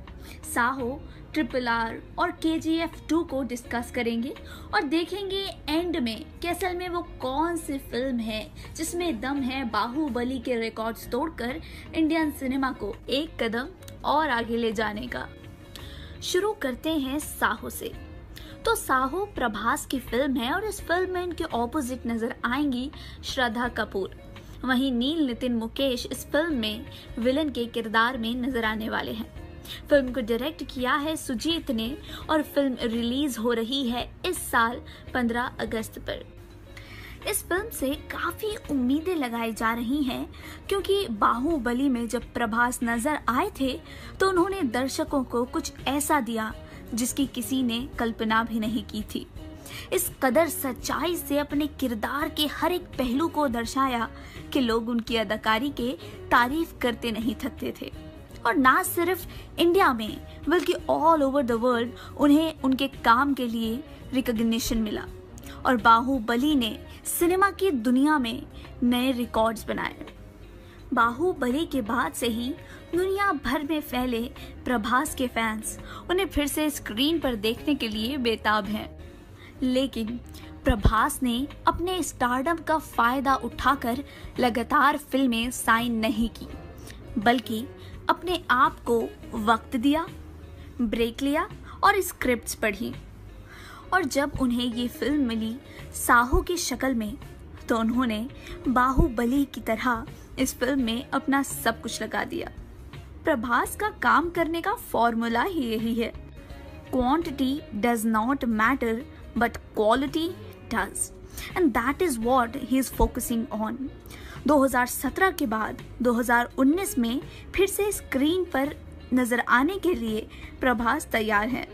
साहो, ट्रिपल आर और KGF 2 को डिस्कस करेंगे और देखेंगे एंड में कि असल में वो कौन सी फिल्म है जिसमें दम है बाहुबली के रिकॉर्ड्स तोड़कर इंडियन सिनेमा को एक कदम और आगे ले जाने का। शुरू करते हैं साहो से। तो साहो प्रभास की फिल्म है और इस फिल्म में इनके ऑपोजिट नजर आएंगी श्रद्धा कपूर। वहीं नील नितिन मुकेश इस फिल्म में विलन के किरदार में नजर आने वाले हैं। फिल्म को डायरेक्ट किया है सुजीत ने और फिल्म रिलीज हो रही है इस साल 15 अगस्त पर। इस फिल्म से काफी उम्मीदें लगाई जा रही हैं, क्योंकि बाहुबली में जब प्रभास नजर आए थे तो उन्होंने दर्शकों को कुछ ऐसा दिया जिसकी किसी ने कल्पना भी नहीं की थी। इस कदर सच्चाई से अपने किरदार के हर एक पहलू को दर्शाया कि लोग उनकी अदाकारी के तारीफ करते नहीं थकते थे, और ना सिर्फ इंडिया में बल्कि ऑल ओवर द वर्ल्ड उन्हें उनके काम के लिए रिकॉग्निशन मिला, और बाहुबली ने सिनेमा की दुनिया में नए रिकॉर्ड्स बनाए। बाहुबली के बाद से ही दुनिया भर में फैले प्रभास के फैंस उन्हें फिर से स्क्रीन पर देखने के लिए बेताब हैं। लेकिन प्रभास ने अपने स्टारडम का फायदा उठाकर लगातार फिल्में साइन नहीं की, बल्कि अपने आप को वक्त दिया, ब्रेक लिया और स्क्रिप्ट्स पढ़ी। और जब उन्हें ये फिल्म मिली साहो की शक्ल में, तो उन्होंने बाहुबली की तरह इस फिल्म में अपना सब कुछ लगा दिया। प्रभास का काम करने का फॉर्मूला ही यही है, quantity does not matter but quality does, and that is what he is focusing on. 2017 के बाद 2019 में फिर से स्क्रीन पर नजर आने के लिए प्रभास तैयार हैं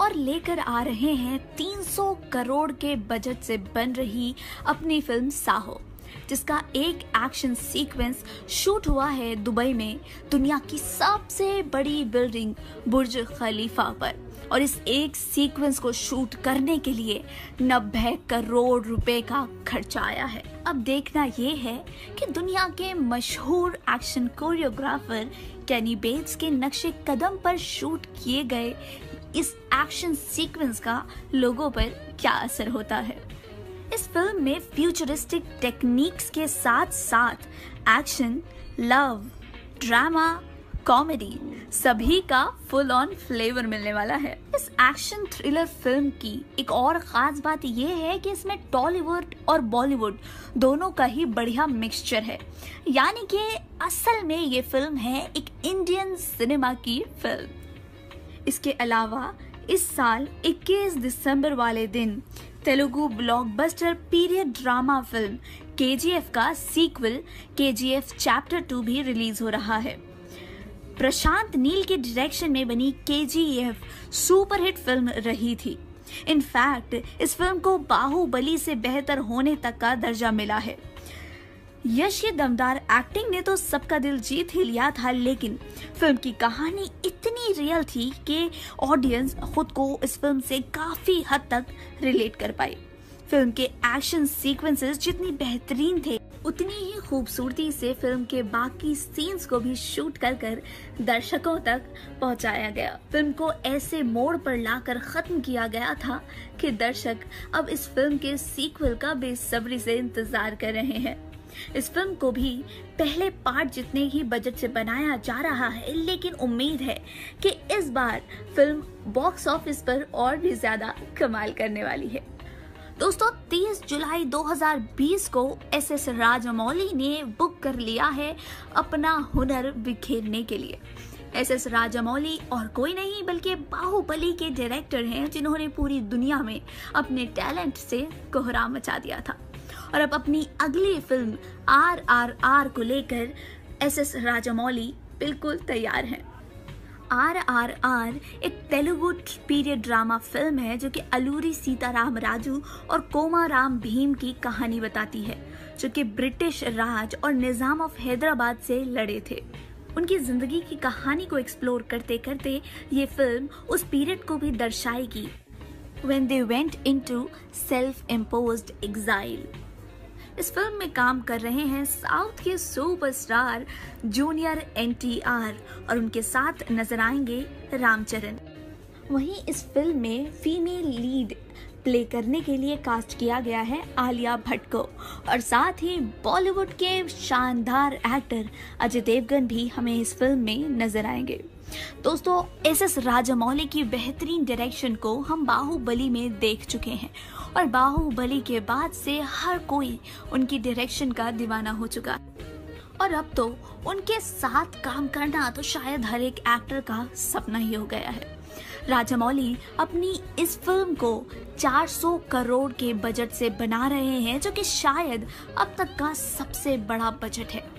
और लेकर आ रहे हैं 300 करोड़ के बजट से बन रही अपनी फिल्म साहो, जिसका एक एक्शन सीक्वेंस शूट हुआ है दुबई में दुनिया की सबसे बड़ी बिल्डिंग बुर्ज खलीफा पर, और इस एक सीक्वेंस को शूट करने के लिए 90 करोड़ रुपए का खर्चा आया है। अब देखना ये है कि दुनिया के मशहूर एक्शन कोरियोग्राफर केनी बेट्स के नक्शे कदम पर शूट किए गए इस एक्शन सीक्वेंस का लोगों पर क्या असर होता है। इस फिल्म में फ्यूचरिस्टिक टेक्निक्स के साथ साथ एक्शन, लव, ड्रामा, कॉमेडी सभी का फुल ऑन फ्लेवर मिलने वाला है। इस एक्शन थ्रिलर फिल्म की एक और खास बात यह है कि इसमें टॉलीवुड और बॉलीवुड दोनों का ही बढ़िया मिक्सचर है, यानी कि असल में ये फिल्म है एक इंडियन सिनेमा की फिल्म। इसके अलावा इस साल 21 दिसंबर वाले दिन Telugu blockbuster period drama film KGF का सीक्वल KGF Chapter 2 भी रिलीज हो रहा है। प्रशांत नील के डायरेक्शन में बनी KGF सुपरहिट फिल्म रही थी। इनफैक्ट इस फिल्म को बाहुबली से बेहतर होने तक का दर्जा मिला है। यश की दमदार एक्टिंग ने तो सबका दिल जीत ही लिया था, लेकिन फिल्म की कहानी इतनी रियल थी कि ऑडियंस खुद को इस फिल्म से काफी हद तक रिलेट कर पाई। फिल्म के एक्शन सीक्वेंसेस जितनी बेहतरीन थे, उतनी ही खूबसूरती से फिल्म के बाकी सीन्स को भी शूट कर दर्शकों तक पहुंचाया गया। फिल्म को ऐसे मोड़ पर लाकर खत्म किया गया था कि दर्शक अब इस फिल्म के सीक्वल का बेसब्री से इंतजार कर रहे हैं। इस फिल्म को भी पहले पार्ट जितने ही बजट से बनाया जा रहा है, लेकिन उम्मीद है कि इस बार फिल्म बॉक्स ऑफिस पर और भी ज्यादा कमाल करने वाली है। दोस्तों, 30 जुलाई 2020 को एसएस राजमौली ने बुक कर लिया है अपना हुनर बिखेरने के लिए। एसएस राजमौली और कोई नहीं बल्कि बाहुबली के डायरेक्टर हैं, जिन्होंने पूरी दुनिया में अपने टैलेंट से कोहराम मचा दिया था। और अब अपनी अगली फिल्म आरआरआर को लेकर एसएस राजमौली बिल्कुल तैयार हैं। आरआरआर एक तेलुगु पीरियड ड्रामा फिल्म है जो कि अलूरी सीताराम राजू और कोमाराम भीम की कहानी बताती है, जो कि ब्रिटिश राज और निज़ाम ऑफ हैदराबाद से लड़े थे। उनकी ज़िंदगी की कहानी को एक्सप्लोर करते करते ये फिल्म उस पीरियड को भी दर्शाएगी, when they went into self imposed exile. इस फिल्म में काम कर रहे हैं साउथ के सुपरस्टार जूनियर एनटीआर और उनके साथ नजर आएंगे रामचरण। वहीं इस फिल्म में फीमेल लीड प्ले करने के लिए कास्ट किया गया है आलिया भट्ट को, और साथ ही बॉलीवुड के शानदार एक्टर अजय देवगन भी हमें इस फिल्म में नजर आएंगे। दोस्तों, एसएस राजमौली की बेहतरीन डायरेक्शन को हम बाहुबली में देख चुके हैं और बाहुबली के बाद से हर कोई उनकी डायरेक्शन का दीवाना हो चुका है, और अब तो उनके साथ काम करना तो शायद हर एक एक्टर का सपना ही हो गया है। राजमौली अपनी इस फिल्म को 400 करोड़ के बजट से बना रहे हैं, जो कि शायद अब तक का सबसे बड़ा बजट है।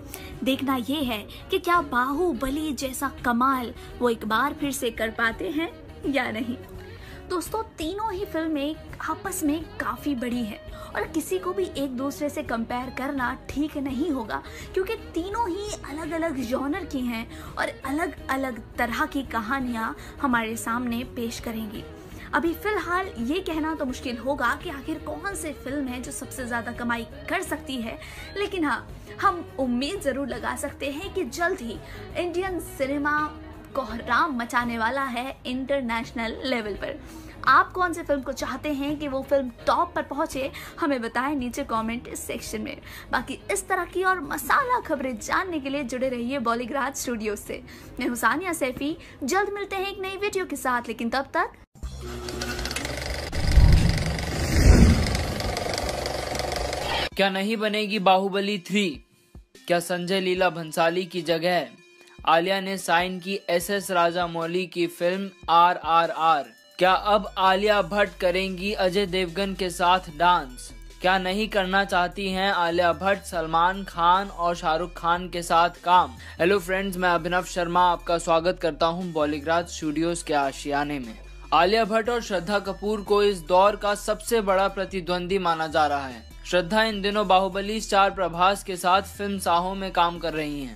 देखना यह है कि क्या बाहुबली जैसा कमाल वो एक बार फिर से कर पाते हैं या नहीं। दोस्तों, तीनों ही फिल्में आपस में काफ़ी बड़ी हैं और किसी को भी एक दूसरे से कंपेयर करना ठीक नहीं होगा, क्योंकि तीनों ही अलग अलग जॉनर की हैं और अलग अलग तरह की कहानियाँ हमारे सामने पेश करेंगी। अभी फ़िलहाल ये कहना तो मुश्किल होगा कि आखिर कौन सी फिल्म है जो सबसे ज़्यादा कमाई कर सकती है, लेकिन हाँ, हम उम्मीद ज़रूर लगा सकते हैं कि जल्द ही इंडियन सिनेमा कोहराम मचाने वाला है इंटरनेशनल लेवल पर। आप कौन से फिल्म को चाहते हैं कि वो फिल्म टॉप पर पहुंचे, हमें बताएं नीचे कमेंट सेक्शन में। बाकी इस तरह की और मसाला खबरें जानने के लिए जुड़े रहिए बॉलीग्राज स्टूडियो से। मैं हूं सानिया सैफी, जल्द मिलते हैं एक नई वीडियो के साथ, लेकिन तब तक। क्या नहीं बनेगी बाहुबली 3? क्या संजय लीला भंसाली की जगह आलिया ने साइन की एसएस राजामौली की फिल्म आरआरआर? क्या अब आलिया भट्ट करेंगी अजय देवगन के साथ डांस? क्या नहीं करना चाहती हैं आलिया भट्ट सलमान खान और शाहरुख खान के साथ काम? हेलो फ्रेंड्स, मैं अभिनव शर्मा आपका स्वागत करता हूं बॉलीग्राज स्टूडियोज के आशियाने में। आलिया भट्ट और श्रद्धा कपूर को इस दौर का सबसे बड़ा प्रतिद्वंदी माना जा रहा है। श्रद्धा इन दिनों बाहुबली स्टार प्रभास के साथ फिल्म साहो में काम कर रही है,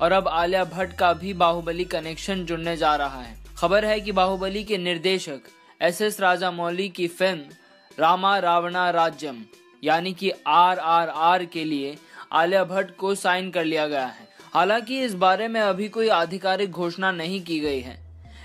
और अब आलिया भट्ट का भी बाहुबली कनेक्शन जुड़ने जा रहा है। खबर है कि बाहुबली के निर्देशक एसएस राजामौली की फिल्म रामा रावणा राज्यम यानी कि आरआरआर के लिए आलिया भट्ट को साइन कर लिया गया है। हालांकि इस बारे में अभी कोई आधिकारिक घोषणा नहीं की गई है,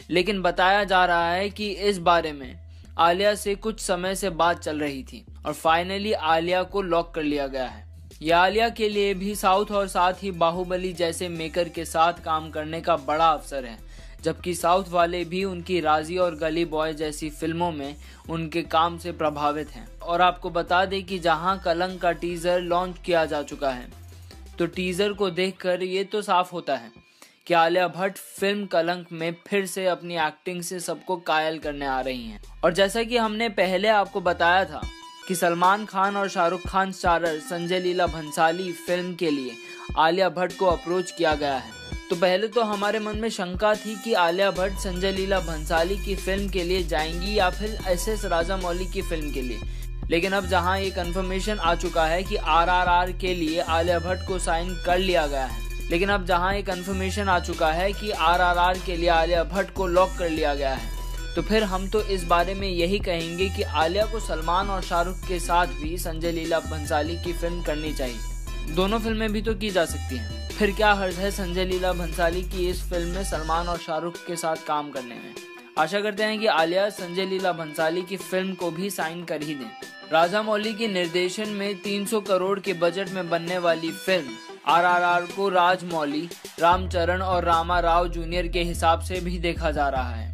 लेकिन बताया जा रहा है कि इस बारे में आलिया से कुछ समय से बात चल रही थी और फाइनली आलिया को लॉक कर लिया गया है। यह आलिया के लिए भी साउथ और साथ ही बाहुबली जैसे मेकर के साथ काम करने का बड़ा अवसर है, जबकि साउथ वाले भी उनकी राजी और गली बॉय जैसी फिल्मों में उनके काम से प्रभावित हैं। और आपको बता दें कि जहां कलंक का टीज़र लॉन्च किया जा चुका है, तो टीज़र को देखकर ये तो साफ होता है कि आलिया भट्ट फिल्म कलंक में फिर से अपनी एक्टिंग से सबको कायल करने आ रही हैं। और जैसा कि हमने पहले आपको बताया था कि सलमान खान और शाहरुख खान स्टारर संजय लीला भंसाली फिल्म के लिए आलिया भट्ट को अप्रोच किया गया है, तो पहले तो हमारे मन में शंका थी कि आलिया भट्ट संजय लीला भंसाली की फिल्म के लिए जाएंगी या फिर एसएस राजामौली की फिल्म के लिए। लेकिन अब जहां ये कंफर्मेशन आ चुका है कि आरआरआर के लिए आलिया भट्ट को साइन कर लिया गया है, लेकिन अब जहां ये कंफर्मेशन आ चुका है कि आरआरआर के लिए आलिया भट्ट को लॉक कर लिया गया है, तो फिर हम तो इस बारे में यही कहेंगे कि आलिया को सलमान और शाहरुख के साथ भी संजय लीला भंसाली की फिल्म करनी चाहिए। दोनों फिल्में भी तो की जा सकती हैं, फिर क्या हर्ज है संजय लीला भंसाली की इस फिल्म में सलमान और शाहरुख के साथ काम करने में। आशा करते हैं कि आलिया संजय लीला भंसाली की फिल्म को भी साइन कर ही दें। राजा मौली के निर्देशन में 300 करोड़ के बजट में बनने वाली फिल्म आरआरआर को राज मौली, रामचरण और रामा राव जूनियर के हिसाब से भी देखा जा रहा है।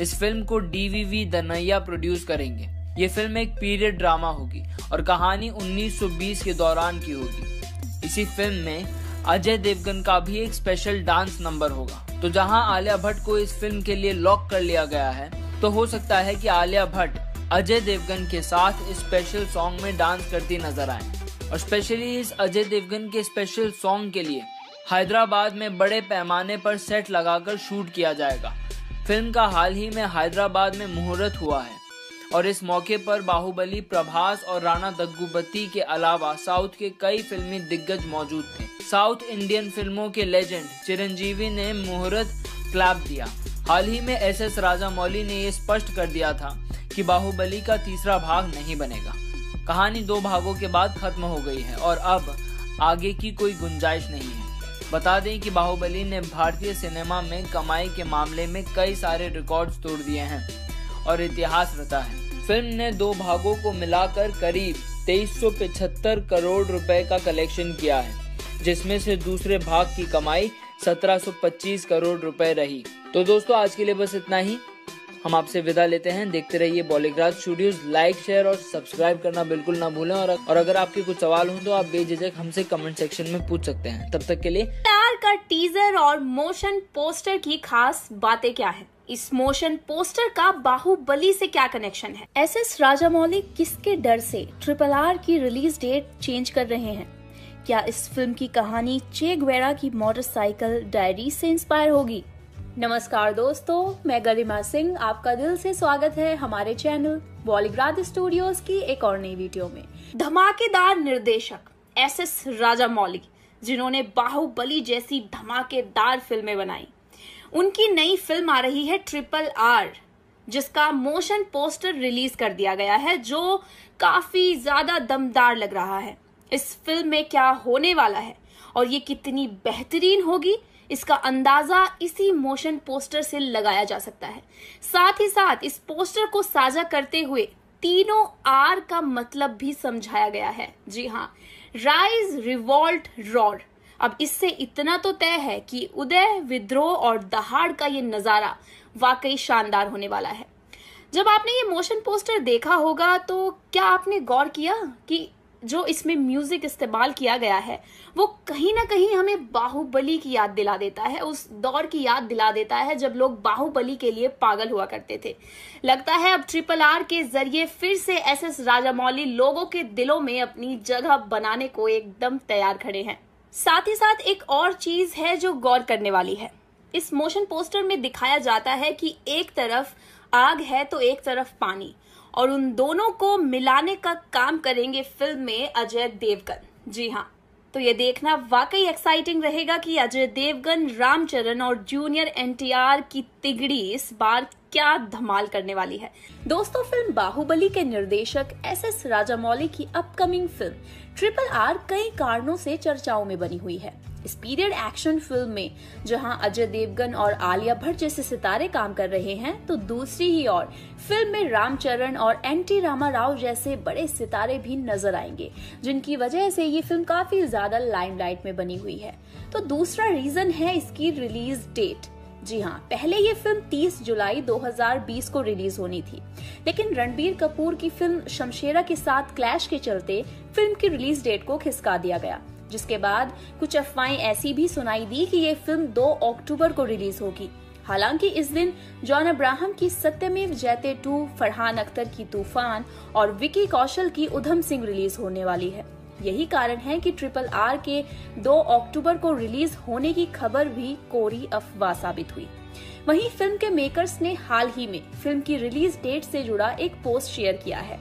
इस फिल्म को DVV दनैया प्रोड्यूस करेंगे। ये फिल्म एक पीरियड ड्रामा होगी और कहानी 1920 के दौरान की होगी। इसी फिल्म में अजय देवगन का भी एक स्पेशल डांस नंबर होगा। तो जहां आलिया भट्ट को इस फिल्म के लिए लॉक कर लिया गया है, तो हो सकता है कि आलिया भट्ट अजय देवगन के साथ इस स्पेशल सॉन्ग में डांस करती नजर आए। और स्पेशली इस अजय देवगन के स्पेशल सॉन्ग के लिए हैदराबाद में बड़े पैमाने पर सेट लगाकर शूट किया जाएगा। फिल्म का हाल ही में हैदराबाद में मुहूर्त हुआ है और इस मौके पर बाहुबली, प्रभास और राणा दग्गुबाती के अलावा साउथ के कई फिल्मी दिग्गज मौजूद थे। साउथ इंडियन फिल्मों के लेजेंड चिरंजीवी ने मुहूर्त क्लैप दिया। हाल ही में SS राजामौली ने ये स्पष्ट कर दिया था कि बाहुबली का तीसरा भाग नहीं बनेगा। कहानी 2 भागों के बाद खत्म हो गई है और अब आगे की कोई गुंजाइश नहीं है। बता दें कि बाहुबली ने भारतीय सिनेमा में कमाई के मामले में कई सारे रिकॉर्ड्स तोड़ दिए हैं और इतिहास रचा है। फिल्म ने 2 भागों को मिलाकर करीब 2375 करोड़ रुपए का कलेक्शन किया है, जिसमें से दूसरे भाग की कमाई 1725 करोड़ रुपए रही। तो दोस्तों, आज के लिए बस इतना ही। हम आपसे विदा लेते हैं। देखते रहिए बॉलीग्राज स्टूडियोज। लाइक, शेयर और सब्सक्राइब करना बिल्कुल ना भूलें। और अगर आपके कुछ सवाल हो तो आप बेझिझक हमसे कमेंट सेक्शन में पूछ सकते हैं। तब तक के लिए, प्यार का टीजर और मोशन पोस्टर की खास बातें क्या है? इस मोशन पोस्टर का बाहुबली से क्या कनेक्शन है? SS राजामौली किसके डर से RRR की रिलीज डेट चेंज कर रहे हैं? क्या इस फिल्म की कहानी चे गुवेरा की मोटरसाइकिल डायरी से इंस्पायर होगी? नमस्कार दोस्तों, मैं गरिमा सिंह। आपका दिल से स्वागत है हमारे चैनल बॉलीग्राज स्टूडियोज की एक और नई वीडियो में। धमाकेदार निर्देशक SS राजामौली, जिन्होंने बाहुबली जैसी धमाकेदार फिल्में बनाई, उनकी नई फिल्म आ रही है RRR, जिसका मोशन पोस्टर रिलीज कर दिया गया है, जो काफी ज्यादा दमदार लग रहा है। इस फिल्म में क्या होने वाला है और ये कितनी बेहतरीन होगी, इसका अंदाजा इसी मोशन पोस्टर से लगाया जा सकता है। साथ ही साथ इस पोस्टर को साझा करते हुए तीनों R का मतलब भी समझाया गया है। जी हाँ, राइज, रिवॉल्ट, रॉर। अब इससे इतना तो तय है कि उदय, विद्रोह और दहाड़ का ये नजारा वाकई शानदार होने वाला है। जब आपने ये मोशन पोस्टर देखा होगा तो क्या आपने गौर किया कि जो इसमें म्यूजिक इस्तेमाल किया गया है वो कहीं ना कहीं हमें बाहुबली की याद दिला देता है, उस दौर की याद दिला देता है जब लोग बाहुबली के लिए पागल हुआ करते थे। लगता है अब RRR के जरिए फिर से SS राजामौली लोगों के दिलों में अपनी जगह बनाने को एकदम तैयार खड़े हैं। साथ ही साथ एक और चीज है जो गौर करने वाली है। इस मोशन पोस्टर में दिखाया जाता है कि एक तरफ आग है तो एक तरफ पानी, और उन दोनों को मिलाने का काम करेंगे फिल्म में अजय देवगन। जी हाँ, तो ये देखना वाकई एक्साइटिंग रहेगा कि अजय देवगन, रामचरण और जूनियर NTR की तिगड़ी इस बार क्या धमाल करने वाली है। दोस्तों, फिल्म बाहुबली के निर्देशक SS राजामौली की अपकमिंग फिल्म RRR कई कारणों से चर्चाओं में बनी हुई है। इस पीरियड एक्शन फिल्म में जहां अजय देवगन और आलिया भट्ट जैसे सितारे काम कर रहे हैं, तो दूसरी ही ओर फिल्म में रामचरण और NT रामा राव जैसे बड़े सितारे भी नजर आएंगे, जिनकी वजह से ये फिल्म काफी ज्यादा लाइमलाइट में बनी हुई है। तो दूसरा रीजन है इसकी रिलीज डेट। जी हाँ, पहले ये फिल्म 30 जुलाई 2020 को रिलीज होनी थी, लेकिन रणबीर कपूर की फिल्म शमशेरा के साथ क्लैश के चलते फिल्म की रिलीज डेट को खिसका दिया गया, जिसके बाद कुछ अफवाहें ऐसी भी सुनाई दी कि ये फिल्म 2 अक्टूबर को रिलीज होगी। हालांकि इस दिन जॉन अब्राहम की सत्यमेव जयते 2, फरहान अख्तर की तूफान और विकी कौशल की उधम सिंह रिलीज होने वाली है। यही कारण है कि RRR के 2 अक्टूबर को रिलीज होने की खबर भी कोरी अफवाह साबित हुई। वहीं फिल्म के मेकर्स ने हाल ही में फिल्म की रिलीज डेट से जुड़ा एक पोस्ट शेयर किया है,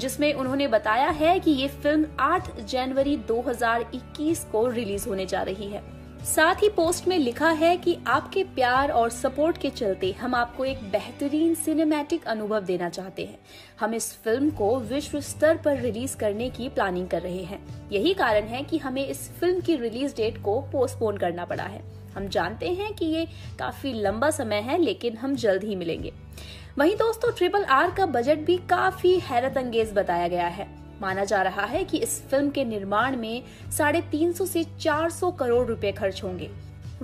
जिसमें उन्होंने बताया है कि ये फिल्म 8 जनवरी 2021 को रिलीज होने जा रही है। साथ ही पोस्ट में लिखा है कि आपके प्यार और सपोर्ट के चलते हम आपको एक बेहतरीन सिनेमैटिक अनुभव देना चाहते हैं। हम इस फिल्म को विश्व स्तर पर रिलीज करने की प्लानिंग कर रहे हैं। यही कारण है कि हमें इस फिल्म की रिलीज डेट को पोस्टपोन करना पड़ा है। हम जानते हैं कि ये काफी लंबा समय है, लेकिन हम जल्द ही मिलेंगे। वहीं दोस्तों, ट्रिपल आर का बजट भी काफी हैरत अंगेज बताया गया है। माना जा रहा है कि इस फिल्म के निर्माण में 350 से 400 करोड़ रुपए खर्च होंगे।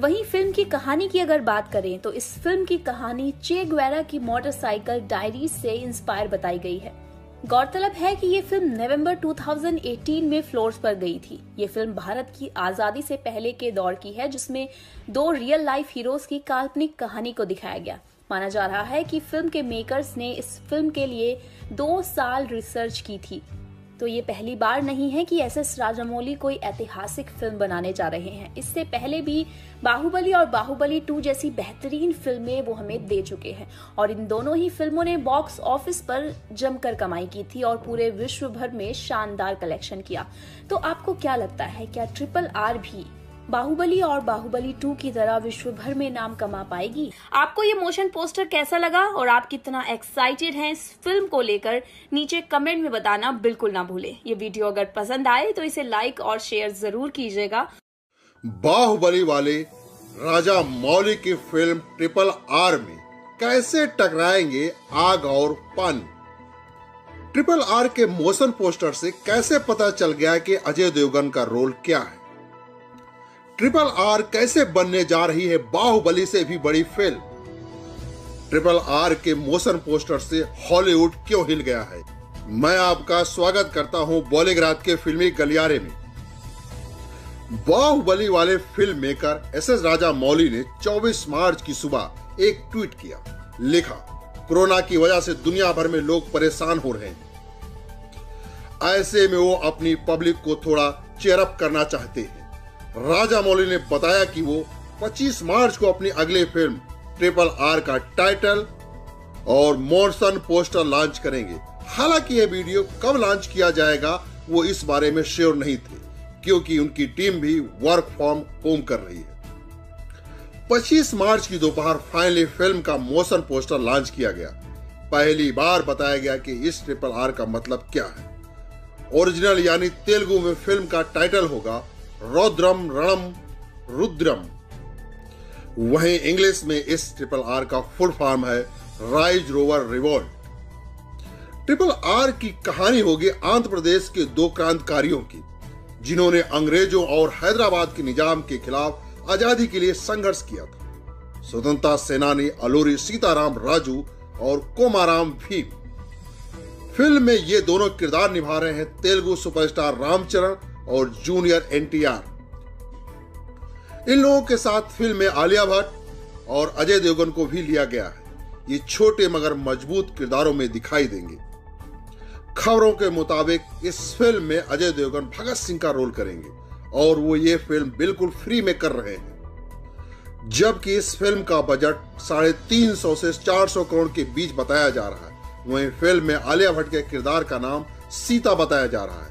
वहीं फिल्म की कहानी की अगर बात करें तो इस फिल्म की कहानी चे गुवेरा की मोटरसाइकिल डायरी से इंस्पायर बताई गई है। गौरतलब है कि ये फिल्म नवंबर 2018 में फ्लोर्स पर गई थी। ये फिल्म भारत की आजादी से पहले के दौर की है, जिसमें 2 रियल लाइफ हीरोज की काल्पनिक कहानी को दिखाया गया। माना जा रहा है कि फिल्म के मेकर्स ने इस फिल्म के लिए 2 साल रिसर्च की थी। तो ये पहली बार नहीं है कि एसएस राजामौली कोई ऐतिहासिक फिल्म बनाने जा रहे हैं। इससे पहले भी बाहुबली और बाहुबली 2 जैसी बेहतरीन फिल्में वो हमें दे चुके हैं, और इन दोनों ही फिल्मों ने बॉक्स ऑफिस पर जमकर कमाई की थी और पूरे विश्व भर में शानदार कलेक्शन किया। तो आपको क्या लगता है, क्या ट्रिपल आर भी बाहुबली और बाहुबली 2 की तरह विश्व भर में नाम कमा पाएगी? आपको ये मोशन पोस्टर कैसा लगा और आप कितना एक्साइटेड हैं इस फिल्म को लेकर, नीचे कमेंट में बताना बिल्कुल ना भूले। ये वीडियो अगर पसंद आए तो इसे लाइक और शेयर जरूर कीजिएगा। बाहुबली वाले राजामौली की फिल्म ट्रिपल आर में कैसे टकराएंगे आग और पानी? ट्रिपल आर के मोशन पोस्टर से कैसे पता चल गया कि अजय देवगन का रोल क्या है? ट्रिपल आर कैसे बनने जा रही है बाहुबली से भी बड़ी फिल्म? ट्रिपल आर के मोशन पोस्टर से हॉलीवुड क्यों हिल गया है? मैं आपका स्वागत करता हूं बॉलीग्राज के फिल्मी गलियारे में। बाहुबली वाले फिल्म मेकर एसएस राजामौली ने 24 मार्च की सुबह एक ट्वीट किया। लिखा, कोरोना की वजह से दुनिया भर में लोग परेशान हो रहे हैं। ऐसे में वो अपनी पब्लिक को थोड़ा चेयरअप करना चाहते हैं। राजामौली ने बताया कि वो 25 मार्च को अपनी अगली फिल्म ट्रिपल आर का टाइटल और मोशन पोस्टर लॉन्च करेंगे। हालांकि यह वीडियो कब लॉन्च किया जाएगा वो इस बारे में श्योर नहीं थे, क्योंकि उनकी टीम भी वर्क फ्रॉम होम कर रही है। 25 मार्च की दोपहर फाइनली फिल्म का मोशन पोस्टर लॉन्च किया गया। पहली बार बताया गया कि इस ट्रिपल आर का मतलब क्या है। ओरिजिनल यानी तेलुगु में फिल्म का टाइटल होगा रौद्रम रणम रुद्रम। वहीं इंग्लिश में इस ट्रिपल आर का फुल फॉर्म है rise roar revolt. Triple R की कहानी होगी आंध्र प्रदेश के 2 क्रांतिकारियों की, जिन्होंने अंग्रेजों और हैदराबाद के निजाम के खिलाफ आजादी के लिए संघर्ष किया था। स्वतंत्रता सेनानी अल्लूरी सीताराम राजू और कोमाराम भीम। फिल्म में ये दोनों किरदार निभा रहे हैं तेलुगु सुपरस्टार रामचरण और जूनियर एनटीआर। इन लोगों के साथ फिल्म में आलिया भट्ट और अजय देवगन को भी लिया गया है। ये छोटे मगर मजबूत किरदारों में दिखाई देंगे। खबरों के मुताबिक इस फिल्म में अजय देवगन भगत सिंह का रोल करेंगे और वो ये फिल्म बिल्कुल फ्री में कर रहे हैं। जबकि इस फिल्म का बजट 350 से 400 करोड़ के बीच बताया जा रहा है। वहीं फिल्म में आलिया भट्ट के किरदार का नाम सीता बताया जा रहा है।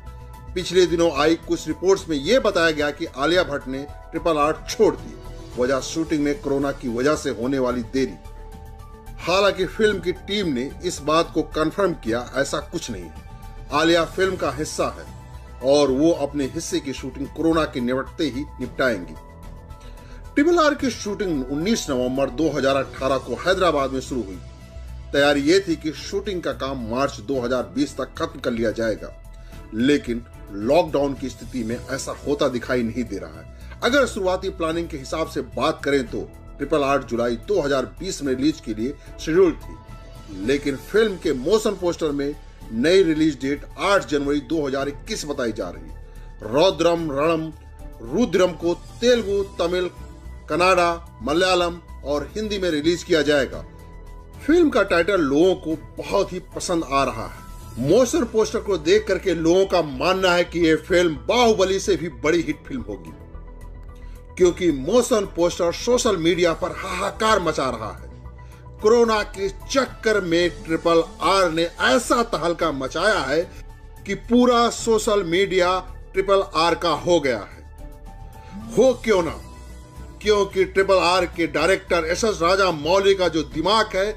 पिछले दिनों आई कुछ रिपोर्ट्स में यह बताया गया कि आलिया भट्ट ने ट्रिपल आर छोड़ दी, वजह शूटिंग में कोरोना की वजह से होने वाली देरी। हालांकि फिल्म की टीम ने इस बात को कंफर्म किया, ऐसा कुछ नहीं। आलिया फिल्म का हिस्सा है और वो अपने हिस्से की शूटिंग कोरोना के निपटते ही निपटाएंगी। ट्रिपल आर की शूटिंग 19 नवम्बर 2018 को हैदराबाद में शुरू हुई। तैयारी ये थी कि शूटिंग का काम मार्च 2020 तक खत्म कर लिया जाएगा, लेकिन लॉकडाउन की स्थिति में ऐसा होता दिखाई नहीं दे रहा है। अगर शुरुआती प्लानिंग के हिसाब से बात करें तो ट्रिपल आर जुलाई 2020 में रिलीज के लिए शेड्यूल थी, लेकिन फिल्म के मोशन पोस्टर में नई रिलीज डेट 8 जनवरी 2021 बताई जा रही है। रौद्रम रणम रुद्रम को तेलुगु, तमिल, कन्नाडा, मलयालम और हिंदी में रिलीज किया जाएगा। फिल्म का टाइटल लोगों को बहुत ही पसंद आ रहा है। मोशन पोस्टर को देख करके लोगों का मानना है कि यह फिल्म बाहुबली से भी बड़ी हिट फिल्म होगी, क्योंकि मोशन पोस्टर सोशल मीडिया पर हाहाकार मचा रहा है। कोरोना के चक्कर में ट्रिपल आर ने ऐसा तहलका मचाया है कि पूरा सोशल मीडिया ट्रिपल आर का हो गया है। हो क्यों ना, क्योंकि ट्रिपल आर के डायरेक्टर एसएस राजा मौली का जो दिमाग है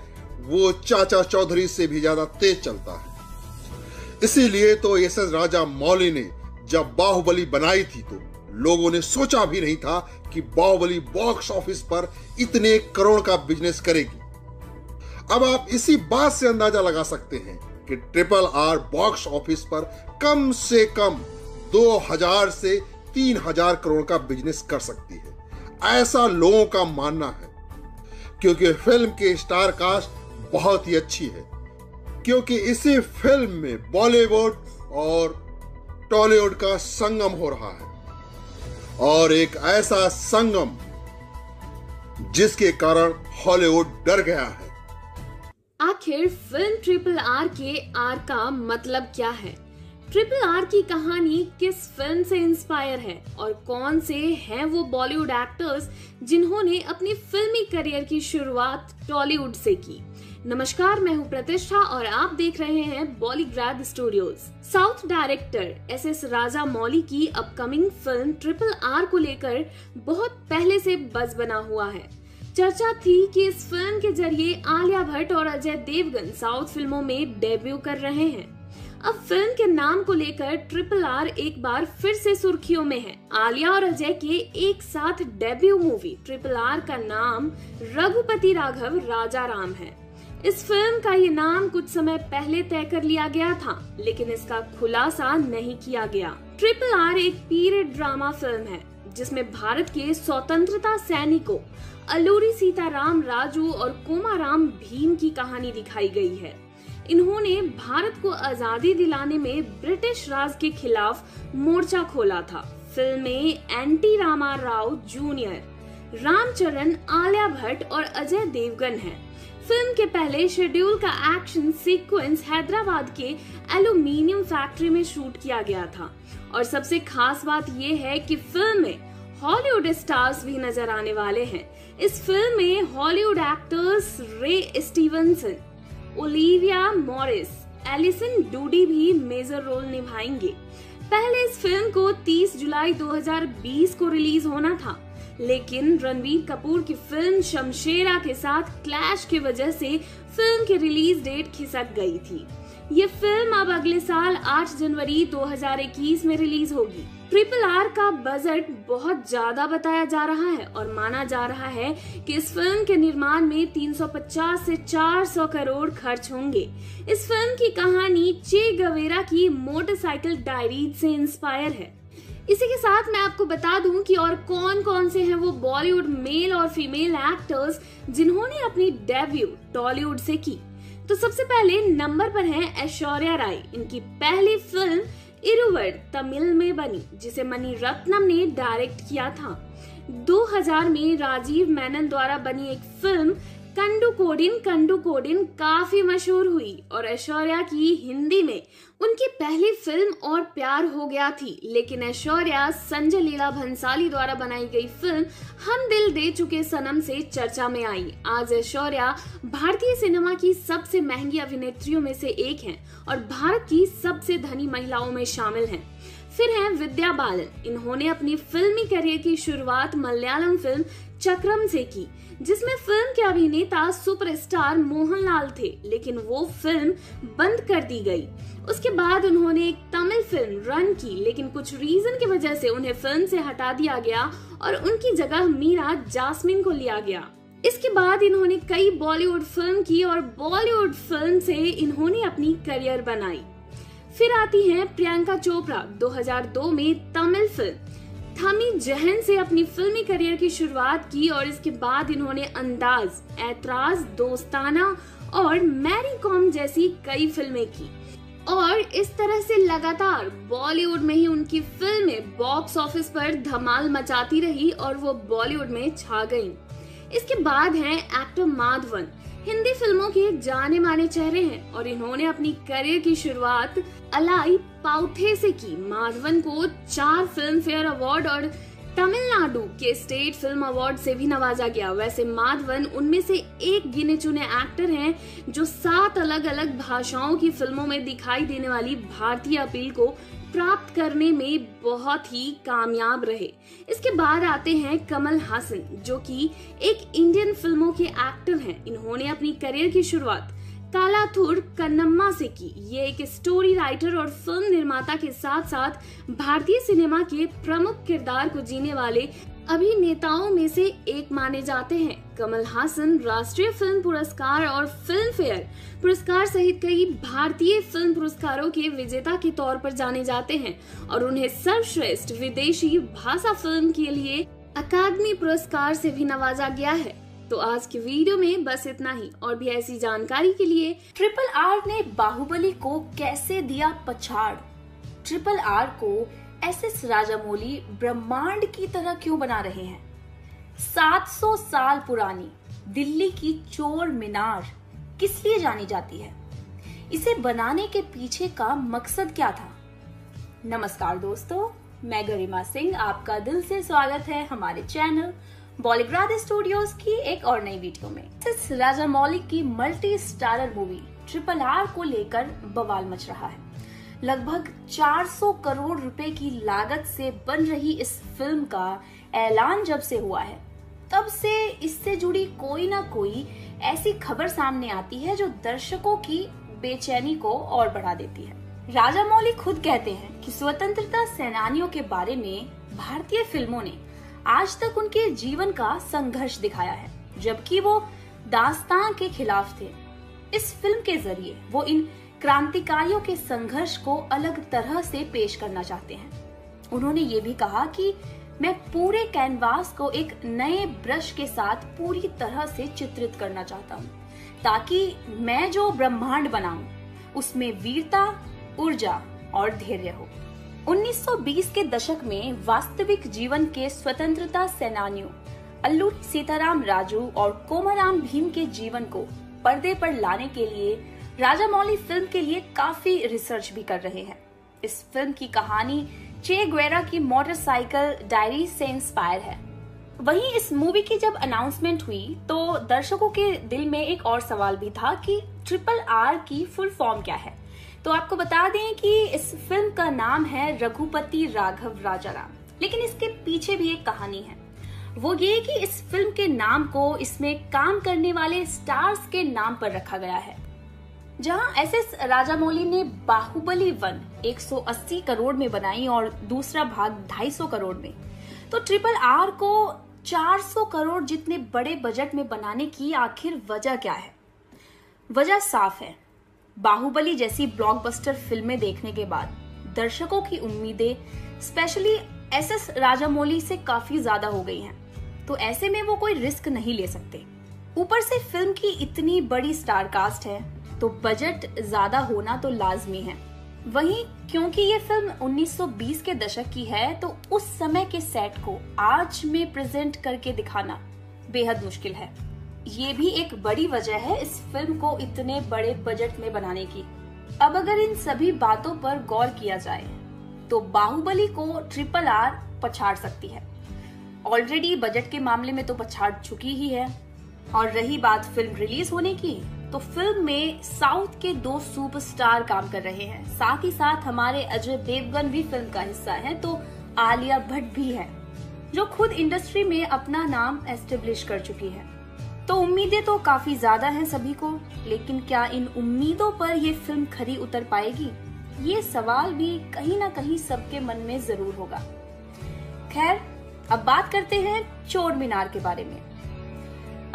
वो चाचा चौधरी से भी ज्यादा तेज चलता है। इसीलिए तो एसएस राजा मौली ने जब बाहुबली बनाई थी तो लोगों ने सोचा भी नहीं था कि बाहुबली बॉक्स ऑफिस पर इतने करोड़ का बिजनेस करेगी। अब आप इसी बात से अंदाजा लगा सकते हैं कि ट्रिपल आर बॉक्स ऑफिस पर कम से कम 2000 से 3000 करोड़ का बिजनेस कर सकती है, ऐसा लोगों का मानना है, क्योंकि फिल्म के स्टार कास्ट बहुत ही अच्छी है, क्योंकि इसी फिल्म में बॉलीवुड और टॉलीवुड का संगम हो रहा है, और एक ऐसा संगम जिसके कारण हॉलीवुड डर गया है। आखिर फिल्म ट्रिपल आर के आर का मतलब क्या है? ट्रिपल आर की कहानी किस फिल्म से इंस्पायर है और कौन से हैं वो बॉलीवुड एक्टर्स जिन्होंने अपनी फिल्मी करियर की शुरुआत टॉलीवुड से की? नमस्कार, मैं हूँ प्रतिष्ठा और आप देख रहे हैं Bollygrad studios. South director SS राजा मौली की अपकमिंग फिल्म ट्रिपल आर को लेकर बहुत पहले से बज बना हुआ है। चर्चा थी कि इस फिल्म के जरिए आलिया भट्ट और अजय देवगन साउथ फिल्मों में डेब्यू कर रहे हैं। अब फिल्म के नाम को लेकर ट्रिपल आर एक बार फिर से सुर्खियों में है। आलिया और अजय के एक साथ डेब्यू मूवी ट्रिपल आर का नाम रघुपति राघव राजा राम है। इस फिल्म का ये नाम कुछ समय पहले तय कर लिया गया था, लेकिन इसका खुलासा नहीं किया गया। ट्रिपल आर एक पीरियड ड्रामा फिल्म है जिसमें भारत के स्वतंत्रता सैनिकों अल्लूरी सीताराम राजू और कोमाराम भीम की कहानी दिखाई गई है। इन्होंने भारत को आजादी दिलाने में ब्रिटिश राज के खिलाफ मोर्चा खोला था। फिल्म में एंटी रामा राव जूनियर, रामचरण, आलिया भट्ट और अजय देवगन हैं। फिल्म के पहले शेड्यूल का एक्शन सीक्वेंस हैदराबाद के एल्यूमिनियम फैक्ट्री में शूट किया गया था, और सबसे खास बात ये है कि फिल्म में हॉलीवुड स्टार्स भी नजर आने वाले हैं। इस फिल्म में Hollywood actors Ray Stevenson, Olivia Morris, Alison Doody भी मेजर रोल निभाएंगे। पहले इस फिल्म को 30 जुलाई 2020 को रिलीज होना था, लेकिन रणवीर कपूर की फिल्म शमशेरा के साथ क्लैश की वजह से फिल्म की रिलीज डेट खिसक गई थी। ये फिल्म अब अगले साल 8 जनवरी 2021 में रिलीज होगी। ट्रिपल आर का बजट बहुत ज्यादा बताया जा रहा है और माना जा रहा है कि इस फिल्म के निर्माण में 350 से 400 करोड़ खर्च होंगे। इस फिल्म की कहानी चे गवेरा की मोटरसाइकिल डायरीज से इंस्पायर है। इसी के साथ मैं आपको बता दूं कि और कौन कौन से हैं वो बॉलीवुड मेल और फीमेल एक्टर्स जिन्होंने अपनी डेब्यू टॉलीवुड से की। तो सबसे पहले नंबर पर हैं ऐश्वर्या राय। इनकी पहली फिल्म इरुवर तमिल में बनी, जिसे मणि रत्नम ने डायरेक्ट किया था। 2000 में राजीव मेनन द्वारा बनी एक फिल्म कंडू कोडिन काफी मशहूर हुई और ऐश्वर्या की हिंदी में उनकी पहली फिल्म और प्यार हो गया थी। लेकिन ऐश्वर्या संजय लीला भंसाली द्वारा बनाई गई फिल्म हम दिल दे चुके सनम से चर्चा में आई। आज ऐश्वर्या भारतीय सिनेमा की सबसे महंगी अभिनेत्रियों में से एक हैं और भारत की सबसे धनी महिलाओं में शामिल हैं। फिर हैं विद्या बालन। इन्होंने अपनी फिल्मी करियर की शुरुआत मलयालम फिल्म चक्रम से की, जिसमें फिल्म के अभिनेता सुपरस्टार मोहनलाल थे, लेकिन वो फिल्म बंद कर दी गई। उसके बाद उन्होंने एक तमिल फिल्म रन की, लेकिन कुछ रीजन की वजह से उन्हें फिल्म से हटा दिया गया और उनकी जगह मीरा जास्मिन को लिया गया। इसके बाद इन्होंने कई बॉलीवुड फिल्म की और बॉलीवुड फिल्म से इन्होंने अपनी करियर बनाई। फिर आती हैं प्रियंका चोपड़ा। 2002 में तमिल फिल्म थमी जहन से अपनी फिल्मी करियर की शुरुआत की और इसके बाद इन्होंने अंदाज, ऐतराज, दोस्ताना और मैरी कॉम जैसी कई फिल्में की, और इस तरह से लगातार बॉलीवुड में ही उनकी फिल्में बॉक्स ऑफिस पर धमाल मचाती रही और वो बॉलीवुड में छा गईं। इसके बाद हैं एक्टर माधवन। हिंदी फिल्मों के जाने माने चेहरे हैं और इन्होंने अपनी करियर की शुरुआत अलाई पाउथे से की। माधवन को 4 फिल्म फेयर अवार्ड और तमिलनाडु के स्टेट फिल्म अवार्ड से भी नवाजा गया। वैसे माधवन उनमें से एक गिने चुने एक्टर हैं जो 7 अलग अलग भाषाओं की फिल्मों में दिखाई देने वाली भारतीय अपील को प्राप्त करने में बहुत ही कामयाब रहे। इसके बाद आते हैं कमल हासन, जो कि एक इंडियन फिल्मों के एक्टर हैं। इन्होंने अपनी करियर की शुरुआत कालाथुर कन्नम्मा से की। ये एक स्टोरी राइटर और फिल्म निर्माता के साथ साथ भारतीय सिनेमा के प्रमुख किरदार को जीने वाले अभिनेताओं में से एक माने जाते हैं। कमल हासन राष्ट्रीय फिल्म पुरस्कार और फिल्म फेयर पुरस्कार सहित कई भारतीय फिल्म पुरस्कारों के विजेता के तौर पर जाने जाते हैं और उन्हें सर्वश्रेष्ठ विदेशी भाषा फिल्म के लिए अकादमी पुरस्कार से भी नवाजा गया है। तो आज के वीडियो में बस इतना ही। और भी ऐसी जानकारी के लिए RRR ने बाहुबली को कैसे दिया पछाड़, RRR को SS राजामौली ब्रह्मांड की तरह क्यों बना रहे हैं, 700 साल पुरानी दिल्ली की चोर मीनार किस लिए जानी जाती है, इसे बनाने के पीछे का मकसद क्या था। नमस्कार दोस्तों, मैं गरिमा सिंह आपका दिल से स्वागत है हमारे चैनल बॉलीग्राड स्टूडियोज की एक और नई वीडियो में। एस राजामौली की मल्टी स्टारर मूवी RRR को लेकर बवाल मच रहा है। लगभग 400 करोड़ रुपए की लागत से बन रही इस फिल्म का ऐलान जब से हुआ है तब से इससे जुड़ी कोई ना कोई ऐसी खबर सामने आती है जो दर्शकों की बेचैनी को और बढ़ा देती है। राजामौली खुद कहते हैं कि स्वतंत्रता सेनानियों के बारे में भारतीय फिल्मों ने आज तक उनके जीवन का संघर्ष दिखाया है, जबकि वो दास्तां के खिलाफ थे। इस फिल्म के जरिए वो इन क्रांतिकारियों के संघर्ष को अलग तरह से पेश करना चाहते हैं। उन्होंने ये भी कहा कि मैं पूरे कैनवास को एक नए ब्रश के साथ पूरी तरह से चित्रित करना चाहता हूँ, ताकि मैं जो ब्रह्मांड बनाऊं उसमें वीरता, ऊर्जा और धैर्य हो। 1920 के दशक में वास्तविक जीवन के स्वतंत्रता सेनानियों अल्लूरी सीताराम राजू और कोमाराम भीम के जीवन को पर्दे पर लाने के लिए राजामौली फिल्म के लिए काफी रिसर्च भी कर रहे हैं। इस फिल्म की कहानी चे गुवेरा की मोटरसाइकिल डायरी से इंस्पायर है। वहीं इस मूवी की जब अनाउंसमेंट हुई तो दर्शकों के दिल में एक और सवाल भी था कि RRR की फुल फॉर्म क्या है। तो आपको बता दें कि इस फिल्म का नाम है रघुपति राघव राजाराम, लेकिन इसके पीछे भी एक कहानी है। वो ये कि इस फिल्म के नाम को इसमें काम करने वाले स्टार्स के नाम पर रखा गया है। जहां SS राजामौली ने बाहुबली 1 180 करोड़ में बनाई और दूसरा भाग 250 करोड़ में, तो RRR को 400 करोड़ जितने बड़े बजट में बनाने की आखिर वजह क्या है। वजह साफ है, बाहुबली जैसी ब्लॉकबस्टर फिल्में देखने के बाद दर्शकों की उम्मीदें स्पेशली SS राजामौली से काफी ज्यादा हो गई हैं, तो ऐसे में वो कोई रिस्क नहीं ले सकते। ऊपर से फिल्म की इतनी बड़ी स्टार कास्ट है तो बजट ज्यादा होना तो लाजमी है। वहीं क्योंकि ये फिल्म 1920 के दशक की है तो उस समय के सेट को आज में प्रेजेंट करके दिखाना बेहद मुश्किल है। ये भी एक बड़ी वजह है इस फिल्म को इतने बड़े बजट में बनाने की। अब अगर इन सभी बातों पर गौर किया जाए तो बाहुबली को RRR पछाड़ सकती है। ऑलरेडी बजट के मामले में तो पछाड़ चुकी ही है। और रही बात फिल्म रिलीज होने की, तो फिल्म में साउथ के 2 सुपरस्टार काम कर रहे हैं, साथ ही साथ हमारे अजय देवगन भी फिल्म का हिस्सा है, तो आलिया भट्ट भी है जो खुद इंडस्ट्री में अपना नाम एस्टेब्लिश कर चुकी है। तो उम्मीदें तो काफी ज्यादा हैं सभी को, लेकिन क्या इन उम्मीदों पर ये फिल्म खरी उतर पाएगी, ये सवाल भी कहीं ना कहीं सबके मन में जरूर होगा। खैर, अब बात करते हैं चोर मीनार के बारे में।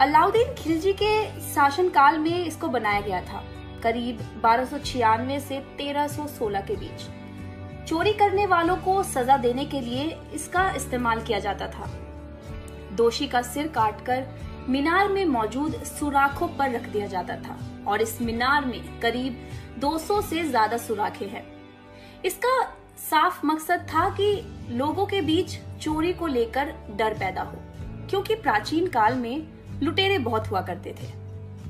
अलाउद्दीन खिलजी के शासनकाल में इसको बनाया गया था। करीब 1296 से 1316 के बीच चोरी करने वालों को सजा देने के लिए इसका इस्तेमाल किया जाता था। दोषी का सिर काटकर मीनार में मौजूद सुराखों पर रख दिया जाता था और इस मीनार में करीब 200 से ज्यादा सुराखें हैं। इसका साफ मकसद था कि लोगों के बीच चोरी को लेकर डर पैदा हो, क्योंकि प्राचीन काल में लुटेरे बहुत हुआ करते थे,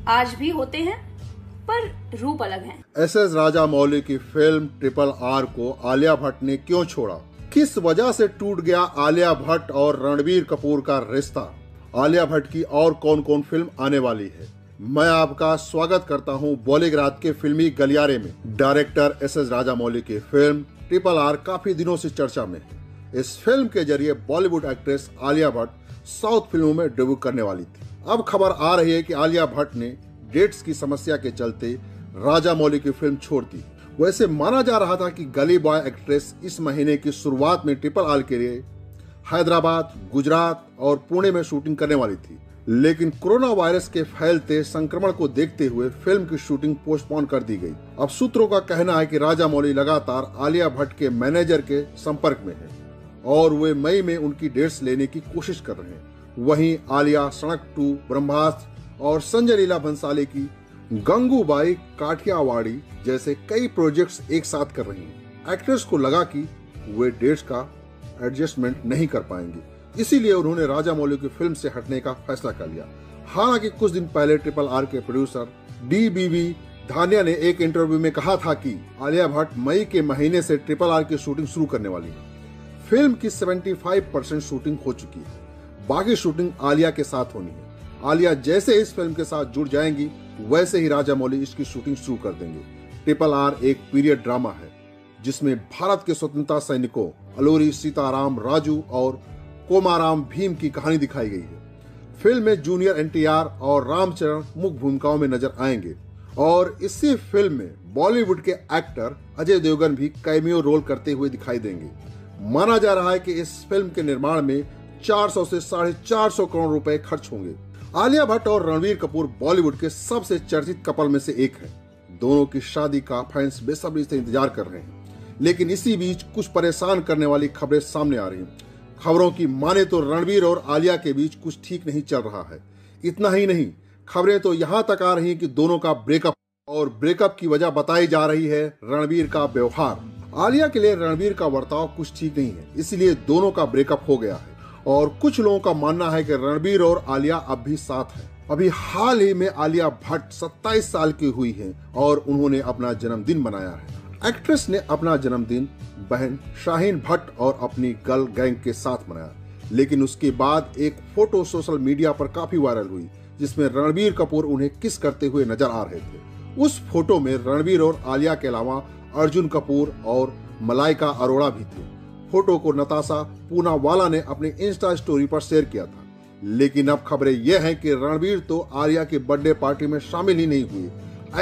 आज भी होते हैं पर रूप अलग है। SS राजामौली की फिल्म RRR को आलिया भट्ट ने क्यों छोड़ा? किस वजह से टूट गया आलिया भट्ट और रणबीर कपूर का रिश्ता? आलिया भट्ट की और कौन कौन फिल्म आने वाली है? मैं आपका स्वागत करता हूं बॉलीग्राज के फिल्मी गलियारे में। डायरेक्टर एस.एस. राजामौली की फिल्म ट्रिपल आर काफी दिनों से चर्चा में है। इस फिल्म के जरिए बॉलीवुड एक्ट्रेस आलिया भट्ट साउथ फिल्मों में डेब्यू करने वाली थी। अब खबर आ रही है कि आलिया भट्ट ने डेट्स की समस्या के चलते राजामौली की फिल्म छोड़ दी। वैसे माना जा रहा था कि गली बॉय एक्ट्रेस इस महीने की शुरुआत में ट्रिपल आर के लिए हैदराबाद, गुजरात और पुणे में शूटिंग करने वाली थी, लेकिन कोरोना वायरस के फैलते संक्रमण को देखते हुए फिल्म की शूटिंग पोस्टपोन कर दी गई। अब सूत्रों का कहना है कि राजामौली लगातार आलिया भट्ट के मैनेजर के संपर्क में है और वे मई में उनकी डेट्स लेने की कोशिश कर रहे हैं। वहीं आलिया सड़क टू, ब्रह्मास्त्र और संजय लीला भंसाली की गंगूबाई काठियावाड़ी जैसे कई प्रोजेक्ट्स एक साथ कर रही हैं। एक्ट्रेस को लगा कि वे डेट्स का एडजस्टमेंट नहीं कर पाएंगे, इसीलिए उन्होंने राजामौली की फिल्म से हटने का फैसला कर लिया। हालांकि कुछ दिन पहले ट्रिपल आर के प्रोड्यूसर डीबीवी धानिया ने एक इंटरव्यू में कहा था कि आलिया भट्ट मई के महीने से ट्रिपल आर की शूटिंग शुरू करने वाली है। फिल्म की 75% शूटिंग हो चुकी है, बाकी शूटिंग आलिया के साथ होनी है। आलिया जैसे इस फिल्म के साथ जुड़ जाएंगी वैसे ही राजामौली इसकी शूटिंग शुरू कर देंगे। ट्रिपल आर एक पीरियड ड्रामा है जिसमें भारत के स्वतंत्रता सैनिकों अलोरी, सीताराम, राजू और कोमाराम भीम की कहानी दिखाई गई है। फिल्म में जूनियर एनटीआर और रामचरण मुख्य भूमिकाओं में नजर आएंगे और इसी फिल्म में बॉलीवुड के एक्टर अजय देवगन भी कैमियो रोल करते हुए दिखाई देंगे। माना जा रहा है कि इस फिल्म के निर्माण में 400 से 450 करोड़ रुपए खर्च होंगे। आलिया भट्ट और रणवीर कपूर बॉलीवुड के सबसे चर्चित कपल में से एक है। दोनों की शादी का फैंस बेसब्री से इंतजार कर रहे हैं, लेकिन इसी बीच कुछ परेशान करने वाली खबरें सामने आ रही हैं। खबरों की माने तो रणवीर और आलिया के बीच कुछ ठीक नहीं चल रहा है। इतना ही नहीं, खबरें तो यहाँ तक आ रही हैं कि दोनों का ब्रेकअप और ब्रेकअप की वजह बताई जा रही है रणवीर का व्यवहार। आलिया के लिए रणवीर का बर्ताव कुछ ठीक नहीं है, इसलिए दोनों का ब्रेकअप हो गया है और कुछ लोगों का मानना है कि रणबीर और आलिया अब भी साथ हैं। अभी हाल ही में आलिया भट्ट 27 साल की हुई हैं और उन्होंने अपना जन्मदिन मनाया है। एक्ट्रेस ने अपना जन्मदिन बहन शाहीन भट्ट और अपनी गर्ल गैंग के साथ मनाया, लेकिन उसके बाद एक फोटो सोशल मीडिया पर काफी वायरल हुई जिसमें रणबीर कपूर उन्हें किस करते हुए नजर आ रहे थे। उस फोटो में रणबीर और आलिया के अलावा अर्जुन कपूर और मलाइका अरोड़ा भी थे। फोटो को नताशा पूनावाला ने अपने इंस्टा स्टोरी पर शेयर किया था, लेकिन अब खबरें यह हैं कि रणबीर तो आलिया के बर्थडे पार्टी में शामिल ही नहीं हुए।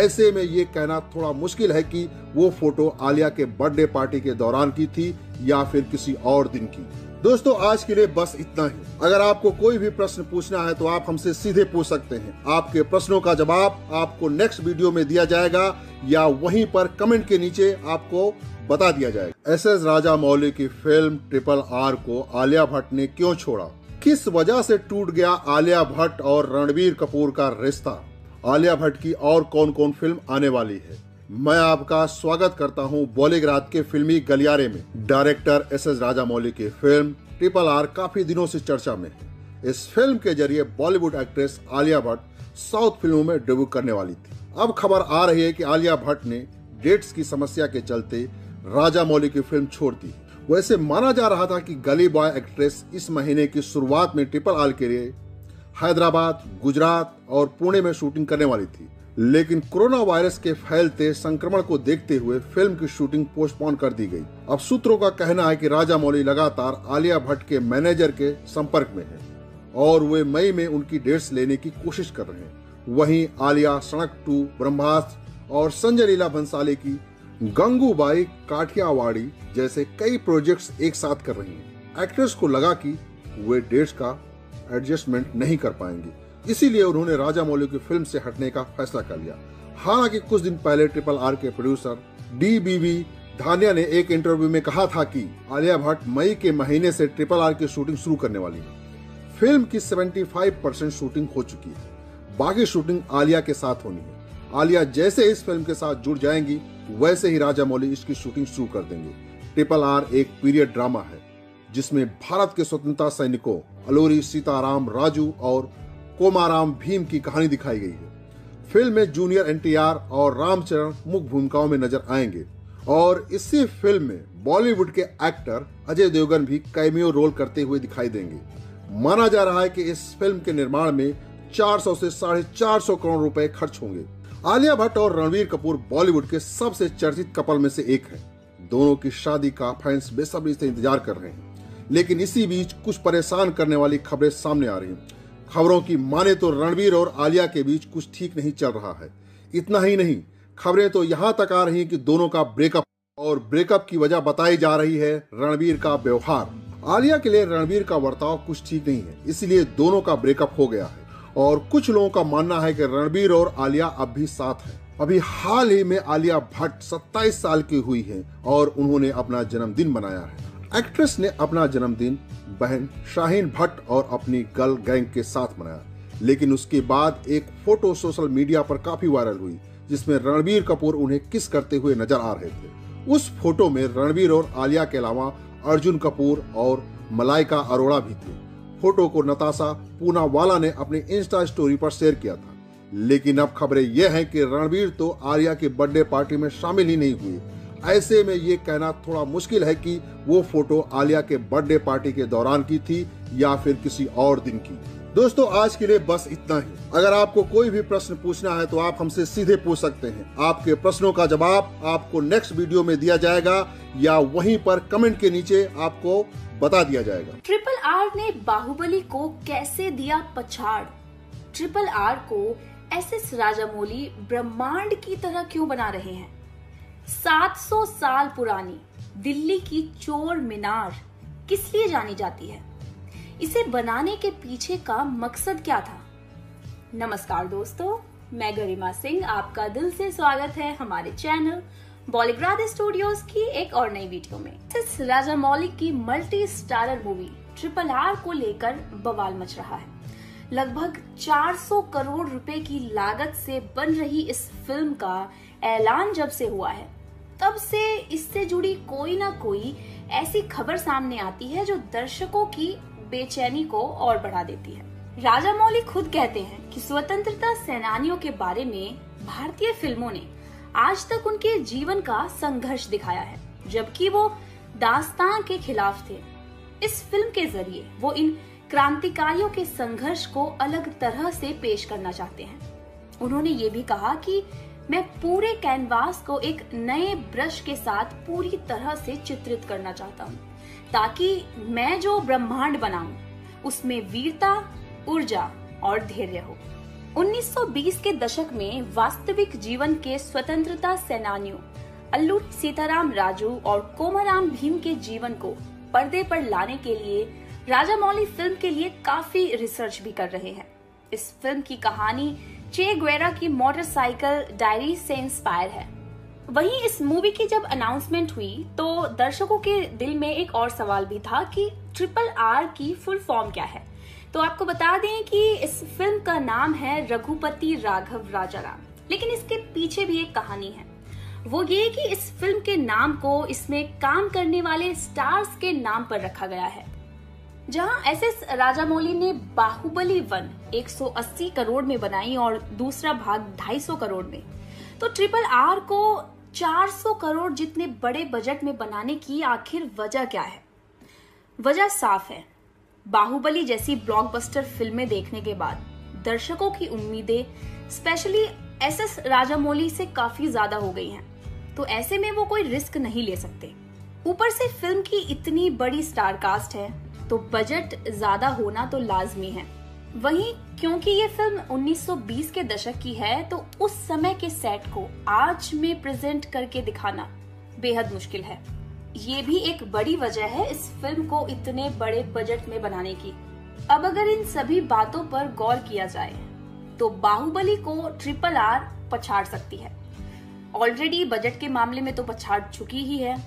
ऐसे में ये कहना थोड़ा मुश्किल है कि वो फोटो आलिया के बर्थडे पार्टी के दौरान की थी या फिर किसी और दिन की। दोस्तों, आज के लिए बस इतना ही। अगर आपको कोई भी प्रश्न पूछना है तो आप हमसे सीधे पूछ सकते हैं। आपके प्रश्नों का जवाब आपको नेक्स्ट वीडियो में दिया जाएगा या वहीं पर कमेंट के नीचे आपको बता दिया जाएगा। एस.एस. राजामौली की फिल्म ट्रिपल आर को आलिया भट्ट ने क्यों छोड़ा? किस वजह से टूट गया आलिया भट्ट और रणबीर कपूर का रिश्ता? आलिया भट्ट की और कौन कौन फिल्म आने वाली है? मैं आपका स्वागत करता हूं बॉलीग्राज के फिल्मी गलियारे में। डायरेक्टर एस.एस. राजामौली की फिल्म ट्रिपल आर काफी दिनों से चर्चा में है। इस फिल्म के जरिए बॉलीवुड एक्ट्रेस आलिया भट्ट साउथ फिल्मों में डेब्यू करने वाली थी। अब खबर आ रही है कि आलिया भट्ट ने डेट्स की समस्या के चलते राजामौली की फिल्म छोड़ दी। वैसे माना जा रहा था कि गली बॉय एक्ट्रेस इस महीने की शुरुआत में ट्रिपल आर के लिए हैदराबाद, गुजरात और पुणे में शूटिंग करने वाली थी, लेकिन कोरोना वायरस के फैलते संक्रमण को देखते हुए फिल्म की शूटिंग पोस्टपोन कर दी गई। अब सूत्रों का कहना है कि राजामौली लगातार आलिया भट्ट के मैनेजर के संपर्क में है और वे मई में उनकी डेट्स लेने की कोशिश कर रहे हैं। वहीं आलिया सड़क टू, ब्रह्मास्त्र और संजय लीला भंसाली की गंगूबाई काठियावाड़ी जैसे कई प्रोजेक्ट्स एक साथ कर रही हैं। एक्ट्रेस को लगा कि वे डेट्स का एडजस्टमेंट नहीं कर पाएंगे, इसीलिए उन्होंने राजामौली की फिल्म से हटने का फैसला कर लिया। हालांकि कुछ दिन पहले ट्रिपल आर के प्रोड्यूसर डीबीवी धानिया ने एक इंटरव्यू में कहा था कि आलिया भट्ट मई के महीने से ट्रिपल आर की शूटिंग शुरू करने वाली है। फिल्म की 75% शूटिंग हो चुकी है, बाकी शूटिंग आलिया के साथ होनी है। आलिया जैसे इस फिल्म के साथ जुड़ जाएंगी वैसे ही राजामौली इसकी शूटिंग शुरू कर देंगे। ट्रिपल आर एक पीरियड ड्रामा है जिसमें भारत के स्वतंत्रता सैनिकों अलोरी, सीताराम, राजू और कोमाराम भीम की कहानी दिखाई गई है। फिल्म में जूनियर एनटीआर और रामचरण मुख्य भूमिकाओं में नजर आएंगे और इसी फिल्म में बॉलीवुड के एक्टर अजय देवगन भी कैमियो रोल करते हुए दिखाई देंगे। माना जा रहा है कि इस फिल्म के निर्माण में 400 से 450 करोड़ रुपए खर्च होंगे। आलिया भट्ट और रणवीर कपूर बॉलीवुड के सबसे चर्चित कपल में से एक है। दोनों की शादी का फैंस बेसब्री से इंतजार कर रहे हैं, लेकिन इसी बीच कुछ परेशान करने वाली खबरें सामने आ रही हैं। खबरों की माने तो रणवीर और आलिया के बीच कुछ ठीक नहीं चल रहा है। इतना ही नहीं, खबरें तो यहाँ तक आ रही हैं कि दोनों का ब्रेकअप, और ब्रेकअप की वजह बताई जा रही है रणवीर का व्यवहार। आलिया के लिए रणवीर का वर्ताव कुछ ठीक नहीं है, इसलिए दोनों का ब्रेकअप हो गया है। और कुछ लोगों का मानना है कि रणवीर और आलिया अब भी साथ हैं। अभी हाल ही में आलिया भट्ट 27 साल की हुई हैं और उन्होंने अपना जन्मदिन मनाया है। एक्ट्रेस ने अपना जन्मदिन बहन शाहीन भट्ट और अपनी गर्ल गैंग के साथ मनाया, लेकिन उसके बाद एक फोटो सोशल मीडिया पर काफी वायरल हुई जिसमें रणवीर कपूर उन्हें किस करते हुए नजर आ रहे थे। उस फोटो में रणवीर और आलिया के अलावा अर्जुन कपूर और मलाइका अरोड़ा भी थे। फोटो को नताशा पूनावाला ने अपने इंस्टा स्टोरी पर शेयर किया था, लेकिन अब खबरें यह हैं कि रणवीर तो आलिया के बर्थडे पार्टी में शामिल ही नहीं हुए। ऐसे में ये कहना थोड़ा मुश्किल है कि वो फोटो आलिया के बर्थडे पार्टी के दौरान की थी या फिर किसी और दिन की। दोस्तों, आज के लिए बस इतना ही। अगर आपको कोई भी प्रश्न पूछना है तो आप हमसे सीधे पूछ सकते हैं। आपके प्रश्नों का जवाब आपको नेक्स्ट वीडियो में दिया जाएगा या वहीं पर कमेंट के नीचे आपको बता दिया जाएगा। ट्रिपल आर ने बाहुबली को कैसे दिया पछाड़? ट्रिपल आर को एसएस राजामौली ब्रह्मांड की तरह क्यों बना रहे हैं? 700 साल पुरानी दिल्ली की चोर मीनार किस लिए जानी जाती है? इसे बनाने के पीछे का मकसद क्या था? नमस्कार दोस्तों, मैं गरिमा सिंह आपका दिल से स्वागत है हमारे चैनल बॉलीग्राद स्टूडियोज की एक और नई वीडियो में। एसएस राजामौली की multi starrer movie triple R को लेकर बवाल मच रहा है। लगभग 400 करोड़ रुपए की लागत से बन रही इस फिल्म का ऐलान जब से हुआ है, तब से इससे जुड़ी कोई ना कोई ऐसी खबर सामने आती है जो दर्शकों की बेचैनी को और बढ़ा देती है। राजामौली खुद कहते हैं कि स्वतंत्रता सेनानियों के बारे में भारतीय फिल्मों ने आज तक उनके जीवन का संघर्ष दिखाया है, जबकि वो दास्तान के खिलाफ थे। इस फिल्म के जरिए वो इन क्रांतिकारियों के संघर्ष को अलग तरह से पेश करना चाहते हैं। उन्होंने ये भी कहा कि मैं पूरे कैनवास को एक नए ब्रश के साथ पूरी तरह से चित्रित करना चाहता हूँ, ताकि मैं जो ब्रह्मांड बनाऊं उसमें वीरता, ऊर्जा और धैर्य हो। 1920 के दशक में वास्तविक जीवन के स्वतंत्रता सेनानियों अल्लूरी सीताराम राजू और कोमाराम भीम के जीवन को पर्दे पर लाने के लिए राजामौली फिल्म के लिए काफी रिसर्च भी कर रहे हैं। इस फिल्म की कहानी चे गुवेरा की मोटरसाइकिल डायरी से इंस्पायर है। वहीं इस मूवी की जब अनाउंसमेंट हुई तो दर्शकों के दिल में एक और सवाल भी था कि ट्रिपल आर की फुल फॉर्म क्या है। तो आपको बता दें कि इस फिल्म का नाम है रघुपति राघव राजाराम, लेकिन इसके पीछे भी एक कहानी है। वो ये कि इस फिल्म के नाम को इसमें काम करने वाले स्टार्स के नाम पर रखा गया है। जहां एसएस राजामौली ने बाहुबली 1 180 करोड़ में बनाई और दूसरा भाग 250 करोड़ में, तो ट्रिपल आर को 400 करोड़ जितने बड़े बजट में बनाने की आखिर वजह क्या है? वजह साफ है। बाहुबली जैसी ब्लॉकबस्टर फिल्में देखने के बाद दर्शकों की उम्मीदें स्पेशली एसएस राजामौली से काफी ज्यादा हो गई हैं, तो ऐसे में वो कोई रिस्क नहीं ले सकते। ऊपर से फिल्म की इतनी बड़ी स्टार कास्ट है तो बजट ज्यादा होना तो लाजमी है। वहीं क्योंकि ये फिल्म 1920 के दशक की है तो उस समय के सेट को आज में प्रेजेंट करके दिखाना बेहद मुश्किल है। ये भी एक बड़ी वजह है इस फिल्म को इतने बड़े बजट में बनाने की। अब अगर इन सभी बातों पर गौर किया जाए तो बाहुबली को ट्रिपल आर पछाड़ सकती है। ऑलरेडी बजट के मामले में तो पछाड़ चुकी ही है।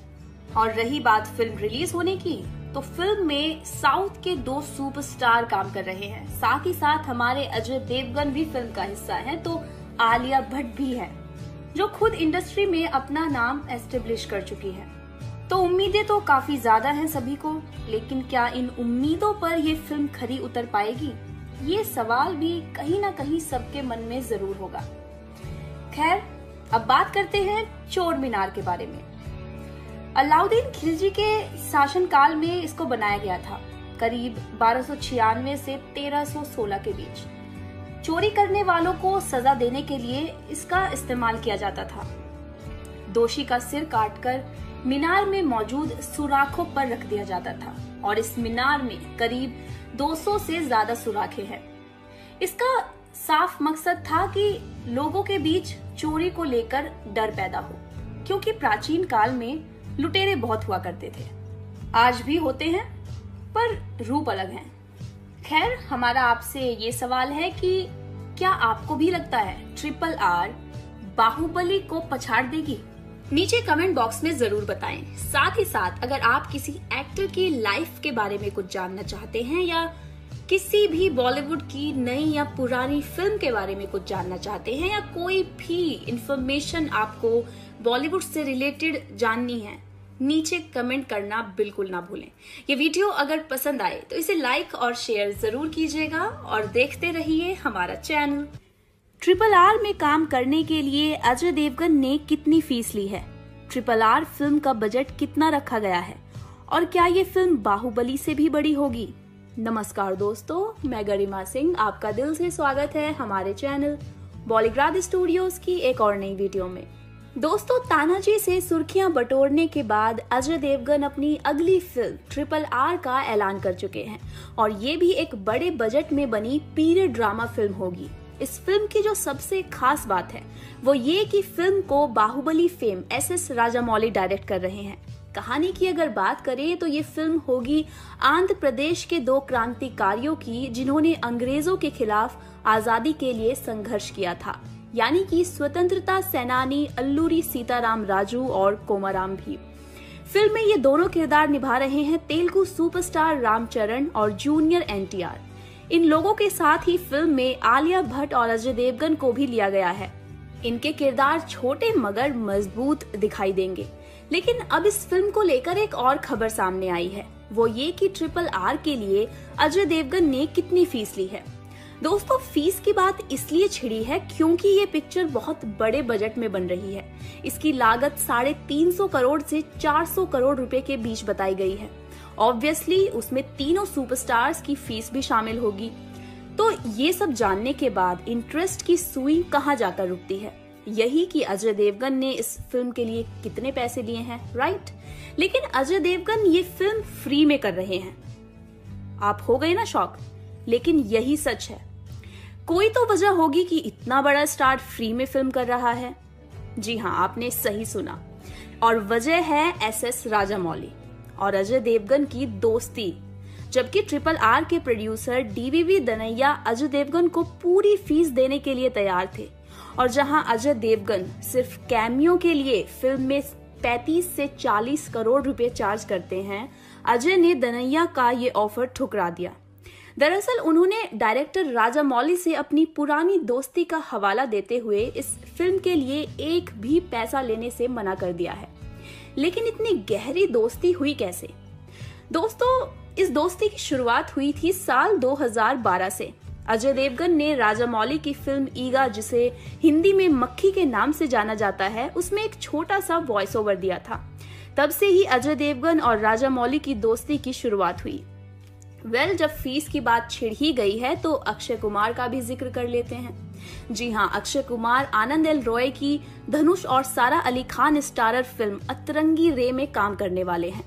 और रही बात फिल्म रिलीज होने की, तो फिल्म में साउथ के 2 सुपरस्टार काम कर रहे हैं, साथ ही साथ हमारे अजय देवगन भी फिल्म का हिस्सा है, तो आलिया भट्ट भी है जो खुद इंडस्ट्री में अपना नाम एस्टेब्लिश कर चुकी है। तो उम्मीदें तो काफी ज्यादा हैं सभी को, लेकिन क्या इन उम्मीदों पर ये फिल्म खरी उतर पाएगी? ये सवाल भी कहीं ना कहीं सबके मन में जरूर होगा। खैर, अब बात करते हैं चोर मीनार के बारे में। अलाउद्दीन खिलजी के शासनकाल में इसको बनाया गया था। करीब 1296 से 1316 के बीच चोरी करने वालों को सजा देने के लिए इसका इस्तेमाल किया जाता था। दोषी का सिर काटकर मीनार में मौजूद सुराखों पर रख दिया जाता था और इस मीनार में करीब 200 से ज्यादा सुराखें हैं। इसका साफ मकसद था कि लोगों के बीच चोरी को लेकर डर पैदा हो, क्योंकि प्राचीन काल में लुटेरे बहुत हुआ करते थे। आज भी होते हैं, पर रूप अलग हैं। खैर, हमारा आपसे ये सवाल है कि क्या आपको भी लगता है ट्रिपल आर बाहुबली को पछाड़ देगी? नीचे कमेंट बॉक्स में जरूर बताएं। साथ ही साथ अगर आप किसी एक्टर की लाइफ के बारे में कुछ जानना चाहते हैं या किसी भी बॉलीवुड की नई या पुरानी फिल्म के बारे में कुछ जानना चाहते हैं या कोई भी इंफॉर्मेशन आपको बॉलीवुड से रिलेटेड जाननी है, नीचे कमेंट करना बिल्कुल ना भूलें। ये वीडियो अगर पसंद आए तो इसे लाइक और शेयर जरूर कीजिएगा और देखते रहिए हमारा चैनल। ट्रिपल आर में काम करने के लिए अजय देवगन ने कितनी फीस ली है? ट्रिपल आर फिल्म का बजट कितना रखा गया है और क्या ये फिल्म बाहुबली से भी बड़ी होगी? नमस्कार दोस्तों, मैं गरिमा सिंह, आपका दिल से स्वागत है हमारे चैनल बॉलीग्राद स्टूडियोज की एक और नई वीडियो में। दोस्तों, तानाजी से सुर्खियां बटोरने के बाद अजय देवगन अपनी अगली फिल्म ट्रिपल आर का ऐलान कर चुके हैं और ये भी एक बड़े बजट में बनी पीरियड ड्रामा फिल्म होगी। इस फिल्म की जो सबसे खास बात है वो ये कि फिल्म को Baahubali fame SS Rajamouli direct कर रहे हैं। कहानी की अगर बात करें तो ये फिल्म होगी आंध्र प्रदेश के 2 क्रांतिकारियों की, जिन्होंने अंग्रेजों के खिलाफ आजादी के लिए संघर्ष किया था, यानी कि स्वतंत्रता सेनानी अल्लूरी सीताराम राजू और कोमाराम भीम। फिल्म में ये दोनों किरदार निभा रहे हैं तेलुगु सुपरस्टार रामचरण और जूनियर NTR। इन लोगों के साथ ही फिल्म में आलिया भट्ट और अजय देवगन को भी लिया गया है। इनके किरदार छोटे मगर मजबूत दिखाई देंगे। लेकिन अब इस फिल्म को लेकर एक और खबर सामने आई है, वो ये कि ट्रिपल आर के लिए अजय देवगन ने कितनी फीस ली है। दोस्तों, फीस की बात इसलिए छिड़ी है क्योंकि ये पिक्चर बहुत बड़े बजट में बन रही है। इसकी लागत 350 करोड़ से 400 करोड़ रुपए के बीच बताई गई है। ऑब्वियसली उसमें तीनों सुपरस्टार्स की फीस भी शामिल होगी। तो ये सब जानने के बाद इंटरेस्ट की सुई कहाँ जाकर रुकती है, यही कि अजय देवगन ने इस फिल्म के लिए कितने पैसे लिए हैं, राइट? लेकिन अजय देवगन ये फिल्म फ्री में कर रहे हैं। आप हो गए ना शॉक, लेकिन यही सच है। कोई तो वजह होगी कि इतना बड़ा स्टार फ्री में फिल्म कर रहा है। जी हाँ, आपने सही सुना, और वजह है SS राजामौली और अजय देवगन की दोस्ती। जबकि ट्रिपल आर के प्रोड्यूसर DVV दनैया अजय देवगन को पूरी फीस देने के लिए तैयार थे, और जहां अजय देवगन सिर्फ कैमियो के लिए फिल्म में 35 से 40 करोड़ रुपए चार्ज करते हैं, अजय ने दनैया का ये ऑफर ठुकरा दिया। दरअसल उन्होंने डायरेक्टर राजामौली से अपनी पुरानी दोस्ती का हवाला देते हुए इस फिल्म के लिए एक भी पैसा लेने से मना कर दिया है। लेकिन इतनी गहरी दोस्ती हुई कैसे? दोस्तों, इस दोस्ती की शुरुआत हुई थी साल 2012 से। अजय देवगन ने राजामौली की फिल्म ईगा, जिसे हिंदी में मक्खी के नाम से जाना जाता है, उसमें एक छोटा सा वॉइस ओवर दिया था। तब से ही अजय देवगन और राजामौली की दोस्ती की शुरुआत हुई। वेल, जब फीस की बात छिड़ ही गई है तो अक्षय कुमार का भी जिक्र कर लेते हैं। जी हाँ, अक्षय कुमार आनंद एल रॉय की धनुष और सारा अली खान स्टारर फिल्म अतरंगी रे में काम करने वाले हैं।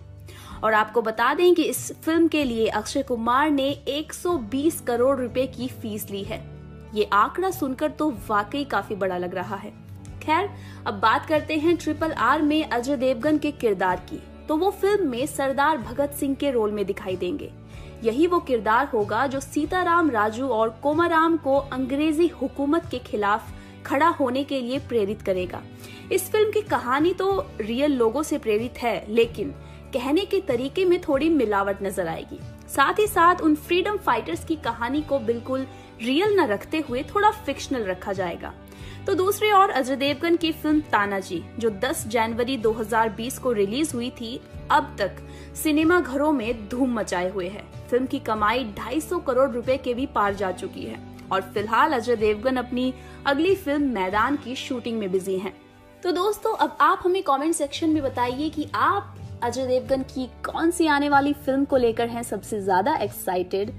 और आपको बता दें कि इस फिल्म के लिए अक्षय कुमार ने 120 करोड़ रुपए की फीस ली है। ये आंकड़ा सुनकर तो वाकई काफी बड़ा लग रहा है। खैर, अब बात करते हैं ट्रिपल आर में अजय देवगन के किरदार की। तो वो फिल्म में सरदार भगत सिंह के रोल में दिखाई देंगे। यही वो किरदार होगा जो सीताराम राजू और कोमाराम को अंग्रेजी हुकूमत के खिलाफ खड़ा होने के लिए प्रेरित करेगा। इस फिल्म की कहानी तो रियल लोगों से प्रेरित है, लेकिन कहने के तरीके में थोड़ी मिलावट नजर आएगी। साथ ही साथ उन फ्रीडम फाइटर्स की कहानी को बिल्कुल रियल न रखते हुए थोड़ा फिक्शनल रखा जाएगा। तो दूसरी ओर अजय देवगन की फिल्म तानाजी, जो 10 जनवरी 2020 को रिलीज हुई थी, अब तक सिनेमा घरों में धूम मचाए हुए है। फिल्म की कमाई 250 करोड़ रुपए के भी पार जा चुकी है और फिलहाल अजय देवगन अपनी अगली फिल्म मैदान की शूटिंग में बिजी हैं। तो दोस्तों, अब आप हमें कमेंट सेक्शन में बताइए कि आप अजय देवगन की कौन सी आने वाली फिल्म को लेकर हैं सबसे ज्यादा एक्साइटेड।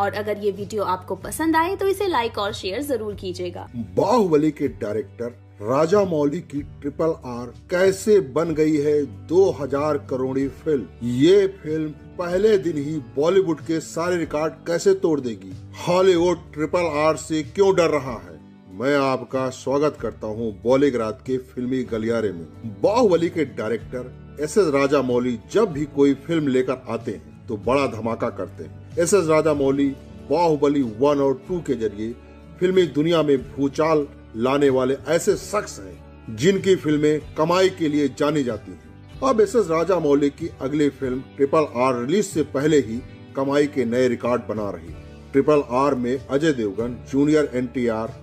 और अगर ये वीडियो आपको पसंद आए तो इसे लाइक और शेयर जरूर कीजिएगा। बाहुबली के डायरेक्टर राजामौली की ट्रिपल आर कैसे बन गई है 2000 करोड़ी फिल्म। ये फिल्म पहले दिन ही बॉलीवुड के सारे रिकॉर्ड कैसे तोड़ देगी। हॉलीवुड ट्रिपल आर से क्यों डर रहा है। मैं आपका स्वागत करता हूं बॉलीग्राज के फिल्मी गलियारे में। बाहुबली के डायरेक्टर एस.एस. राजामौली जब भी कोई फिल्म लेकर आते हैं तो बड़ा धमाका करते हैं। एस.एस. राजामौली बाहुबली 1 और 2 के जरिए फिल्मी दुनिया में भूचाल लाने वाले ऐसे शख्स हैं जिनकी फिल्में कमाई के लिए जानी जाती हैं। अब एस.एस. राजामौली की अगली फिल्म ट्रिपल आर रिलीज से पहले ही कमाई के नए रिकॉर्ड बना रही। ट्रिपल आर में अजय देवगन, जूनियर एनटीआर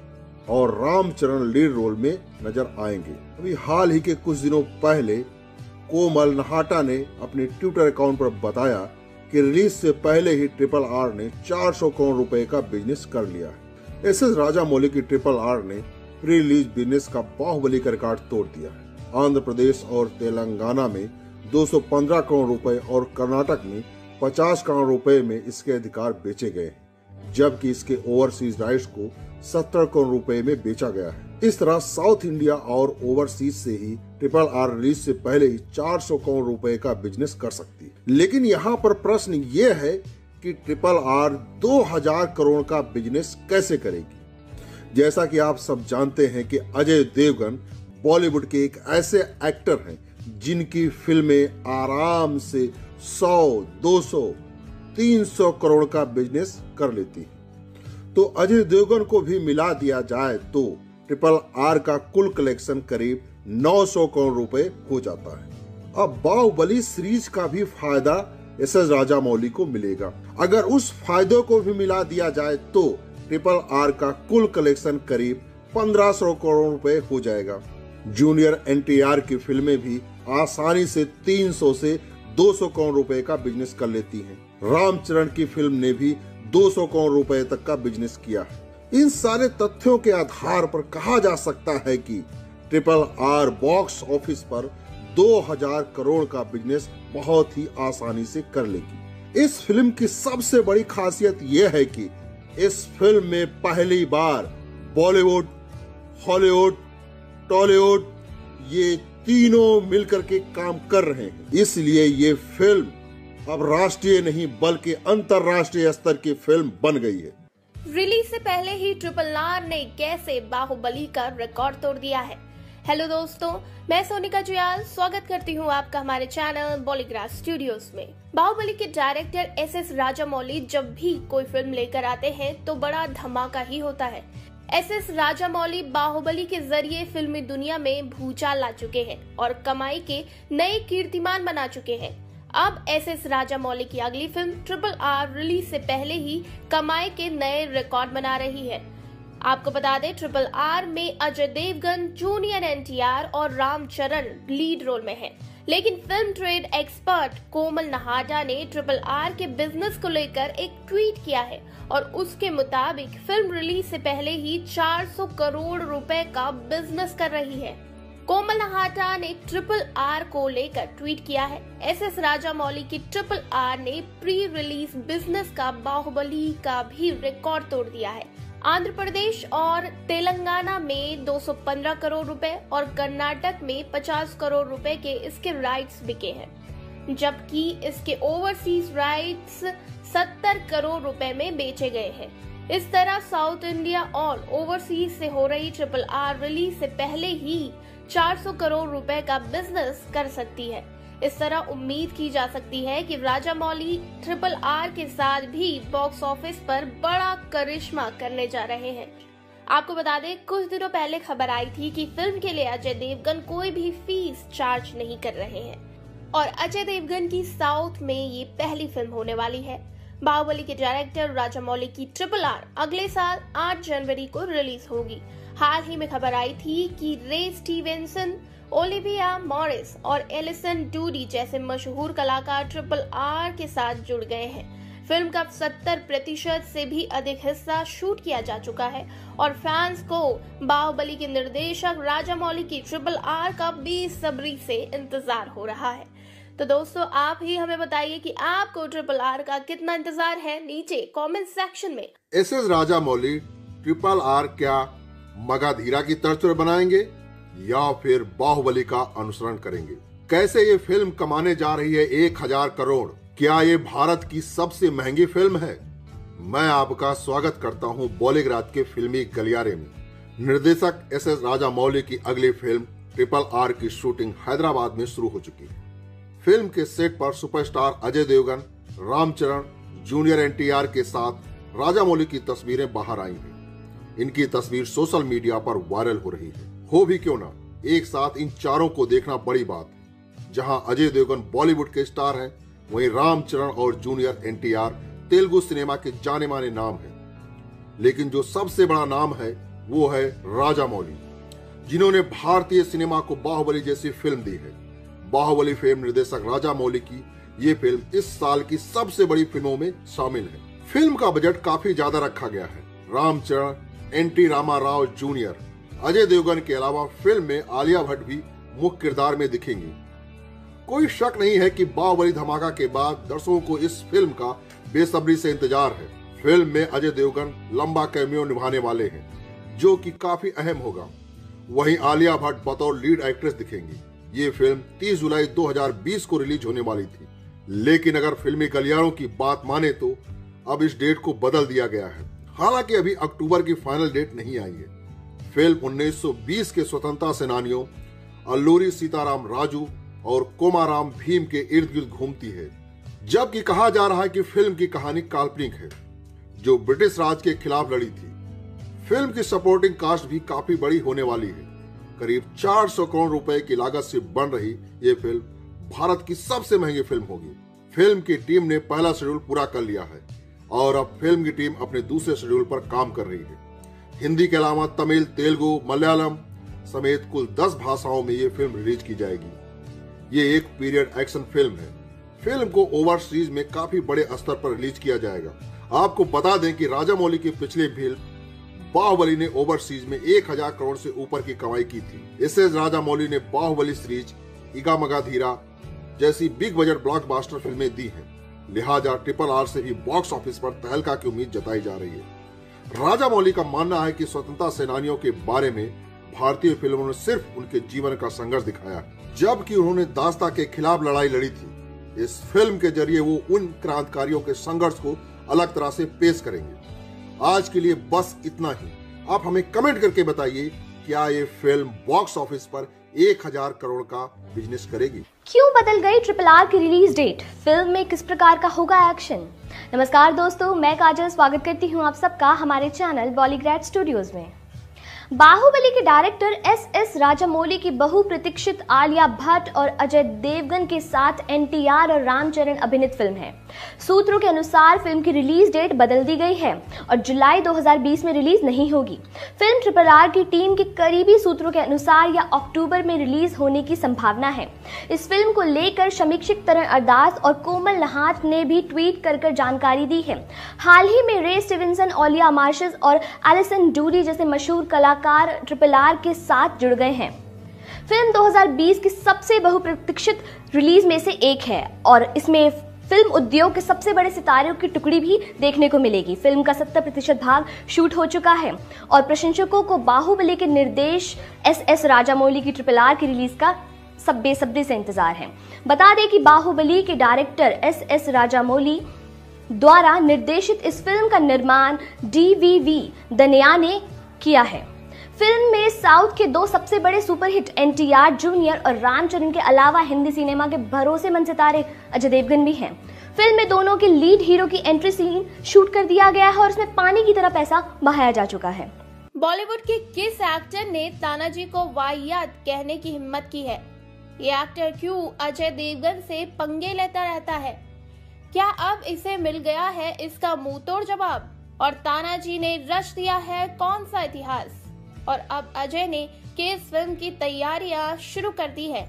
और रामचरण लीड रोल में नजर आएंगे। अभी हाल ही के कुछ दिनों पहले कोमल नाहटा ने अपने ट्विटर अकाउंट पर बताया कि रिलीज से पहले ही ट्रिपल आर ने 400 करोड़ रुपए का बिजनेस कर लिया है। एस.एस. राजामौली की ट्रिपल आर ने प्री रिलीज बिजनेस का बाहुबली का रिकॉर्ड तोड़ दिया है। आंध्र प्रदेश और तेलंगाना में 215 करोड़ रुपए और कर्नाटक में 50 करोड़ रुपए में इसके अधिकार बेचे गए हैं, जबकि इसके ओवरसीज राइट्स को 70 करोड़ रुपए में बेचा गया है। इस तरह साउथ इंडिया और ओवरसीज से ही ट्रिपल आर रिलीज से पहले ही 400 करोड़ रुपए का बिजनेस कर सकती है। लेकिन यहाँ पर प्रश्न ये है कि ट्रिपल आर 2000 करोड़ का बिजनेस कैसे करेगी। जैसा कि आप सब जानते हैं कि अजय देवगन बॉलीवुड के एक ऐसे एक्टर हैं जिनकी फिल्में आराम से 100, 200, 300 करोड़ का बिजनेस कर लेती हैं। तो अजय देवगन को भी मिला दिया जाए तो ट्रिपल आर का कुल कलेक्शन करीब 900 करोड़ रुपए हो जाता है। अब बाहुबली सीरीज का भी फायदा एस.एस. राजामौली को मिलेगा। अगर उस फायदे को भी मिला दिया जाए तो ट्रिपल आर का कुल कलेक्शन करीब 1500 करोड़ रुपए हो जाएगा। जूनियर एनटीआर की फिल्में भी आसानी से 300 से 200 करोड़ रुपए का बिजनेस कर लेती हैं। रामचरण की फिल्म ने भी 200 करोड़ रुपए तक का बिजनेस किया है। इन सारे तथ्यों के आधार पर कहा जा सकता है कि ट्रिपल आर बॉक्स ऑफिस पर 2000 करोड़ का बिजनेस बहुत ही आसानी से कर लेगी। इस फिल्म की सबसे बड़ी खासियत यह है कि इस फिल्म में पहली बार बॉलीवुड, हॉलीवुड, टॉलीवुड ये तीनों मिलकर के काम कर रहे हैं। इसलिए ये फिल्म अब राष्ट्रीय नहीं बल्कि अंतरराष्ट्रीय स्तर की फिल्म बन गई है। रिलीज से पहले ही ट्रिपल आर ने कैसे बाहुबली का रिकॉर्ड तोड़ दिया है। हेलो दोस्तों, मैं सोनिका जुयाल स्वागत करती हूं आपका हमारे चैनल बॉलीग्राज स्टूडियोज में। बाहुबली के डायरेक्टर एस.एस. राजामौली जब भी कोई फिल्म लेकर आते हैं तो बड़ा धमाका ही होता है। एस.एस. राजामौली बाहुबली के जरिए फिल्मी दुनिया में भूचाल ला चुके हैं और कमाई के नए कीर्तिमान बना चुके हैं। अब एस.एस. राजामौली की अगली फिल्म ट्रिपल आर रिलीज से पहले ही कमाई के नए रिकॉर्ड बना रही है। आपको बता दें ट्रिपल आर में अजय देवगन, जूनियर एनटीआर और रामचरण लीड रोल में हैं। लेकिन film trade expert Komal Nahta ने ट्रिपल आर के बिजनेस को लेकर एक ट्वीट किया है और उसके मुताबिक फिल्म रिलीज से पहले ही 400 करोड़ रुपए का बिजनेस कर रही है। कोमल नाहटा ने ट्रिपल आर को लेकर ट्वीट किया है, एस.एस. राजामौली की ट्रिपल आर ने प्री रिलीज बिजनेस का बाहुबली का भी रिकॉर्ड तोड़ दिया है। आंध्र प्रदेश और तेलंगाना में 215 करोड़ रुपए और कर्नाटक में 50 करोड़ रुपए के इसके राइट्स बिके हैं, जबकि इसके ओवरसीज राइट्स 70 करोड़ रुपए में बेचे गए हैं। इस तरह साउथ इंडिया और ओवरसीज से हो रही ट्रिपल आर रिलीज से पहले ही 400 करोड़ रुपए का बिजनेस कर सकती है। इस तरह उम्मीद की जा सकती है कि राजामौली ट्रिपल आर के साथ भी बॉक्स ऑफिस पर बड़ा करिश्मा करने जा रहे हैं। आपको बता दें कुछ दिनों पहले खबर आई थी कि फिल्म के लिए अजय देवगन कोई भी फीस चार्ज नहीं कर रहे हैं और अजय देवगन की साउथ में ये पहली फिल्म होने वाली है। बाहुबली के डायरेक्टर राजामौली की ट्रिपल आर अगले साल 8 जनवरी को रिलीज होगी। हाल ही में खबर आई थी कि रे स्टीवेंसन, ओलिविया मॉरिस और एलिसन डूडी जैसे मशहूर कलाकार ट्रिपल आर के साथ जुड़ गए हैं। फिल्म का 70% से भी अधिक हिस्सा शूट किया जा चुका है और फैंस को बाहुबली के निर्देशक राजामौली की ट्रिपल आर का बेसब्री से इंतजार हो रहा है। तो दोस्तों आप ही हमें बताइए कि आपको RRR का कितना इंतजार है, नीचे कमेंट सेक्शन में। SS राजामौली RRR क्या मगाधीरा की तर्ज पर बनाएंगे या फिर बाहुबली का अनुसरण करेंगे? कैसे ये फिल्म कमाने जा रही है 1000 करोड़? क्या ये भारत की सबसे महंगी फिल्म है? मैं आपका स्वागत करता हूँ बॉलीग्राज के फिल्मी गलियारे में। निर्देशक SS राजामौली की अगली फिल्म RRR की शूटिंग हैदराबाद में शुरू हो चुकी है। फिल्म के सेट पर superstar Ajay Devgan, Ramcharan, junior NTR के साथ राजामौली की तस्वीरें बाहर आई हैं। इनकी तस्वीर सोशल मीडिया पर वायरल हो रही है। हो भी क्यों ना, एक साथ इन चारों को देखना बड़ी बात है। जहां अजय देवगन बॉलीवुड के स्टार हैं, वहीं रामचरण और जूनियर NTR तेलुगु सिनेमा के जाने माने नाम हैं। लेकिन जो सबसे बड़ा नाम है वो है राजामौली, जिन्होंने भारतीय सिनेमा को बाहुबली जैसी फिल्म दी है। बाहुबली फिल्म निर्देशक राजामौली की ये फिल्म इस साल की सबसे बड़ी फिल्मों में शामिल है। फिल्म का बजट काफी ज्यादा रखा गया है। रामचरण, NT रामा राव जूनियर, अजय देवगन के अलावा फिल्म में आलिया भट्ट भी मुख्य किरदार में दिखेंगी। कोई शक नहीं है कि बाहुबली धमाका के बाद दर्शकों को इस फिल्म का बेसब्री से इंतजार है। फिल्म में अजय देवगन लंबा कैमियो निभाने वाले है, जो की काफी अहम होगा। वहीं आलिया भट्ट बतौर लीड एक्ट्रेस दिखेंगी। ये फिल्म 30 जुलाई 2020 को रिलीज होने वाली थी, लेकिन अगर फिल्मी गलियारों की बात माने तो अब इस डेट को बदल दिया गया है। हालांकि अभी अक्टूबर की फाइनल डेट नहीं आई है। फिल्म 1920 के स्वतंत्रता सेनानियों अल्लूरी सीताराम राजू और कोमाराम भीम के इर्द गिर्द घूमती है, जबकि कहा जा रहा है कि फिल्म की कहानी काल्पनिक है, जो ब्रिटिश राज के खिलाफ लड़ी थी। फिल्म की सपोर्टिंग कास्ट भी काफी बड़ी होने वाली है। करीब 400 करोड़ रुपए की लागत से बन रही ये फिल्म भारत की सबसे महंगी फिल्म होगी। फिल्म की टीम ने पहला शेड्यूल पूरा कर लिया है और अब फिल्म की टीम अपने दूसरे शेड्यूल पर काम कर रही है। हिंदी के अलावा तमिल, तेलुगु, मलयालम समेत कुल 10 भाषाओं में ये फिल्म रिलीज की जाएगी। ये एक पीरियड एक्शन फिल्म है। फिल्म को ओवरसीज में काफी बड़े स्तर पर रिलीज किया जाएगा। आपको बता दें कि राजामौली की पिछली फिल्म बाहुबली ने ओवरसीज में 1000 करोड़ से ऊपर की कमाई की थी। इससे राजामौली ने बाहुबली सीरीज, इगा मगाधीरा जैसी बिग बजट ब्लॉकबस्टर फिल्में दी हैं। लिहाजा RRR से भी बॉक्स ऑफिस पर तहलका की उम्मीद जताई जा रही है। राजामौली का मानना है कि स्वतंत्रता सेनानियों के बारे में भारतीय फिल्मों ने सिर्फ उनके जीवन का संघर्ष दिखाया, जबकि उन्होंने दास्ता के खिलाफ लड़ाई लड़ी थी। इस फिल्म के जरिए वो उन क्रांतिकारियों के संघर्ष को अलग तरह से पेश करेंगे। आज के लिए बस इतना ही। आप हमें कमेंट करके बताइए, क्या ये फिल्म बॉक्स ऑफिस पर 1000 करोड़ का बिजनेस करेगी? क्यों बदल गई RRR की रिलीज डेट? फिल्म में किस प्रकार का होगा एक्शन? नमस्कार दोस्तों, मैं काजल स्वागत करती हूं आप सबका हमारे चैनल बॉलीग्रैड स्टूडियोज में। बाहुबली के डायरेक्टर SS राजामौली की बहुप्रतीक्षित आलिया भट्ट और अजय देवगन के साथ NTR और रामचरण अभिनीत फिल्म है। सूत्रों के अनुसार फिल्म की रिलीज डेट बदल दी गई है और जुलाई 2020 में रिलीज नहीं होगी। फिल्म RRR की टीम के करीबी सूत्रों के अनुसार यह अक्टूबर में रिलीज होने की संभावना है। इस फिल्म को लेकर समीक्षक तरण अरदास और कोमल नाहत ने भी ट्वीट कर जानकारी दी है। हाल ही में रे स्टीवनसन, ओलिया मार्शल और एलिसन डूरी जैसे मशहूर कला RRR के साथ जुड़ गए हैं। फिल्म 2020 की सबसे बहुप्रतीक्षित रिलीज में से एक है और इसमें फिल्म उद्योग के सबसे बड़े सितारों की टुकड़ी भी देखने को मिलेगी। फिल्म का 70% भाग शूट हो चुका है और प्रशंसकों को बाहुबली के निर्देश SS राजामौली की RRR की रिलीज का सब बेसब्री से इंतजार है। बता दें कि बाहुबली के डायरेक्टर SS राजामौली द्वारा निर्देशित इस फिल्म का निर्माण DVV दनिया ने किया है। फिल्म में साउथ के दो सबसे बड़े सुपरहिट NTR जूनियर और रामचरण के अलावा हिंदी सिनेमा के भरोसेमंद सितारे अजय देवगन भी हैं। फिल्म में दोनों के लीड हीरो की एंट्री सीन शूट कर दिया गया है और उसमें पानी की तरह पैसा बहाया जा चुका है। बॉलीवुड के किस एक्टर ने तानाजी को वाहियात कहने की हिम्मत की है? ये एक्टर क्यों अजय देवगन से पंगे लेता रहता है? क्या अब इसे मिल गया है इसका मुंह तोड़ जवाब? और तानाजी ने रच दिया है कौन सा इतिहास? और अब अजय ने किस फिल्म की तैयारियां शुरू कर दी है?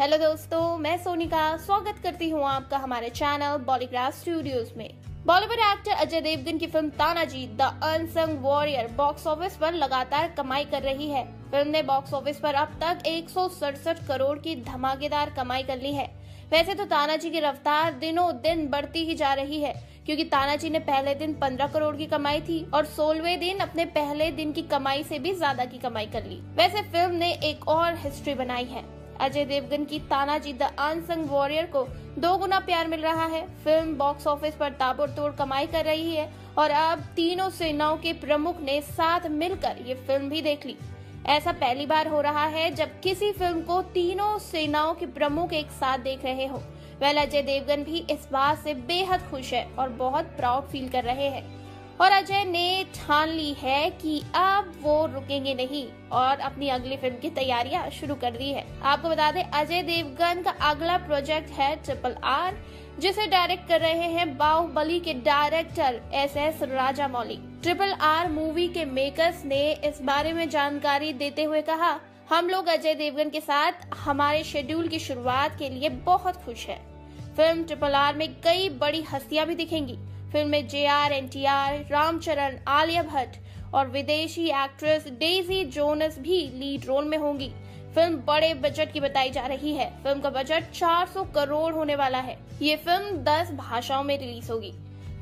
हेलो दोस्तों, मैं सोनिका स्वागत करती हूं आपका हमारे चैनल बॉलीग्राज स्टूडियोज में। बॉलीवुड एक्टर अजय देवगन की film Tanaji the unsung warrior box office पर लगातार कमाई कर रही है। फिल्म ने बॉक्स ऑफिस पर अब तक 167 करोड़ की धमाकेदार कमाई कर ली है। वैसे तो तानाजी की रफ्तार दिनों दिन बढ़ती ही जा रही है, क्योंकि तानाजी ने पहले दिन 15 करोड़ की कमाई थी और 16वें दिन अपने पहले दिन की कमाई से भी ज्यादा की कमाई कर ली। वैसे फिल्म ने एक और हिस्ट्री बनाई है। अजय देवगन की तानाजी द अनसंग वॉरियर को 2 गुना प्यार मिल रहा है। फिल्म बॉक्स ऑफिस पर ताबड़तोड़ कमाई कर रही है और अब तीनों सेनाओं के प्रमुख ने साथ मिलकर ये फिल्म भी देख ली। ऐसा पहली बार हो रहा है जब किसी फिल्म को तीनों सेनाओं के प्रमुख एक साथ देख रहे हो। वह अजय देवगन भी इस बात से बेहद खुश है और बहुत प्राउड फील कर रहे हैं। और अजय ने ठान ली है कि अब वो रुकेंगे नहीं और अपनी अगली फिल्म की तैयारियां शुरू कर दी है। आपको बता दें, अजय देवगन का अगला प्रोजेक्ट है ट्रिपल आर, जिसे डायरेक्ट कर रहे हैं बाहुबली के director SS Rajamouli. Triple R movie के मेकर्स ने इस बारे में जानकारी देते हुए कहा, हम लोग अजय देवगन के साथ हमारे शेड्यूल की शुरुआत के लिए बहुत खुश हैं। फिल्म ट्रिपल आर में कई बड़ी हस्तियां भी दिखेंगी। फिल्म में JR, NTR, रामचरण, आलिया भट्ट और विदेशी एक्ट्रेस डेजी जोनस भी लीड रोल में होंगी। फिल्म बड़े बजट की बताई जा रही है। फिल्म का बजट 400 करोड़ होने वाला है। ये फिल्म 10 भाषाओं में रिलीज होगी।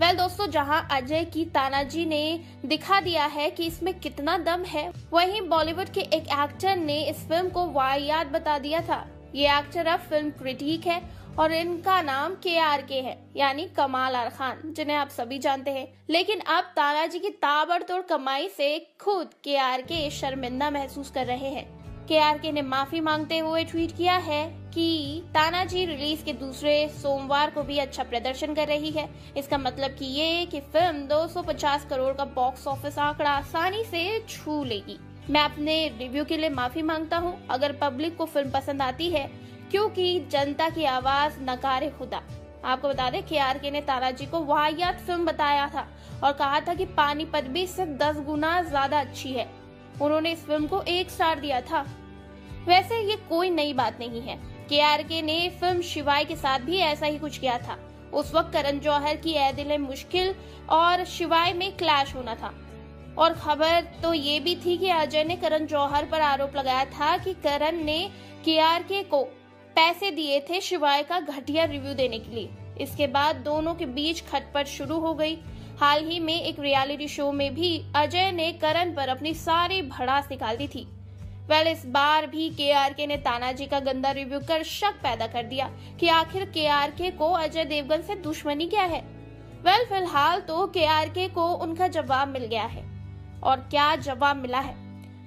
वेल दोस्तों, जहां अजय की तानाजी ने दिखा दिया है कि इसमें कितना दम है, वहीं बॉलीवुड के एक एक्टर ने इस फिल्म को वाहियात बता दिया था। ये एक्टर अब फिल्म क्रिटिक है और इनका नाम KRK है, यानी कमाल आर खान, जिन्हें आप सभी जानते हैं। लेकिन अब तानाजी की ताबड़तोड़ कमाई से खुद KRK शर्मिंदा महसूस कर रहे हैं। KRK ने माफी मांगते हुए ट्वीट किया है कि तानाजी रिलीज के दूसरे सोमवार को भी अच्छा प्रदर्शन कर रही है। इसका मतलब कि ये कि फिल्म 250 करोड़ का बॉक्स ऑफिस आंकड़ा आसानी से छू लेगी। मैं अपने रिव्यू के लिए माफी मांगता हूं अगर पब्लिक को फिल्म पसंद आती है, क्योंकि जनता की आवाज नकारे खुदा। आपको बता दें, KRK ने तानाजी को वाहियात फिल्म बताया था और कहा था कि पानीपत भी इससे 10 गुना ज्यादा अच्छी है। उन्होंने इस फिल्म को 1 स्टार दिया था। वैसे ये कोई नई बात नहीं है। KRK ने फिल्म शिवाय के साथ भी ऐसा ही कुछ किया था। उस वक्त करण जौहर की ए दिल है मुश्किल और शिवाय में क्लैश होना था। और खबर तो ये भी थी कि अजय ने करण जौहर पर आरोप लगाया था कि करण ने KRK को पैसे दिए थे शिवाय का घटिया रिव्यू देने के लिए। इसके बाद दोनों के बीच खटपट शुरू हो गई। हाल ही में एक रियलिटी शो में भी अजय ने करण पर अपनी सारी भड़ास निकाल दी थी। वेल, इस बार भी KRK ने तानाजी का गंदा रिव्यू कर शक पैदा कर दिया कि आखिर KRK को अजय देवगन से दुश्मनी क्या है। वेल, फिलहाल तो KRK को उनका जवाब मिल गया है। और क्या जवाब मिला है,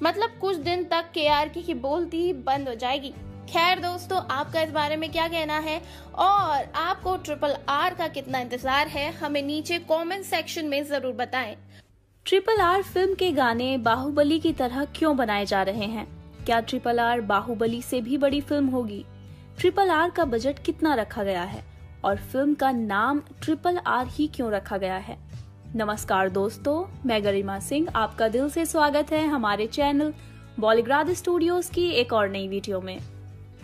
मतलब कुछ दिन तक KRK की बोलती बंद हो जाएगी। खैर दोस्तों, आपका इस बारे में क्या कहना है और आपको ट्रिपल आर का कितना इंतजार है, हमें नीचे कमेंट सेक्शन में जरूर बताएं। ट्रिपल आर फिल्म के गाने बाहुबली की तरह क्यों बनाए जा रहे हैं? क्या ट्रिपल आर बाहुबली से भी बड़ी फिल्म होगी? ट्रिपल आर का बजट कितना रखा गया है और फिल्म का नाम ट्रिपल आर ही क्यों रखा गया है? नमस्कार दोस्तों, मैं गरिमा सिंह, आपका दिल से स्वागत है हमारे चैनल बॉलीग्राद स्टूडियोज की एक और नई वीडियो में।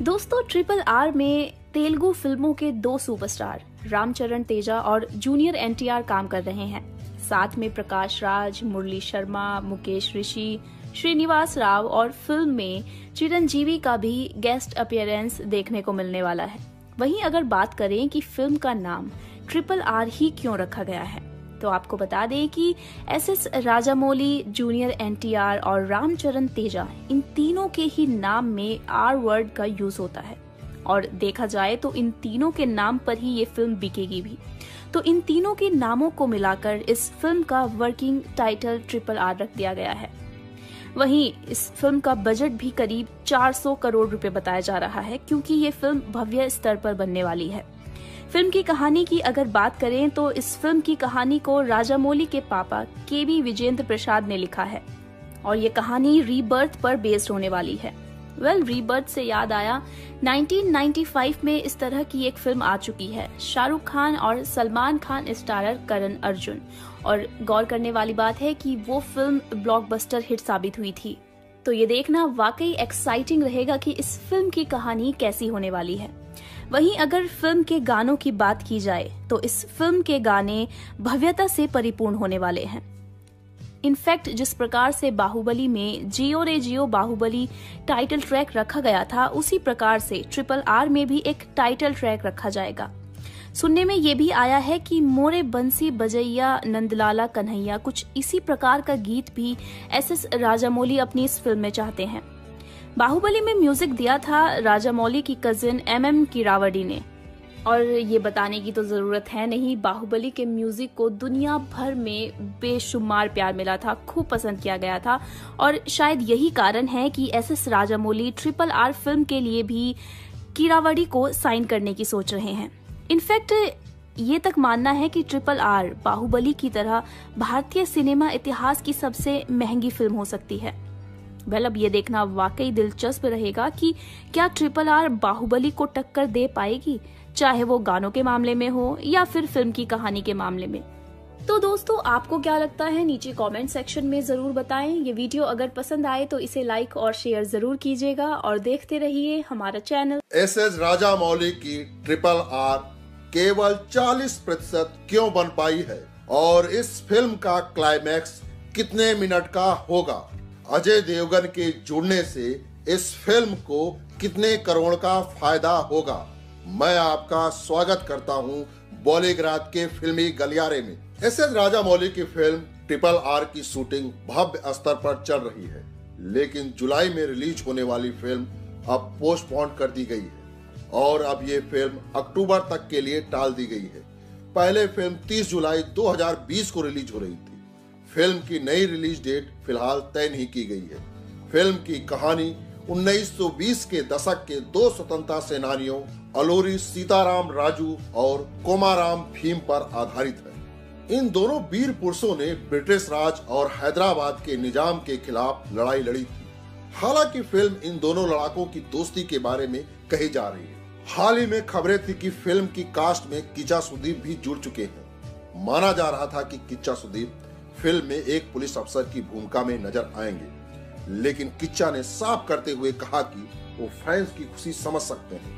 दोस्तों, ट्रिपल आर में तेलुगु फिल्मों के 2 सुपरस्टार रामचरण तेजा और जूनियर NTR काम कर रहे हैं। साथ में प्रकाश राज, मुरली शर्मा, मुकेश ऋषि, श्रीनिवास राव और फिल्म में चिरंजीवी का भी गेस्ट अपीयरेंस देखने को मिलने वाला है। वहीं अगर बात करें कि फिल्म का नाम ट्रिपल आर ही क्यों रखा गया है, तो आपको बता दें कि SS राजामौली, जूनियर NTR और रामचरण तेजा, इन तीनों के ही नाम में R वर्ड का यूज होता है। और देखा जाए तो इन तीनों के नाम पर ही ये फिल्म बिकेगी भी। तो इन तीनों के नामों को मिलाकर इस फिल्म का वर्किंग टाइटल ट्रिपल आर रख दिया गया है। वहीं इस फिल्म का बजट भी करीब 400 करोड़ रुपए बताया जा रहा है, क्योंकि ये फिल्म भव्य स्तर पर बनने वाली है। फिल्म की कहानी की अगर बात करें तो इस फिल्म की कहानी को राजामौली के पापा KB विजेंद्र प्रसाद ने लिखा है और ये कहानी रीबर्थ पर बेस्ड होने वाली है। वेल, रीबर्थ से याद आया, 1995 में इस तरह की एक फिल्म आ चुकी है। शाहरुख खान और सलमान खान स्टारर करण अर्जुन। और गौर करने वाली बात है कि वो फिल्म ब्लॉकबस्टर हिट साबित हुई थी। तो ये देखना वाकई एक्साइटिंग रहेगा कि इस फिल्म की कहानी कैसी होने वाली है। वहीं अगर फिल्म के गानों की बात की जाए तो इस फिल्म के गाने भव्यता से परिपूर्ण होने वाले हैं। इनफैक्ट जिस प्रकार से बाहुबली में जियो रे जियो बाहुबली टाइटल ट्रैक रखा गया था, उसी प्रकार से ट्रिपल आर में भी एक टाइटल ट्रैक रखा जाएगा। सुनने में ये भी आया है कि मोरे बंसी बजैया नंदलाला कन्हैया, कुछ इसी प्रकार का गीत भी एसएस राजामौली अपनी इस फिल्म में चाहते हैं। बाहुबली में म्यूजिक दिया था राजामौली की कजिन एमएम कीरावड़ी ने, और ये बताने की तो जरूरत है नहीं, बाहुबली के म्यूजिक को दुनिया भर में बेशुमार प्यार मिला था, खूब पसंद किया गया था, और शायद यही कारण है कि SS Rajamouli triple R film के लिए भी कीरावड़ी को साइन करने की सोच रहे हैं। इनफैक्ट ये तक मानना है कि ट्रिपल आर बाहुबली की तरह भारतीय सिनेमा इतिहास की सबसे महंगी फिल्म हो सकती है। वेल, अब ये देखना वाकई दिलचस्प रहेगा कि क्या ट्रिपल आर बाहुबली को टक्कर दे पाएगी, चाहे वो गानों के मामले में हो या फिर फिल्म की कहानी के मामले में। तो दोस्तों, आपको क्या लगता है नीचे कमेंट सेक्शन में जरूर बताएं। ये वीडियो अगर पसंद आए तो इसे लाइक और शेयर जरूर कीजिएगा और देखते रहिए हमारा चैनल। एसएस राजामौली की ट्रिपल आर केवल 40% क्यों बन पाई है और इस फिल्म का क्लाइमैक्स कितने मिनट का होगा, अजय देवगन के जुड़ने से इस फिल्म को कितने करोड़ का फायदा होगा। मैं आपका स्वागत करता हूं बॉलीग्राज के फिल्मी गलियारे में। एसएस राजामौली की फिल्म ट्रिपल आर की शूटिंग भव्य स्तर पर चल रही है, लेकिन जुलाई में रिलीज होने वाली फिल्म अब पोस्टपोन कर दी गई है और अब ये फिल्म अक्टूबर तक के लिए टाल दी गई है। पहले फिल्म 30 जुलाई 2020 को रिलीज हो रही थी। फिल्म की नई रिलीज डेट फिलहाल तय नहीं की गई है। फिल्म की कहानी 1920 के दशक के दो स्वतंत्रता सेनानियों अलोरी सीताराम राजू और कोमाराम भीम पर आधारित है। इन दोनों वीर पुरुषों ने ब्रिटिश राज और हैदराबाद के निजाम के खिलाफ लड़ाई लड़ी थी। हालांकि फिल्म इन दोनों लड़ाकों की दोस्ती के बारे में कही जा रही है। हाल ही में खबरें थी कि फिल्म की कास्ट में किच्चा सुदीप भी जुड़ चुके हैं। माना जा रहा था कि किच्चा सुदीप फिल्म में एक पुलिस अफसर की भूमिका में नजर आएंगे, लेकिन किच्चा ने साफ करते हुए कहा कि वो फैंस की खुशी समझ सकते हैं,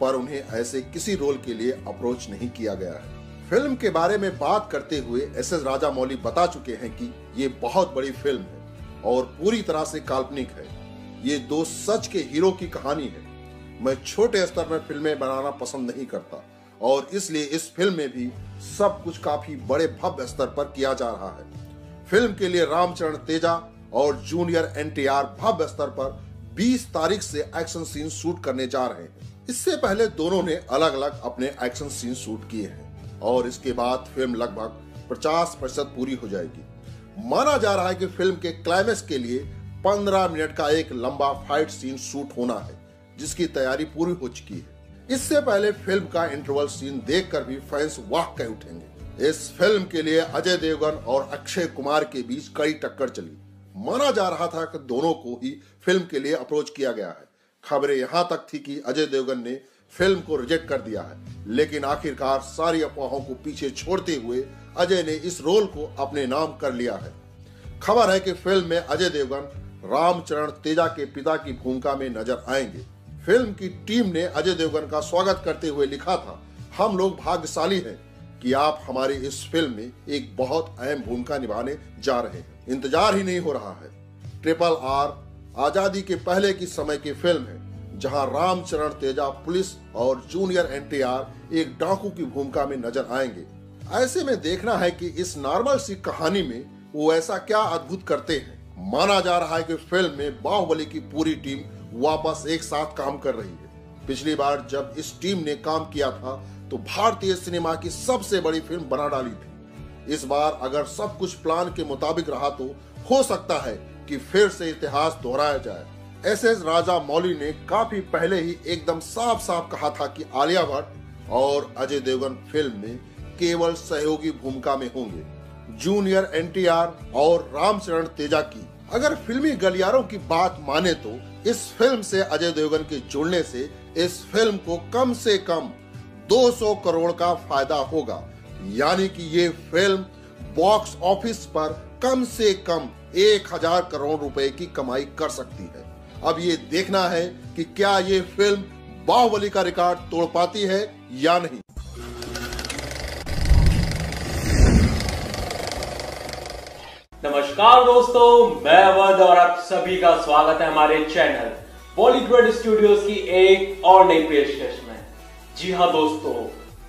पर उन्हें ऐसे किसी रोल के लिए अप्रोच नहीं किया गया है। फिल्म के बारे में बात करते हुए एस एस राजामौली बता चुके हैं कि ये बहुत बड़ी फिल्म है और पूरी तरह से काल्पनिक है। ये दो सच के हीरो की कहानी है। मैं छोटे स्तर में फिल्में बनाना पसंद नहीं करता और इसलिए इस फिल्म में भी सब कुछ काफी बड़े भव्य स्तर पर किया जा रहा है। फिल्म के लिए रामचरण तेजा और जूनियर एनटीआर भव्य स्तर पर 20 तारीख से एक्शन सीन शूट करने जा रहे हैं। इससे पहले दोनों ने अलग अलग अपने एक्शन सीन शूट किए हैं और इसके बाद फिल्म लगभग 50% पूरी हो जाएगी। माना जा रहा है कि फिल्म के क्लाइमेक्स के लिए 15 मिनट का एक लंबा फाइट सीन शूट होना है, जिसकी तैयारी पूरी हो चुकी है। इससे पहले फिल्म का इंटरवल सीन देखकर भी फैंस वाह कह उठेंगे। इस फिल्म के लिए अजय देवगन और अक्षय कुमार के बीच कड़ी टक्कर चली। माना जा रहा था कि दोनों को ही फिल्म के लिए अप्रोच किया गया है। खबरें यहाँ तक थी कि अजय देवगन ने फिल्म को रिजेक्ट कर दिया है, लेकिन आखिरकार सारी अफवाहों को पीछे छोड़ते हुए अजय ने इस रोल को अपने नाम कर लिया है। खबर है कि फिल्म में अजय देवगन रामचरण तेजा के पिता की भूमिका में नजर आएंगे। फिल्म की टीम ने अजय देवगन का स्वागत करते हुए लिखा था, हम लोग भाग्यशाली हैं कि आप हमारी इस फिल्म में एक बहुत अहम भूमिका निभाने जा रहे हैं। इंतजार ही नहीं हो रहा है। ट्रिपल आर आजादी के पहले की समय की फिल्म है, जहां रामचरण तेजा पुलिस और जूनियर एनटीआर एक डाकू की भूमिका में नजर आएंगे। ऐसे में देखना है कि इस नॉर्मल सी कहानी में वो ऐसा क्या अद्भुत करते हैं। माना जा रहा है कि फिल्म में बाहुबली की पूरी टीम वापस एक साथ काम कर रही है। पिछली बार जब इस टीम ने काम किया था तो भारतीय सिनेमा की सबसे बड़ी फिल्म बना डाली थी। इस बार अगर सब कुछ प्लान के मुताबिक रहा तो हो सकता है कि फिर से इतिहास दोहराया जाए। एसएस राजामौली ने काफी पहले ही एकदम साफ साफ कहा था कि आलिया भट्ट और अजय देवगन फिल्म में केवल सहयोगी भूमिका में होंगे। जूनियर एनटीआर और रामचरण तेजा की अगर फिल्मी गलियारों की बात माने तो इस फिल्म से अजय देवगन के जुड़ने से इस फिल्म को कम से कम 200 करोड़ का फायदा होगा, यानी कि ये फिल्म बॉक्स ऑफिस पर कम से कम 1000 करोड़ रुपए की कमाई कर सकती है। अब ये देखना है कि क्या ये फिल्म बाहुबली का रिकॉर्ड तोड़ पाती है या नहीं। नमस्कार दोस्तों, मैं अवध और आप सभी का स्वागत है हमारे चैनल बॉलीवुड स्टूडियोज की एक और नई पेशकश में। जी हां दोस्तों,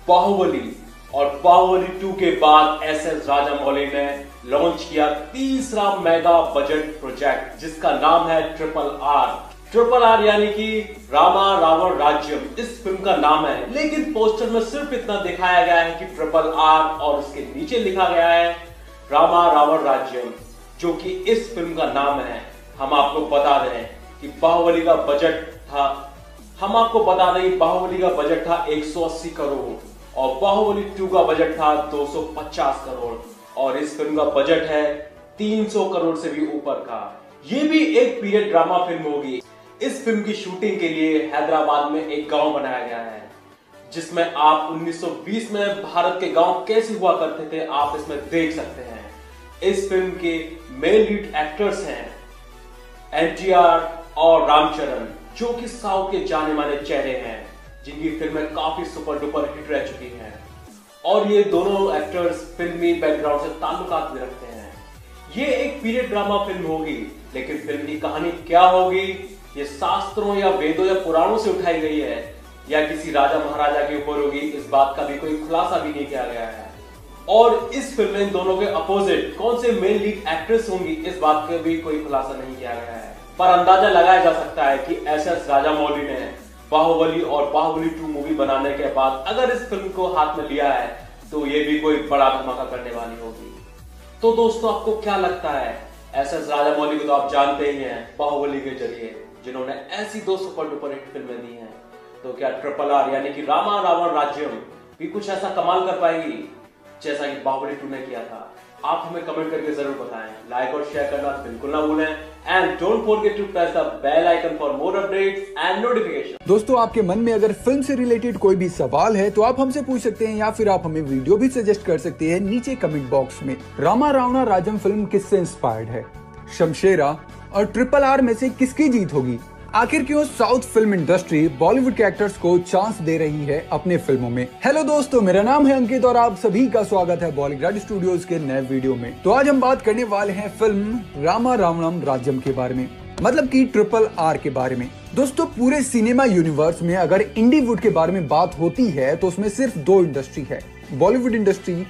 बाहुबली और बाहुबली 2 के बाद एसएस राजामौली ने लॉन्च किया तीसरा मेगा बजट प्रोजेक्ट जिसका नाम है ट्रिपल आर यानी कि रामा रावण राज्यम। इस फिल्म का नाम है, लेकिन पोस्टर में सिर्फ इतना दिखाया गया है कि ट्रिपल आर और उसके नीचे लिखा गया है रामा रावण राज्यम, जो कि इस फिल्म का नाम है। हम आपको बता दें कि बाहुबली का बजट था 180 करोड़ और बाहुबली 2 का बजट था 250 करोड़ और इस फिल्म का बजट है 300 करोड़ से भी ऊपर का। ये भी एक पीरियड ड्रामा फिल्म होगी। इस फिल्म की शूटिंग के लिए हैदराबाद में एक गाँव बनाया गया है, जिसमें आप 1920 में भारत के गांव कैसे हुआ करते थे आप इसमें देख सकते हैं। इस फिल्म के मेन लीड एक्टर्स हैं एनटीआर और रामचरण, जो कि साउथ के जाने माने चेहरे हैं, जिनकी फिल्में काफी सुपर डुपर हिट रह चुकी हैं और ये दोनों एक्टर्स फिल्मी बैकग्राउंड से ताल्लुकात भी रखते हैं। ये एक पीरियड ड्रामा फिल्म होगी, लेकिन फिल्म की कहानी क्या होगी ये शास्त्रों या वेदों या पुराणों से उठाई गई है या किसी राजा महाराजा के ऊपर होगी, इस बात का भी कोई खुलासा भी नहीं किया गया है। और इस फिल्म में दोनों के अपोजिट कौन से मेन लीड एक्ट्रेस होंगी इस बात का भी कोई खुलासा नहीं किया गया है, पर अंदाजा लगाया जा सकता है कि एसएस राजामौली ने बाहुबली और बाहुबली 2 मूवी बनाने के बाद अगर इस फिल्म को हाथ में लिया है तो ये भी कोई बड़ा धमाका करने वाली होगी। तो दोस्तों, आपको क्या लगता है? एसएस राजामौली को तो आप जानते ही हैं बाहुबली के जरिए, जिन्होंने ऐसी दो सुपर डुपर हिट फिल्में दी है। तो क्या ट्रिपल आर यानी कि रामा रावण राज्यम भी कुछ ऐसा कमाल कर पाएगी जैसा कि बाहुबली 2 ने किया था? आप हमें कमेंट करके जरूर बताएं। लाइक और शेयर करना बिल्कुल ना भूलें and don't forget to press the bell icon for more updates and notification. दोस्तों, आपके मन में अगर फिल्म से रिलेटेड कोई भी सवाल है तो आप हमसे पूछ सकते हैं या फिर आप हमें वीडियो भी सजेस्ट कर सकते हैं नीचे कमेंट बॉक्स में। रामा रावण राज्यम फिल्म किससे इंस्पायर्ड है? शमशेरा और ट्रिपल आर में से किसकी जीत होगी? आखिर क्यों साउथ फिल्म इंडस्ट्री बॉलीवुड के एक्टर्स को चांस दे रही है अपने फिल्मों में? हेलो दोस्तों, मेरा नाम है अंकित और आप सभी का स्वागत है बॉलीवुड स्टूडियोज के नए वीडियो में। तो आज हम बात करने वाले हैं फिल्म रामा रावणम राज्यम के बारे में, मतलब कि ट्रिपल आर के बारे में। दोस्तों, पूरे सिनेमा यूनिवर्स में अगर इंडीवुड के बारे में बात होती है तो उसमें सिर्फ दो इंडस्ट्री है, बॉलीवुड इंडस्ट्री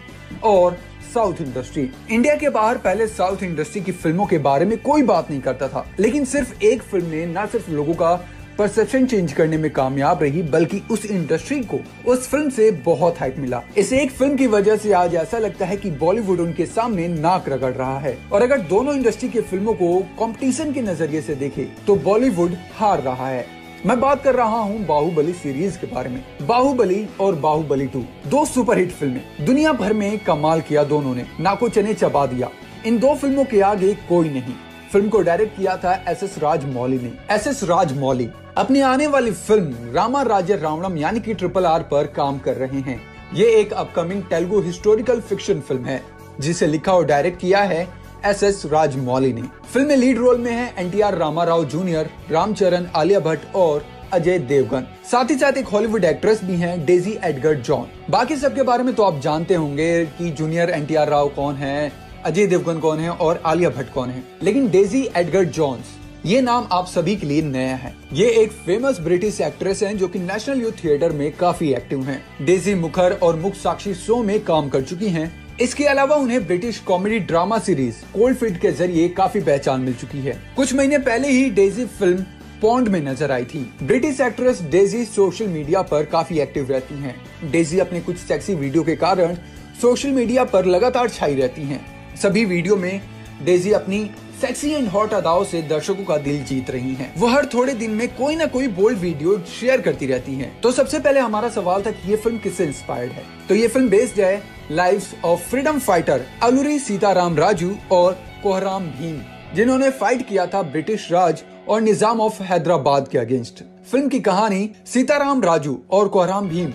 और साउथ इंडस्ट्री। इंडिया के बाहर पहले साउथ इंडस्ट्री की फिल्मों के बारे में कोई बात नहीं करता था, लेकिन सिर्फ एक फिल्म ने न सिर्फ लोगों का परसेप्शन चेंज करने में कामयाब रही बल्कि उस इंडस्ट्री को उस फिल्म से बहुत हाइप मिला। इस एक फिल्म की वजह से आज ऐसा लगता है कि बॉलीवुड उनके सामने नाक रगड़ रहा है। और अगर दोनों इंडस्ट्री की फिल्मों को कंपटीशन के नजरिए से देखें तो बॉलीवुड हार रहा है। मैं बात कर रहा हूं बाहुबली सीरीज के बारे में। बाहुबली और बाहुबली 2 दो सुपरहिट फिल्में, दुनिया भर में कमाल किया दोनों ने, नाको चने चबा दिया। इन दो फिल्मों के आगे कोई नहीं। फिल्म को डायरेक्ट किया था एसएस राजमौली ने। एसएस राजमौली अपनी आने वाली फिल्म रामा राज्य रावणम यानी कि ट्रिपल आर पर काम कर रहे हैं। ये एक upcoming Telugu historical fiction film है जिसे लिखा और डायरेक्ट किया है एसएस राजमौली ने। फिल्म में लीड रोल में है एनटीआर रामाराव जूनियर, रामचरण, आलिया भट्ट और अजय देवगन। साथ ही साथ एक हॉलीवुड एक्ट्रेस भी हैं डेजी एडगर जॉन। बाकी सबके बारे में तो आप जानते होंगे कि जूनियर एनटीआर राव कौन है, अजय देवगन कौन है और आलिया भट्ट कौन है, लेकिन डेजी एडगर जॉन्स ये नाम आप सभी के लिए नया है। ये एक फेमस ब्रिटिश एक्ट्रेस हैं जो कि नेशनल यूथ थिएटर में काफी एक्टिव हैं। डेजी मुखर और मुख साक्षी शो में काम कर चुकी हैं। इसके अलावा उन्हें British comedy drama series Coldfield के जरिए काफी पहचान मिल चुकी है। कुछ महीने पहले ही डेजी फिल्म पॉन्ड में नजर आई थी। British actress Daisy social media पर काफी एक्टिव रहती हैं। डेजी अपने कुछ सेक्सी वीडियो के कारण सोशल मीडिया पर लगातार छाई रहती हैं। सभी वीडियो में डेजी अपनी सेक्सी एंड हॉट अदाओं से दर्शकों का दिल जीत रही हैं। वो हर थोड़े दिन में कोई ना कोई बोल्ड वीडियो शेयर करती रहती हैं। तो सबसे पहले हमारा सवाल था कि ये फिल्म किससे इंस्पायर्ड है? तो ये फिल्म बेस्ड है lives of freedom fighter Alluri Sitaram Raju और कोहराम भीम, जिन्होंने फाइट किया था ब्रिटिश राज और निजाम ऑफ हैदराबाद के अगेंस्ट। फिल्म की कहानी सीताराम राजू और कोहराम भीम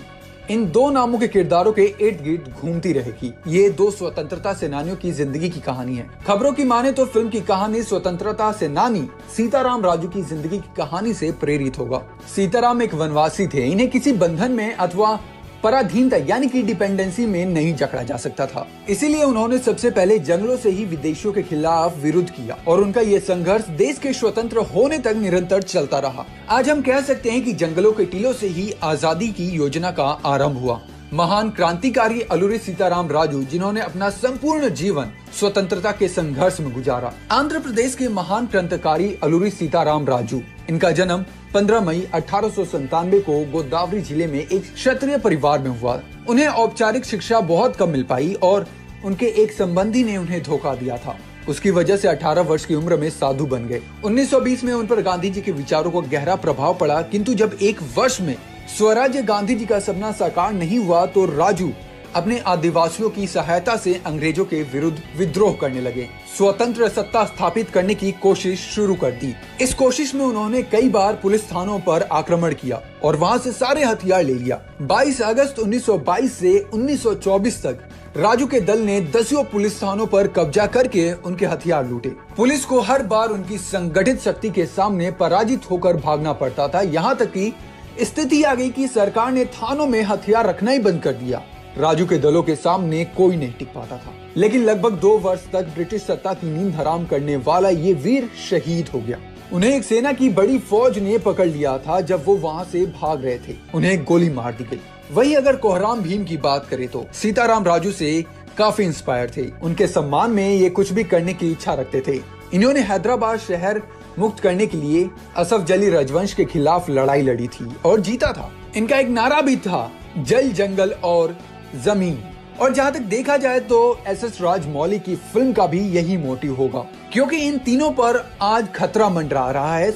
इन दो नामों के किरदारों के इर्द गिर्द घूमती रहेगी। ये दो स्वतंत्रता सेनानियों की जिंदगी की कहानी है। खबरों की माने तो फिल्म की कहानी स्वतंत्रता सेनानी सीताराम राजू की जिंदगी की कहानी से प्रेरित होगा। सीताराम एक वनवासी थे। इन्हें किसी बंधन में अथवा पराधीनता यानी कि डिपेंडेंसी में नहीं जकड़ा जा सकता था। इसीलिए उन्होंने सबसे पहले जंगलों से ही विदेशियों के खिलाफ विरोध किया और उनका ये संघर्ष देश के स्वतंत्र होने तक निरंतर चलता रहा। आज हम कह सकते हैं कि जंगलों के टीलों से ही आजादी की योजना का आरंभ हुआ। महान क्रांतिकारी अल्लूरी सीताराम राजू, जिन्होंने अपना संपूर्ण जीवन स्वतंत्रता के संघर्ष में गुजारा। आंध्र प्रदेश के महान क्रांतिकारी अल्लूरी सीताराम राजू, इनका जन्म 15 मई 1897 को गोदावरी जिले में एक क्षत्रिय परिवार में हुआ। उन्हें औपचारिक शिक्षा बहुत कम मिल पाई और उनके एक संबंधी ने उन्हें धोखा दिया था। उसकी वजह से 18 वर्ष की उम्र में साधु बन गए। 1920 में उन पर गांधी जी के विचारों का गहरा प्रभाव पड़ा, किंतु जब एक वर्ष में स्वराज्य गांधी जी का सपना साकार नहीं हुआ तो राजू अपने आदिवासियों की सहायता से अंग्रेजों के विरुद्ध विद्रोह करने लगे। स्वतंत्र सत्ता स्थापित करने की कोशिश शुरू कर दी। इस कोशिश में उन्होंने कई बार पुलिस थानों पर आक्रमण किया और वहां से सारे हथियार ले लिया। 22 अगस्त 1922 से 1924 तक राजू के दल ने दसियों पुलिस थानों पर कब्जा करके उनके हथियार लूटे। पुलिस को हर बार उनकी संगठित शक्ति के सामने पराजित होकर भागना पड़ता था। यहाँ तक कि स्थिति आ गई कि सरकार ने थानों में हथियार रखना ही बंद कर दिया। राजू के दलों के सामने कोई नहीं टिक पाता था। लेकिन लगभग 2 वर्ष तक ब्रिटिश सत्ता की नींद हराम करने वाला ये वीर शहीद हो गया। उन्हें एक सेना की बड़ी फौज ने पकड़ लिया था जब वो वहाँ से भाग रहे थे। उन्हें गोली मार दी गई। वहीं अगर कोहराम भीम की बात करें तो सीताराम राजू से काफी इंस्पायर थे। उनके सम्मान में ये कुछ भी करने की इच्छा रखते थे। इन्होंने हैदराबाद शहर मुक्त करने के लिए असफ जली राजवंश के खिलाफ लड़ाई लड़ी थी और जीता था। इनका एक नारा भी था, जल, जंगल और जमीन। और जहाँ तक देखा जाए तो SS राजमौली की फिल्म का भी यही मोटिव होगा, क्योंकि इन तीनों पर आज खतरा मंडरा रहा है।